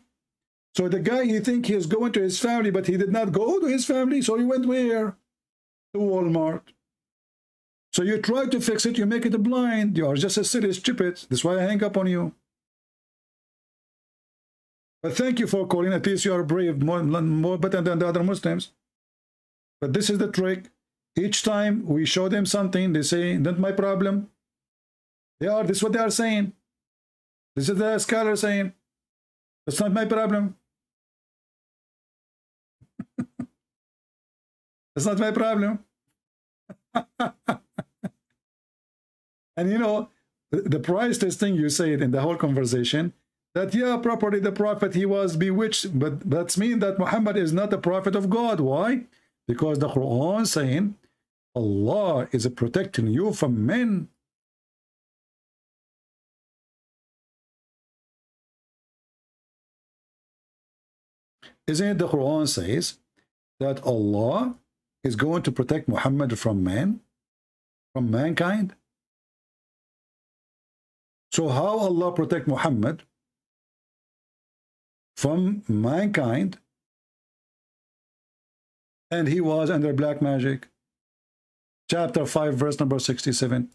So the guy, he think he is going to his family, but he did not go to his family. So he went where? To Walmart. So you try to fix it. You make it blind. You are just a silly stupid. That's why I hang up on you. But thank you for calling. At least you are brave, more better than the other Muslims. But this is the trick. Each time we show them something, they say, not my problem. This is what they are saying. This is the scholar saying, that's not my problem. That's not my problem. And you know, the priceless thing you said in the whole conversation, that yeah, properly the prophet he was bewitched, but that means that Muhammad is not a prophet of God. Why? Because the Quran saying Allah is protecting you from men. Isn't it the Quran says that Allah is going to protect Muhammad from men, from mankind? So how Allah protect Muhammad from mankind, and he was under black magic? Chapter 5 verse number 67.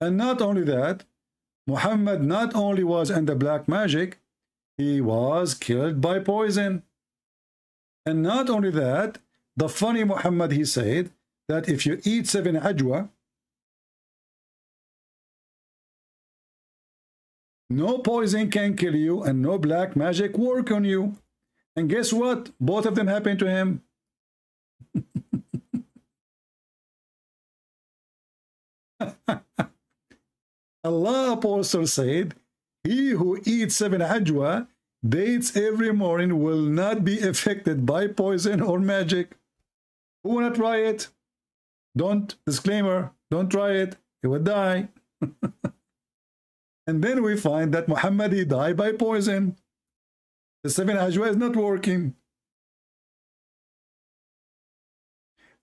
And not only that, Muhammad not only was under black magic, he was killed by poison. And not only that, the funny Muhammad, he said that if you eat 7 ajwa, no poison can kill you, and no black magic work on you. And guess what? Both of them happened to him. Allah Apostle said, he who eats 7 ajwa, dates every morning, will not be affected by poison or magic. Who wanna try it? Don't, disclaimer, don't try it. You will die. And then we find that Muhammad, he died by poison. The 7 ajwa is not working.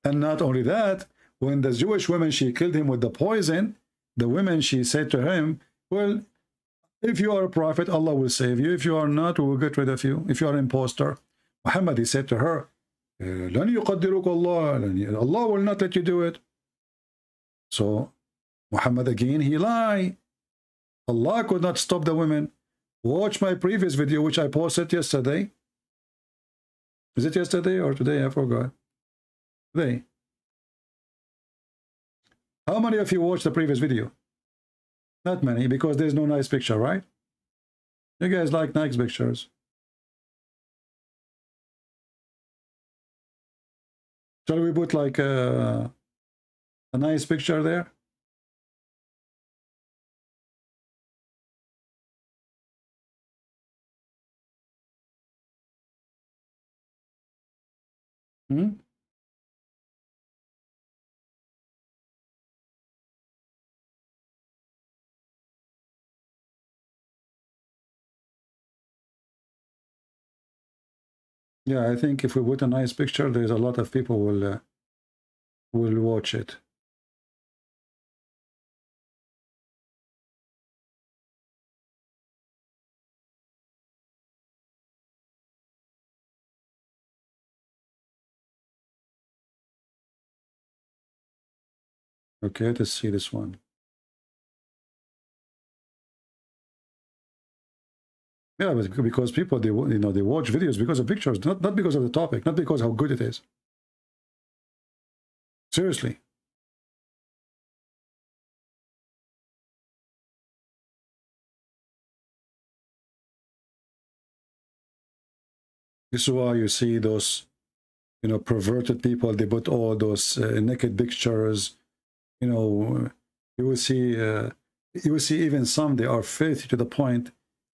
And not only that, when the Jewish woman, she killed him with the poison, the women, she said to him, well, if you are a prophet, Allah will save you. If you are not, we will get rid of you. If you are an imposter. Muhammad, he said to her, Allah will not let you do it. So Muhammad again, he lied. Allah could not stop the women. Watch my previous video, which I posted yesterday. Is it yesterday or today? I forgot. Today. How many of you watched the previous video? Not many, because there's no nice picture, right? You guys like nice pictures. Shall we put like a nice picture there? Hmm? Yeah, I think if we put a nice picture, there's a lot of people will watch it. Okay, let's see this one. Yeah, because people, they watch videos because of pictures, not because of the topic, not because how good it is. Seriously. This is why you see those, perverted people. They put all those naked pictures. You will see even some, they are filthy to the point.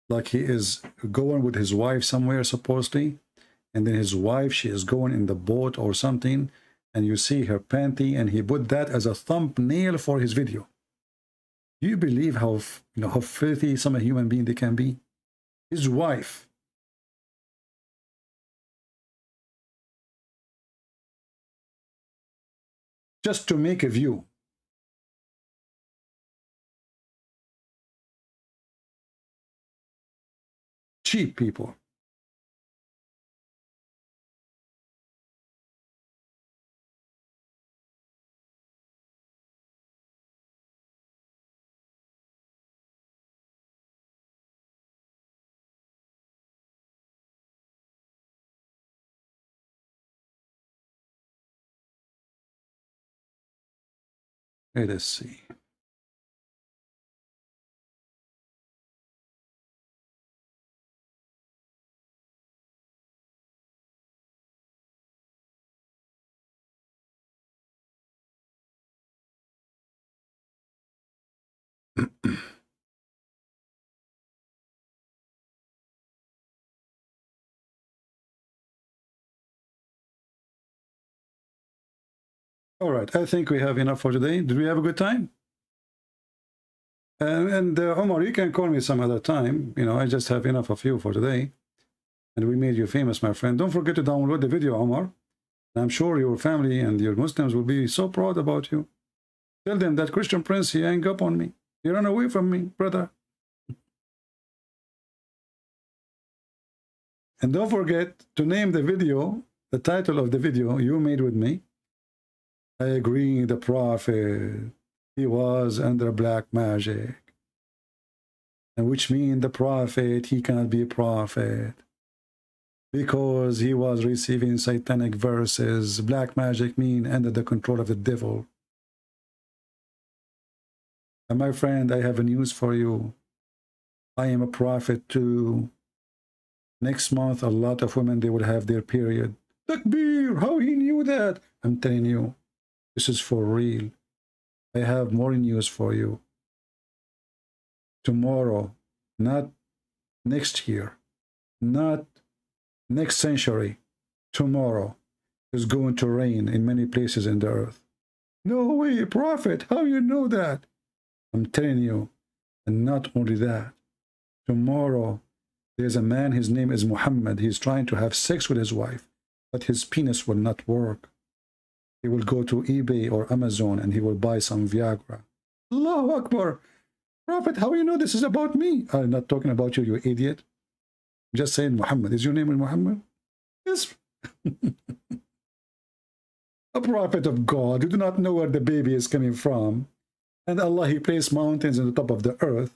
Like he is going with his wife somewhere, supposedly, and then his wife, she is going in the boat or something, and you see her panty, and he put that as a thumbnail for his video. Do you believe how how filthy some human being they can be? His wife. Just to make a view. Cheap people. Let us see. All right, I think we have enough for today. Did we have a good time? And Omar, you can call me some other time. I just have enough of you for today. And we made you famous, my friend. Don't forget to download the video, Omar. I'm sure your family and your Muslims will be so proud about you. Tell them that Christian Prince, he hung up on me. He ran away from me, brother. And don't forget to name the video, the title of the video you made with me. I agree, the prophet, he was under black magic. And which means the prophet, he cannot be a prophet. Because he was receiving satanic verses. Black magic means under the control of the devil. And my friend, I have a news for you. I am a prophet too. Next month, a lot of women, they will have their period. Takbir, how he knew that? I'm telling you, this is for real. I have more news for you. Tomorrow, not next year, not next century, tomorrow is going to rain in many places in the earth. No way, prophet, how you know that? I'm telling you, and not only that, tomorrow there's a man, his name is Muhammad. He's trying to have sex with his wife, but his penis will not work. He will go to eBay or Amazon and he will buy some Viagra. Allahu Akbar. Prophet, how do you know this is about me? I'm not talking about you, you idiot. I'm just saying Muhammad. Is your name Muhammad? Yes. A prophet of God. You do not know where the baby is coming from. And Allah, He placed mountains on the top of the earth.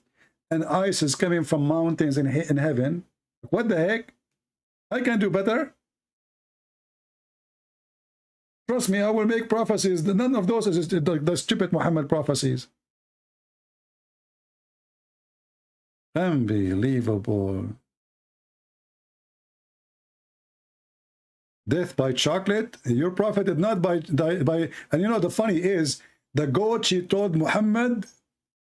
And ice is coming from mountains in heaven. What the heck? I can do better. Trust me, I will make prophecies. None of those is the stupid Muhammad prophecies. Unbelievable. Death by chocolate. Your prophet did not by and you know the funny is the goat she told Muhammad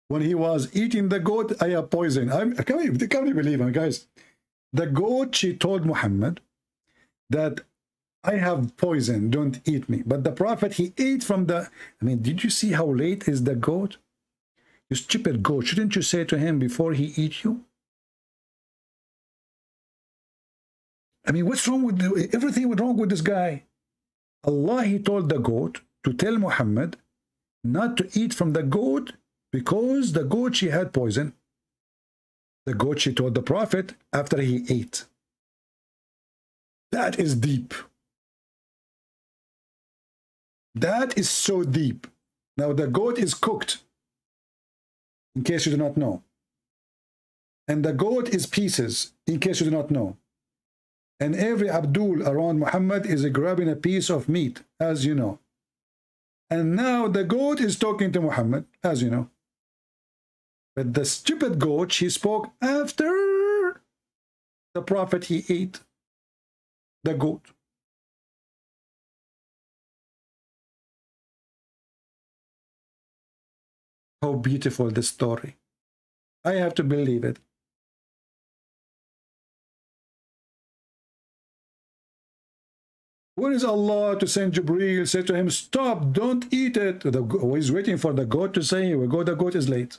when he was eating the goat, I have poison. I can't believe him, guys. The goat she told Muhammad that I have poison, don't eat me. But the prophet, he ate from the... I mean, did you see how late is the goat? You stupid goat, shouldn't you say to him before he eats you? I mean, what's wrong with... everything was wrong with this guy. Allah, He told the goat to tell Muhammad not to eat from the goat because the goat, she had poison. The goat, she told the prophet after he ate. That is deep. That is so deep. Now the goat is cooked, in case you do not know. And the goat is pieces, in case you do not know. And every Abdul around Muhammad is grabbing a piece of meat, as you know. And now the goat is talking to Muhammad, as you know. But the stupid goat, she spoke after the prophet, he ate the goat. How beautiful the story. I have to believe it. Where is Allah to send Jibreel, say to him, stop, don't eat it? He's waiting for the goat to say, the goat is late.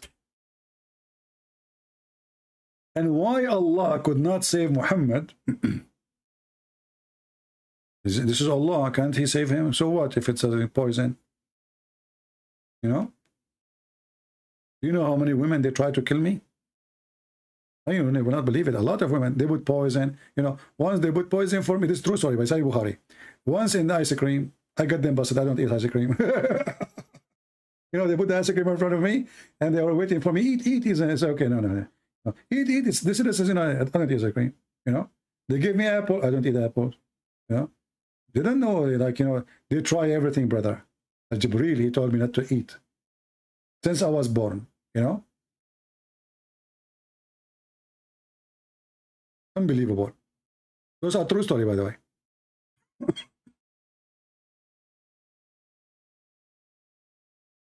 And why Allah could not save Muhammad? This is Allah, can't He save him? So what if it's a poison? You know? You know how many women they try to kill me? You will not believe it. A lot of women, they put poison. You know, once they put poison for me, this is true story by Sahih Bukhari. Once in the ice cream, I got them busted. I don't eat ice cream. You know, they put the ice cream in front of me, and they were waiting for me. Eat, eat. And I said, okay, no. Eat. This is, you know, I don't eat ice cream. You know, they give me apple. I don't eat apples. You know, they don't know. Like, you know, they try everything, brother. Jibreel, he told me not to eat since I was born. You know. Unbelievable. Those are true story, by the way.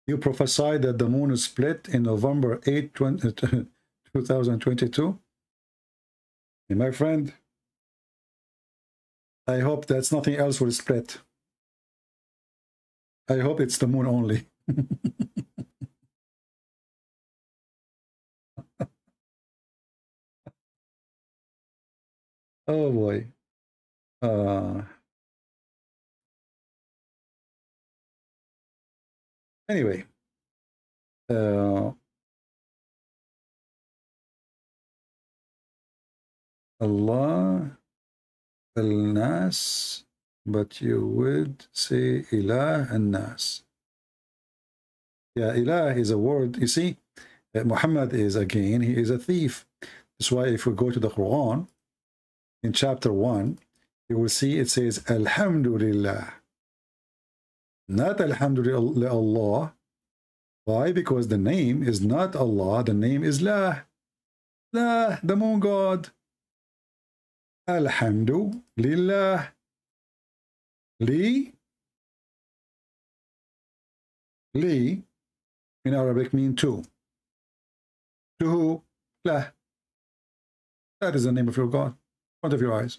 You prophesied that the moon is split in November 8, 2022. And my friend, I hope that's nothing else will split. I hope it's the moon only. Oh boy. Anyway. Allah, al-Nas, but you would say Ilah al-Nas. Yeah, Ilah is a word. You see, Muhammad is, again, he is a thief. That's why if we go to the Quran, in chapter 1, you will see it says, Alhamdulillah. Not Alhamdulillah. Why? Because the name is not Allah. The name is La. La, the moon god. Alhamdulillah. Li. Li, in Arabic, means to. To who? La. That is the name of your God. Front of your eyes.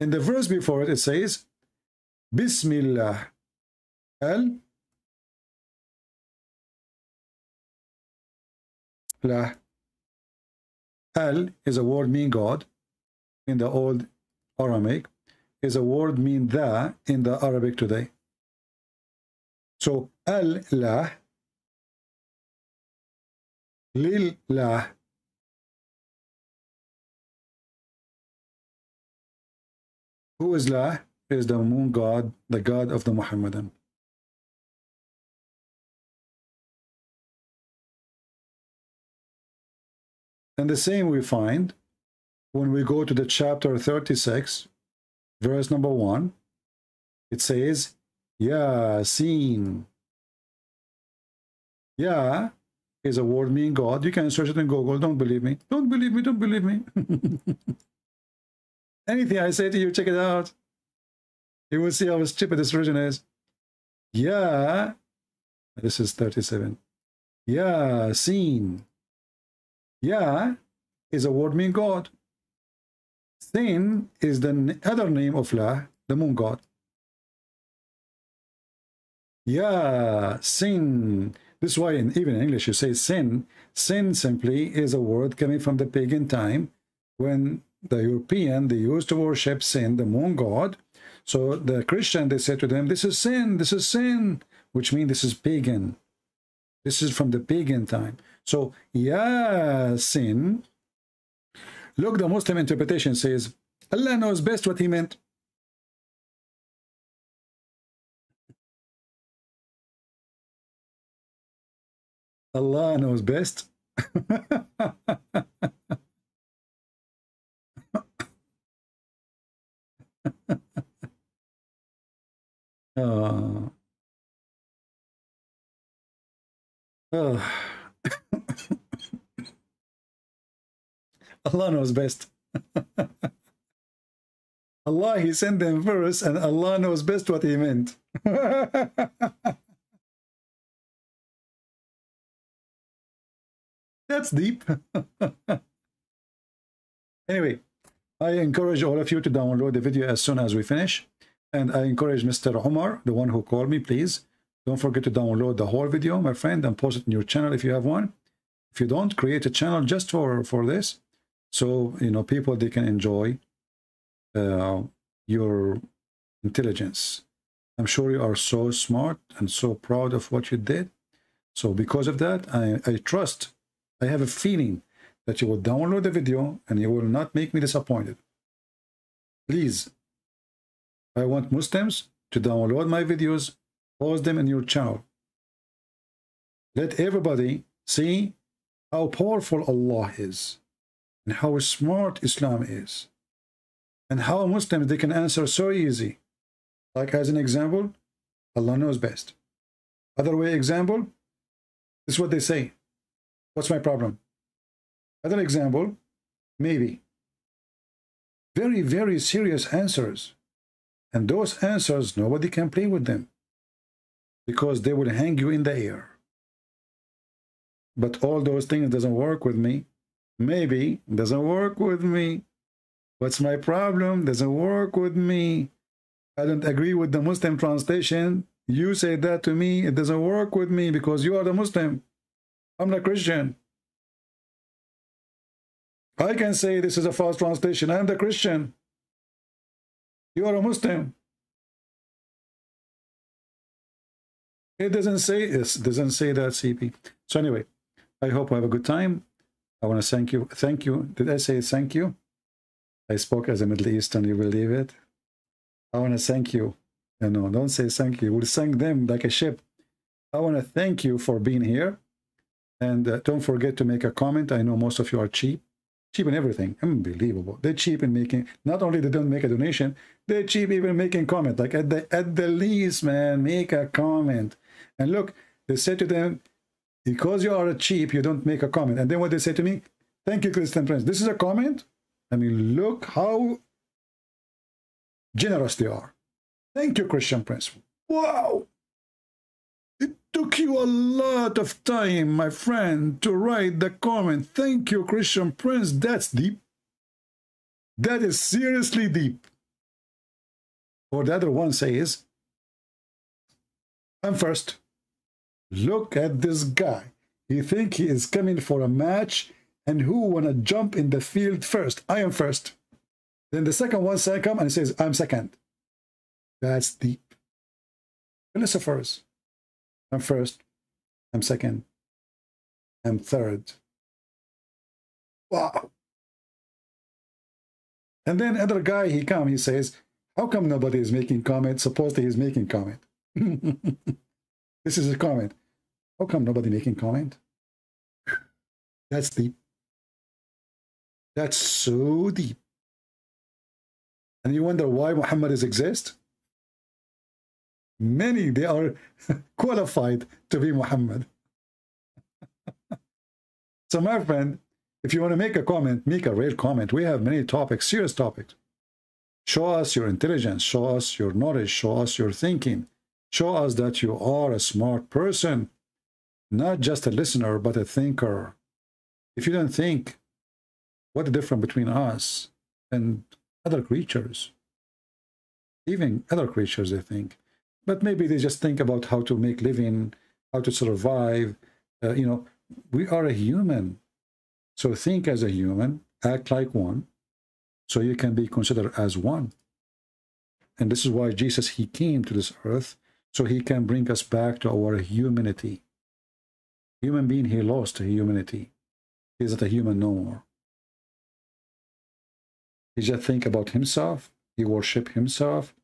In the verse before it, it says, Bismillah al La. Al is a word meaning God in the old Aramaic. is a word mean the in the Arabic today. So al-lah, lil-lah, who is lah? Is the moon god, the god of the Muhammadan. And the same we find when we go to the chapter 36, verse number 1. It says, Yasin. Yah is a word meaning God. You can search it in Google. Don't believe me. Don't believe me. Don't believe me. Anything I say to you, check it out. You will see how stupid this version is. Yah. This is 37. Yasin. Yah is a word meaning God. Sin is the other name of Lah, the moon god. Yah, sin. This is why even in English you say sin. Sin simply is a word coming from the pagan time when the European, they used to worship sin, the moon god. So the Christian, they said to them, this is sin, which means this is pagan. This is from the pagan time. So, Yasin, look, the Muslim interpretation says, Allah knows best what he meant. Allah knows best. Allah knows best. Allah, he sent them verse, and Allah knows best what he meant. That's deep. Anyway, I encourage all of you to download the video as soon as we finish. And I encourage Mr. Omar, the one who called me, please. Don't forget to download the whole video, my friend, and post it in your channel if you have one. If you don't, create a channel just for this. So, you know, people, they can enjoy your intelligence. I'm sure you are so smart and so proud of what you did. So because of that, I trust, I have a feeling that you will download the video and you will not make me disappointed. Please, I want Muslims to download my videos, post them in your channel. Let everybody see how powerful Allah is, and how smart Islam is, and how Muslims, they can answer so easy. Like as an example, Allah knows best. Other way example, this is what they say. What's my problem? Other example, maybe. Very, very serious answers. And those answers, nobody can play with them, because they will hang you in the air. But all those things doesn't work with me. Maybe doesn't work with me. What's my problem? Doesn't work with me. I don't agree with the Muslim translation. You say that to me, it doesn't work with me because you are the Muslim. I'm not Christian. I can say this is a false translation. I'm the Christian. You are a Muslim. It doesn't say this, doesn't say that, CP. So anyway, I hope I have a good time. I want to thank you. Thank you. Did I say thank you? I spoke as a Middle Eastern, you believe it? I want to thank you. No, don't say thank you. We'll thank them like a ship. I want to thank you for being here. And don't forget to make a comment. I know most of you are cheap. Cheap in everything. Unbelievable. They're cheap in making, not only they don't make a donation, they're cheap even making comment. Like at the least, man, make a comment. And look, they said to them, because you are cheap, you don't make a comment. And then what they say to me, thank you, Christian Prince. This is a comment? I mean, look how generous they are. Thank you, Christian Prince. Wow. It took you a lot of time, my friend, to write the comment. Thank you, Christian Prince. That's deep. That is seriously deep. Or the other one says, I'm first. Look at this guy. He think he is coming for a match, and who wanna jump in the field first? I am first. Then the second one come and says, I'm second. That's deep. Philosophers. I'm first. I'm second. I'm third. Wow. And then other guy, he come, he says, how come nobody is making comment? Supposedly he's making comment. This is a comment. How come nobody making comment? That's deep. That's so deep. And you wonder why Muhammad is exist? Many, they are qualified to be Muhammad. So my friend, if you want to make a comment, make a real comment. We have many topics, serious topics. Show us your intelligence. Show us your knowledge. Show us your thinking. Show us that you are a smart person, not just a listener, but a thinker. If you don't think, what's the difference between us and other creatures? Even other creatures, they think. But maybe they just think about how to make living, how to survive. You know, we are a human. So think as a human, act like one, so you can be considered as one. And this is why Jesus, he came to this earth, so he can bring us back to our humanity. Human being, he lost humanity. He is not a human no more. He just think about himself. He worship himself.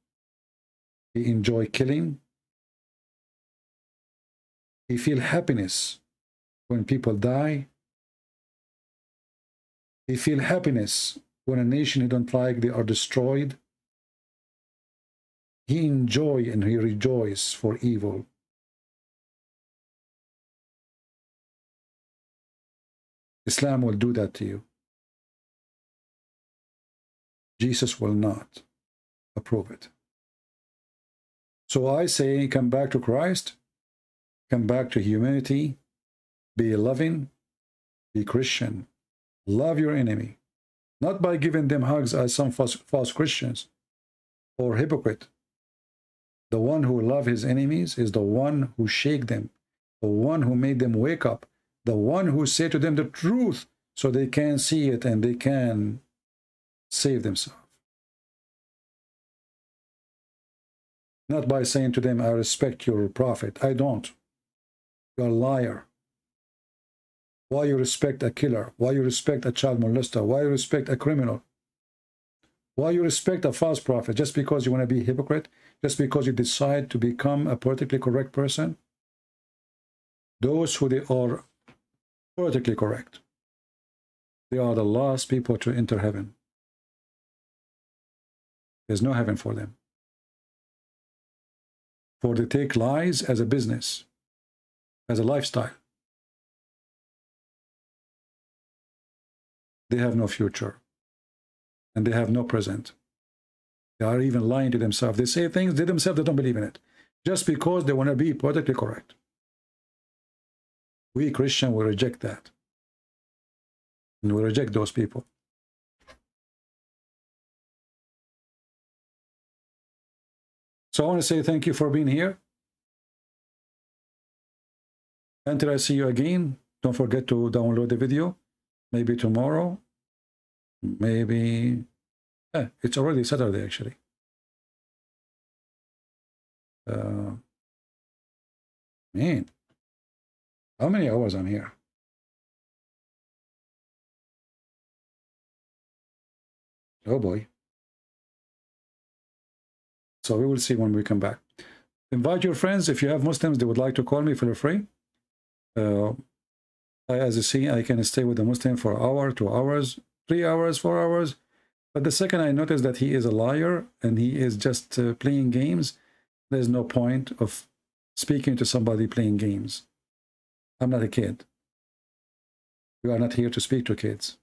He enjoy killing. He feel happiness when people die. He feel happiness when a nation he don't like, they are destroyed. He enjoy and he rejoice for evil. Islam will do that to you. Jesus will not approve it. So I say, come back to Christ, come back to humanity, be loving, be Christian, love your enemy, not by giving them hugs as some false Christians or hypocrite. The one who loves his enemies is the one who shake them, the one who made them wake up, the one who say to them the truth so they can see it and they can save themselves. Not by saying to them, I respect your prophet. I don't. You're a liar. Why you respect a killer? Why you respect a child molester? Why you respect a criminal? Why you respect a false prophet? Just because you want to be a hypocrite? Just because you decide to become a politically correct person? Those who they are politically correct, they are the last people to enter heaven. There's no heaven for them. For they take lies as a business, as a lifestyle. They have no future, and they have no present. They are even lying to themselves. They say things they themselves don't believe in it, just because they want to be politically correct. We Christians will reject that, and we reject those people. So I want to say thank you for being here. Until I see you again, don't forget to download the video. Maybe tomorrow. Maybe... it's already Saturday, actually. Man. How many hours I'm here? Oh, boy. So we will see when we come back. Invite your friends. If you have Muslims, they would like to call me, feel free. As you see, I can stay with a Muslim for an hour, 2 hours, 3 hours, 4 hours. But the second I notice that he is a liar and he is just playing games, there's no point of speaking to somebody playing games. I'm not a kid. We are not here to speak to kids.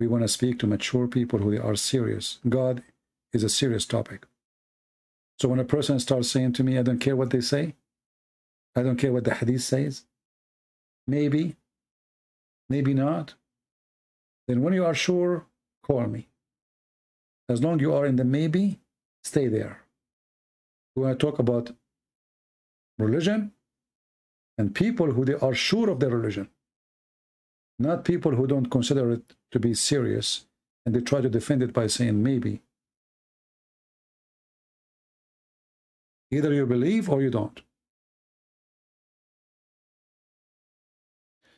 We want to speak to mature people who are serious. God is a serious topic. So when a person starts saying to me, I don't care what they say, I don't care what the hadith says, maybe, maybe not, then when you are sure, call me. As long as you are in the maybe, stay there. We want to talk about religion and people who they are sure of their religion, not people who don't consider it to be serious and they try to defend it by saying maybe. Either you believe or you don't.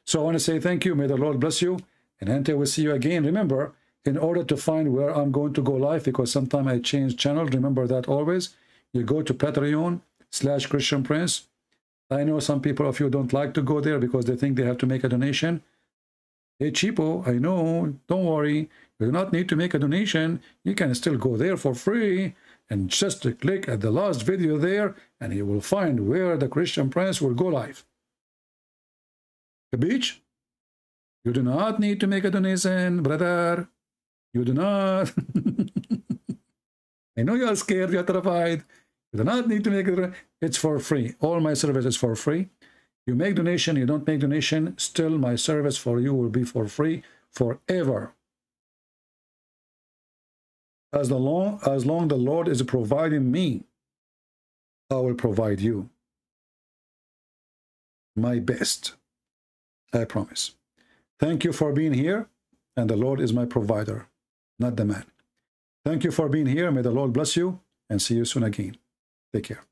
So I want to say thank you. May the Lord bless you. And until we see you again, remember, in order to find where I'm going to go live, because sometimes I change channel, remember that always, you go to Patreon/Christian Prince. I know some people of you don't like to go there because they think they have to make a donation. Hey, cheapo, I know, don't worry. You do not need to make a donation. You can still go there for free and just click at the last video there, and you will find where the Christian Prince will go live. The beach? You do not need to make a donation, brother. You do not. I know you are scared, you are terrified. You do not need to make it. It's for free. All my service is for free. You make donation, you don't make donation, still my service for you will be for free forever. As long the Lord is providing me, I will provide you my best. I promise. Thank you for being here, and the Lord is my provider, not the man. Thank you for being here. May the Lord bless you, and see you soon again. Take care.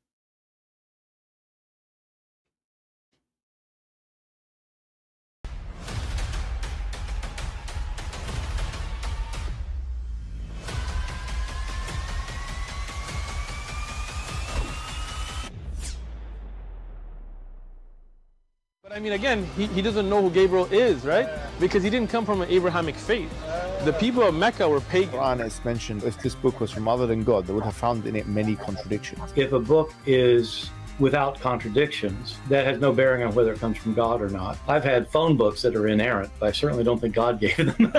I mean, again, he doesn't know who Gabriel is, right? Because he didn't come from an Abrahamic faith. The people of Mecca were pagan. The Quran has mentioned if this book was from other than God, they would have found in it many contradictions. If a book is without contradictions, that has no bearing on whether it comes from God or not. I've had phone books that are inerrant, but I certainly don't think God gave them.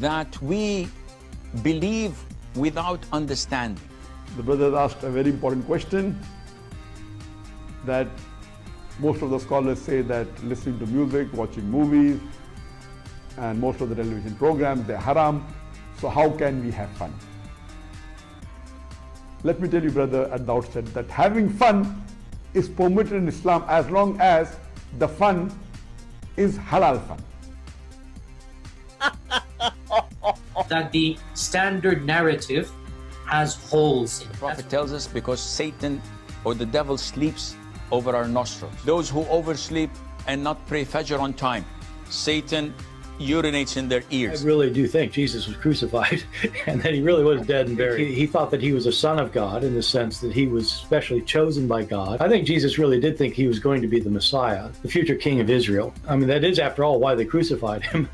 That we believe without understanding. The brother asked a very important question that most of the scholars say that listening to music, watching movies, and most of the television programs, they're haram. So how can we have fun? Let me tell you, brother, at the outset, that having fun is permitted in Islam as long as the fun is halal fun. That the standard narrative has holes in it. The Prophet tells us because Satan or the devil sleeps over our nostrils. Those who oversleep and not pray Fajr on time, Satan urinates in their ears. I really do think Jesus was crucified and that he really was dead and buried. He thought that he was a son of God in the sense that he was specially chosen by God. I think Jesus really did think he was going to be the Messiah, the future king of Israel. I mean, that is, after all, why they crucified him.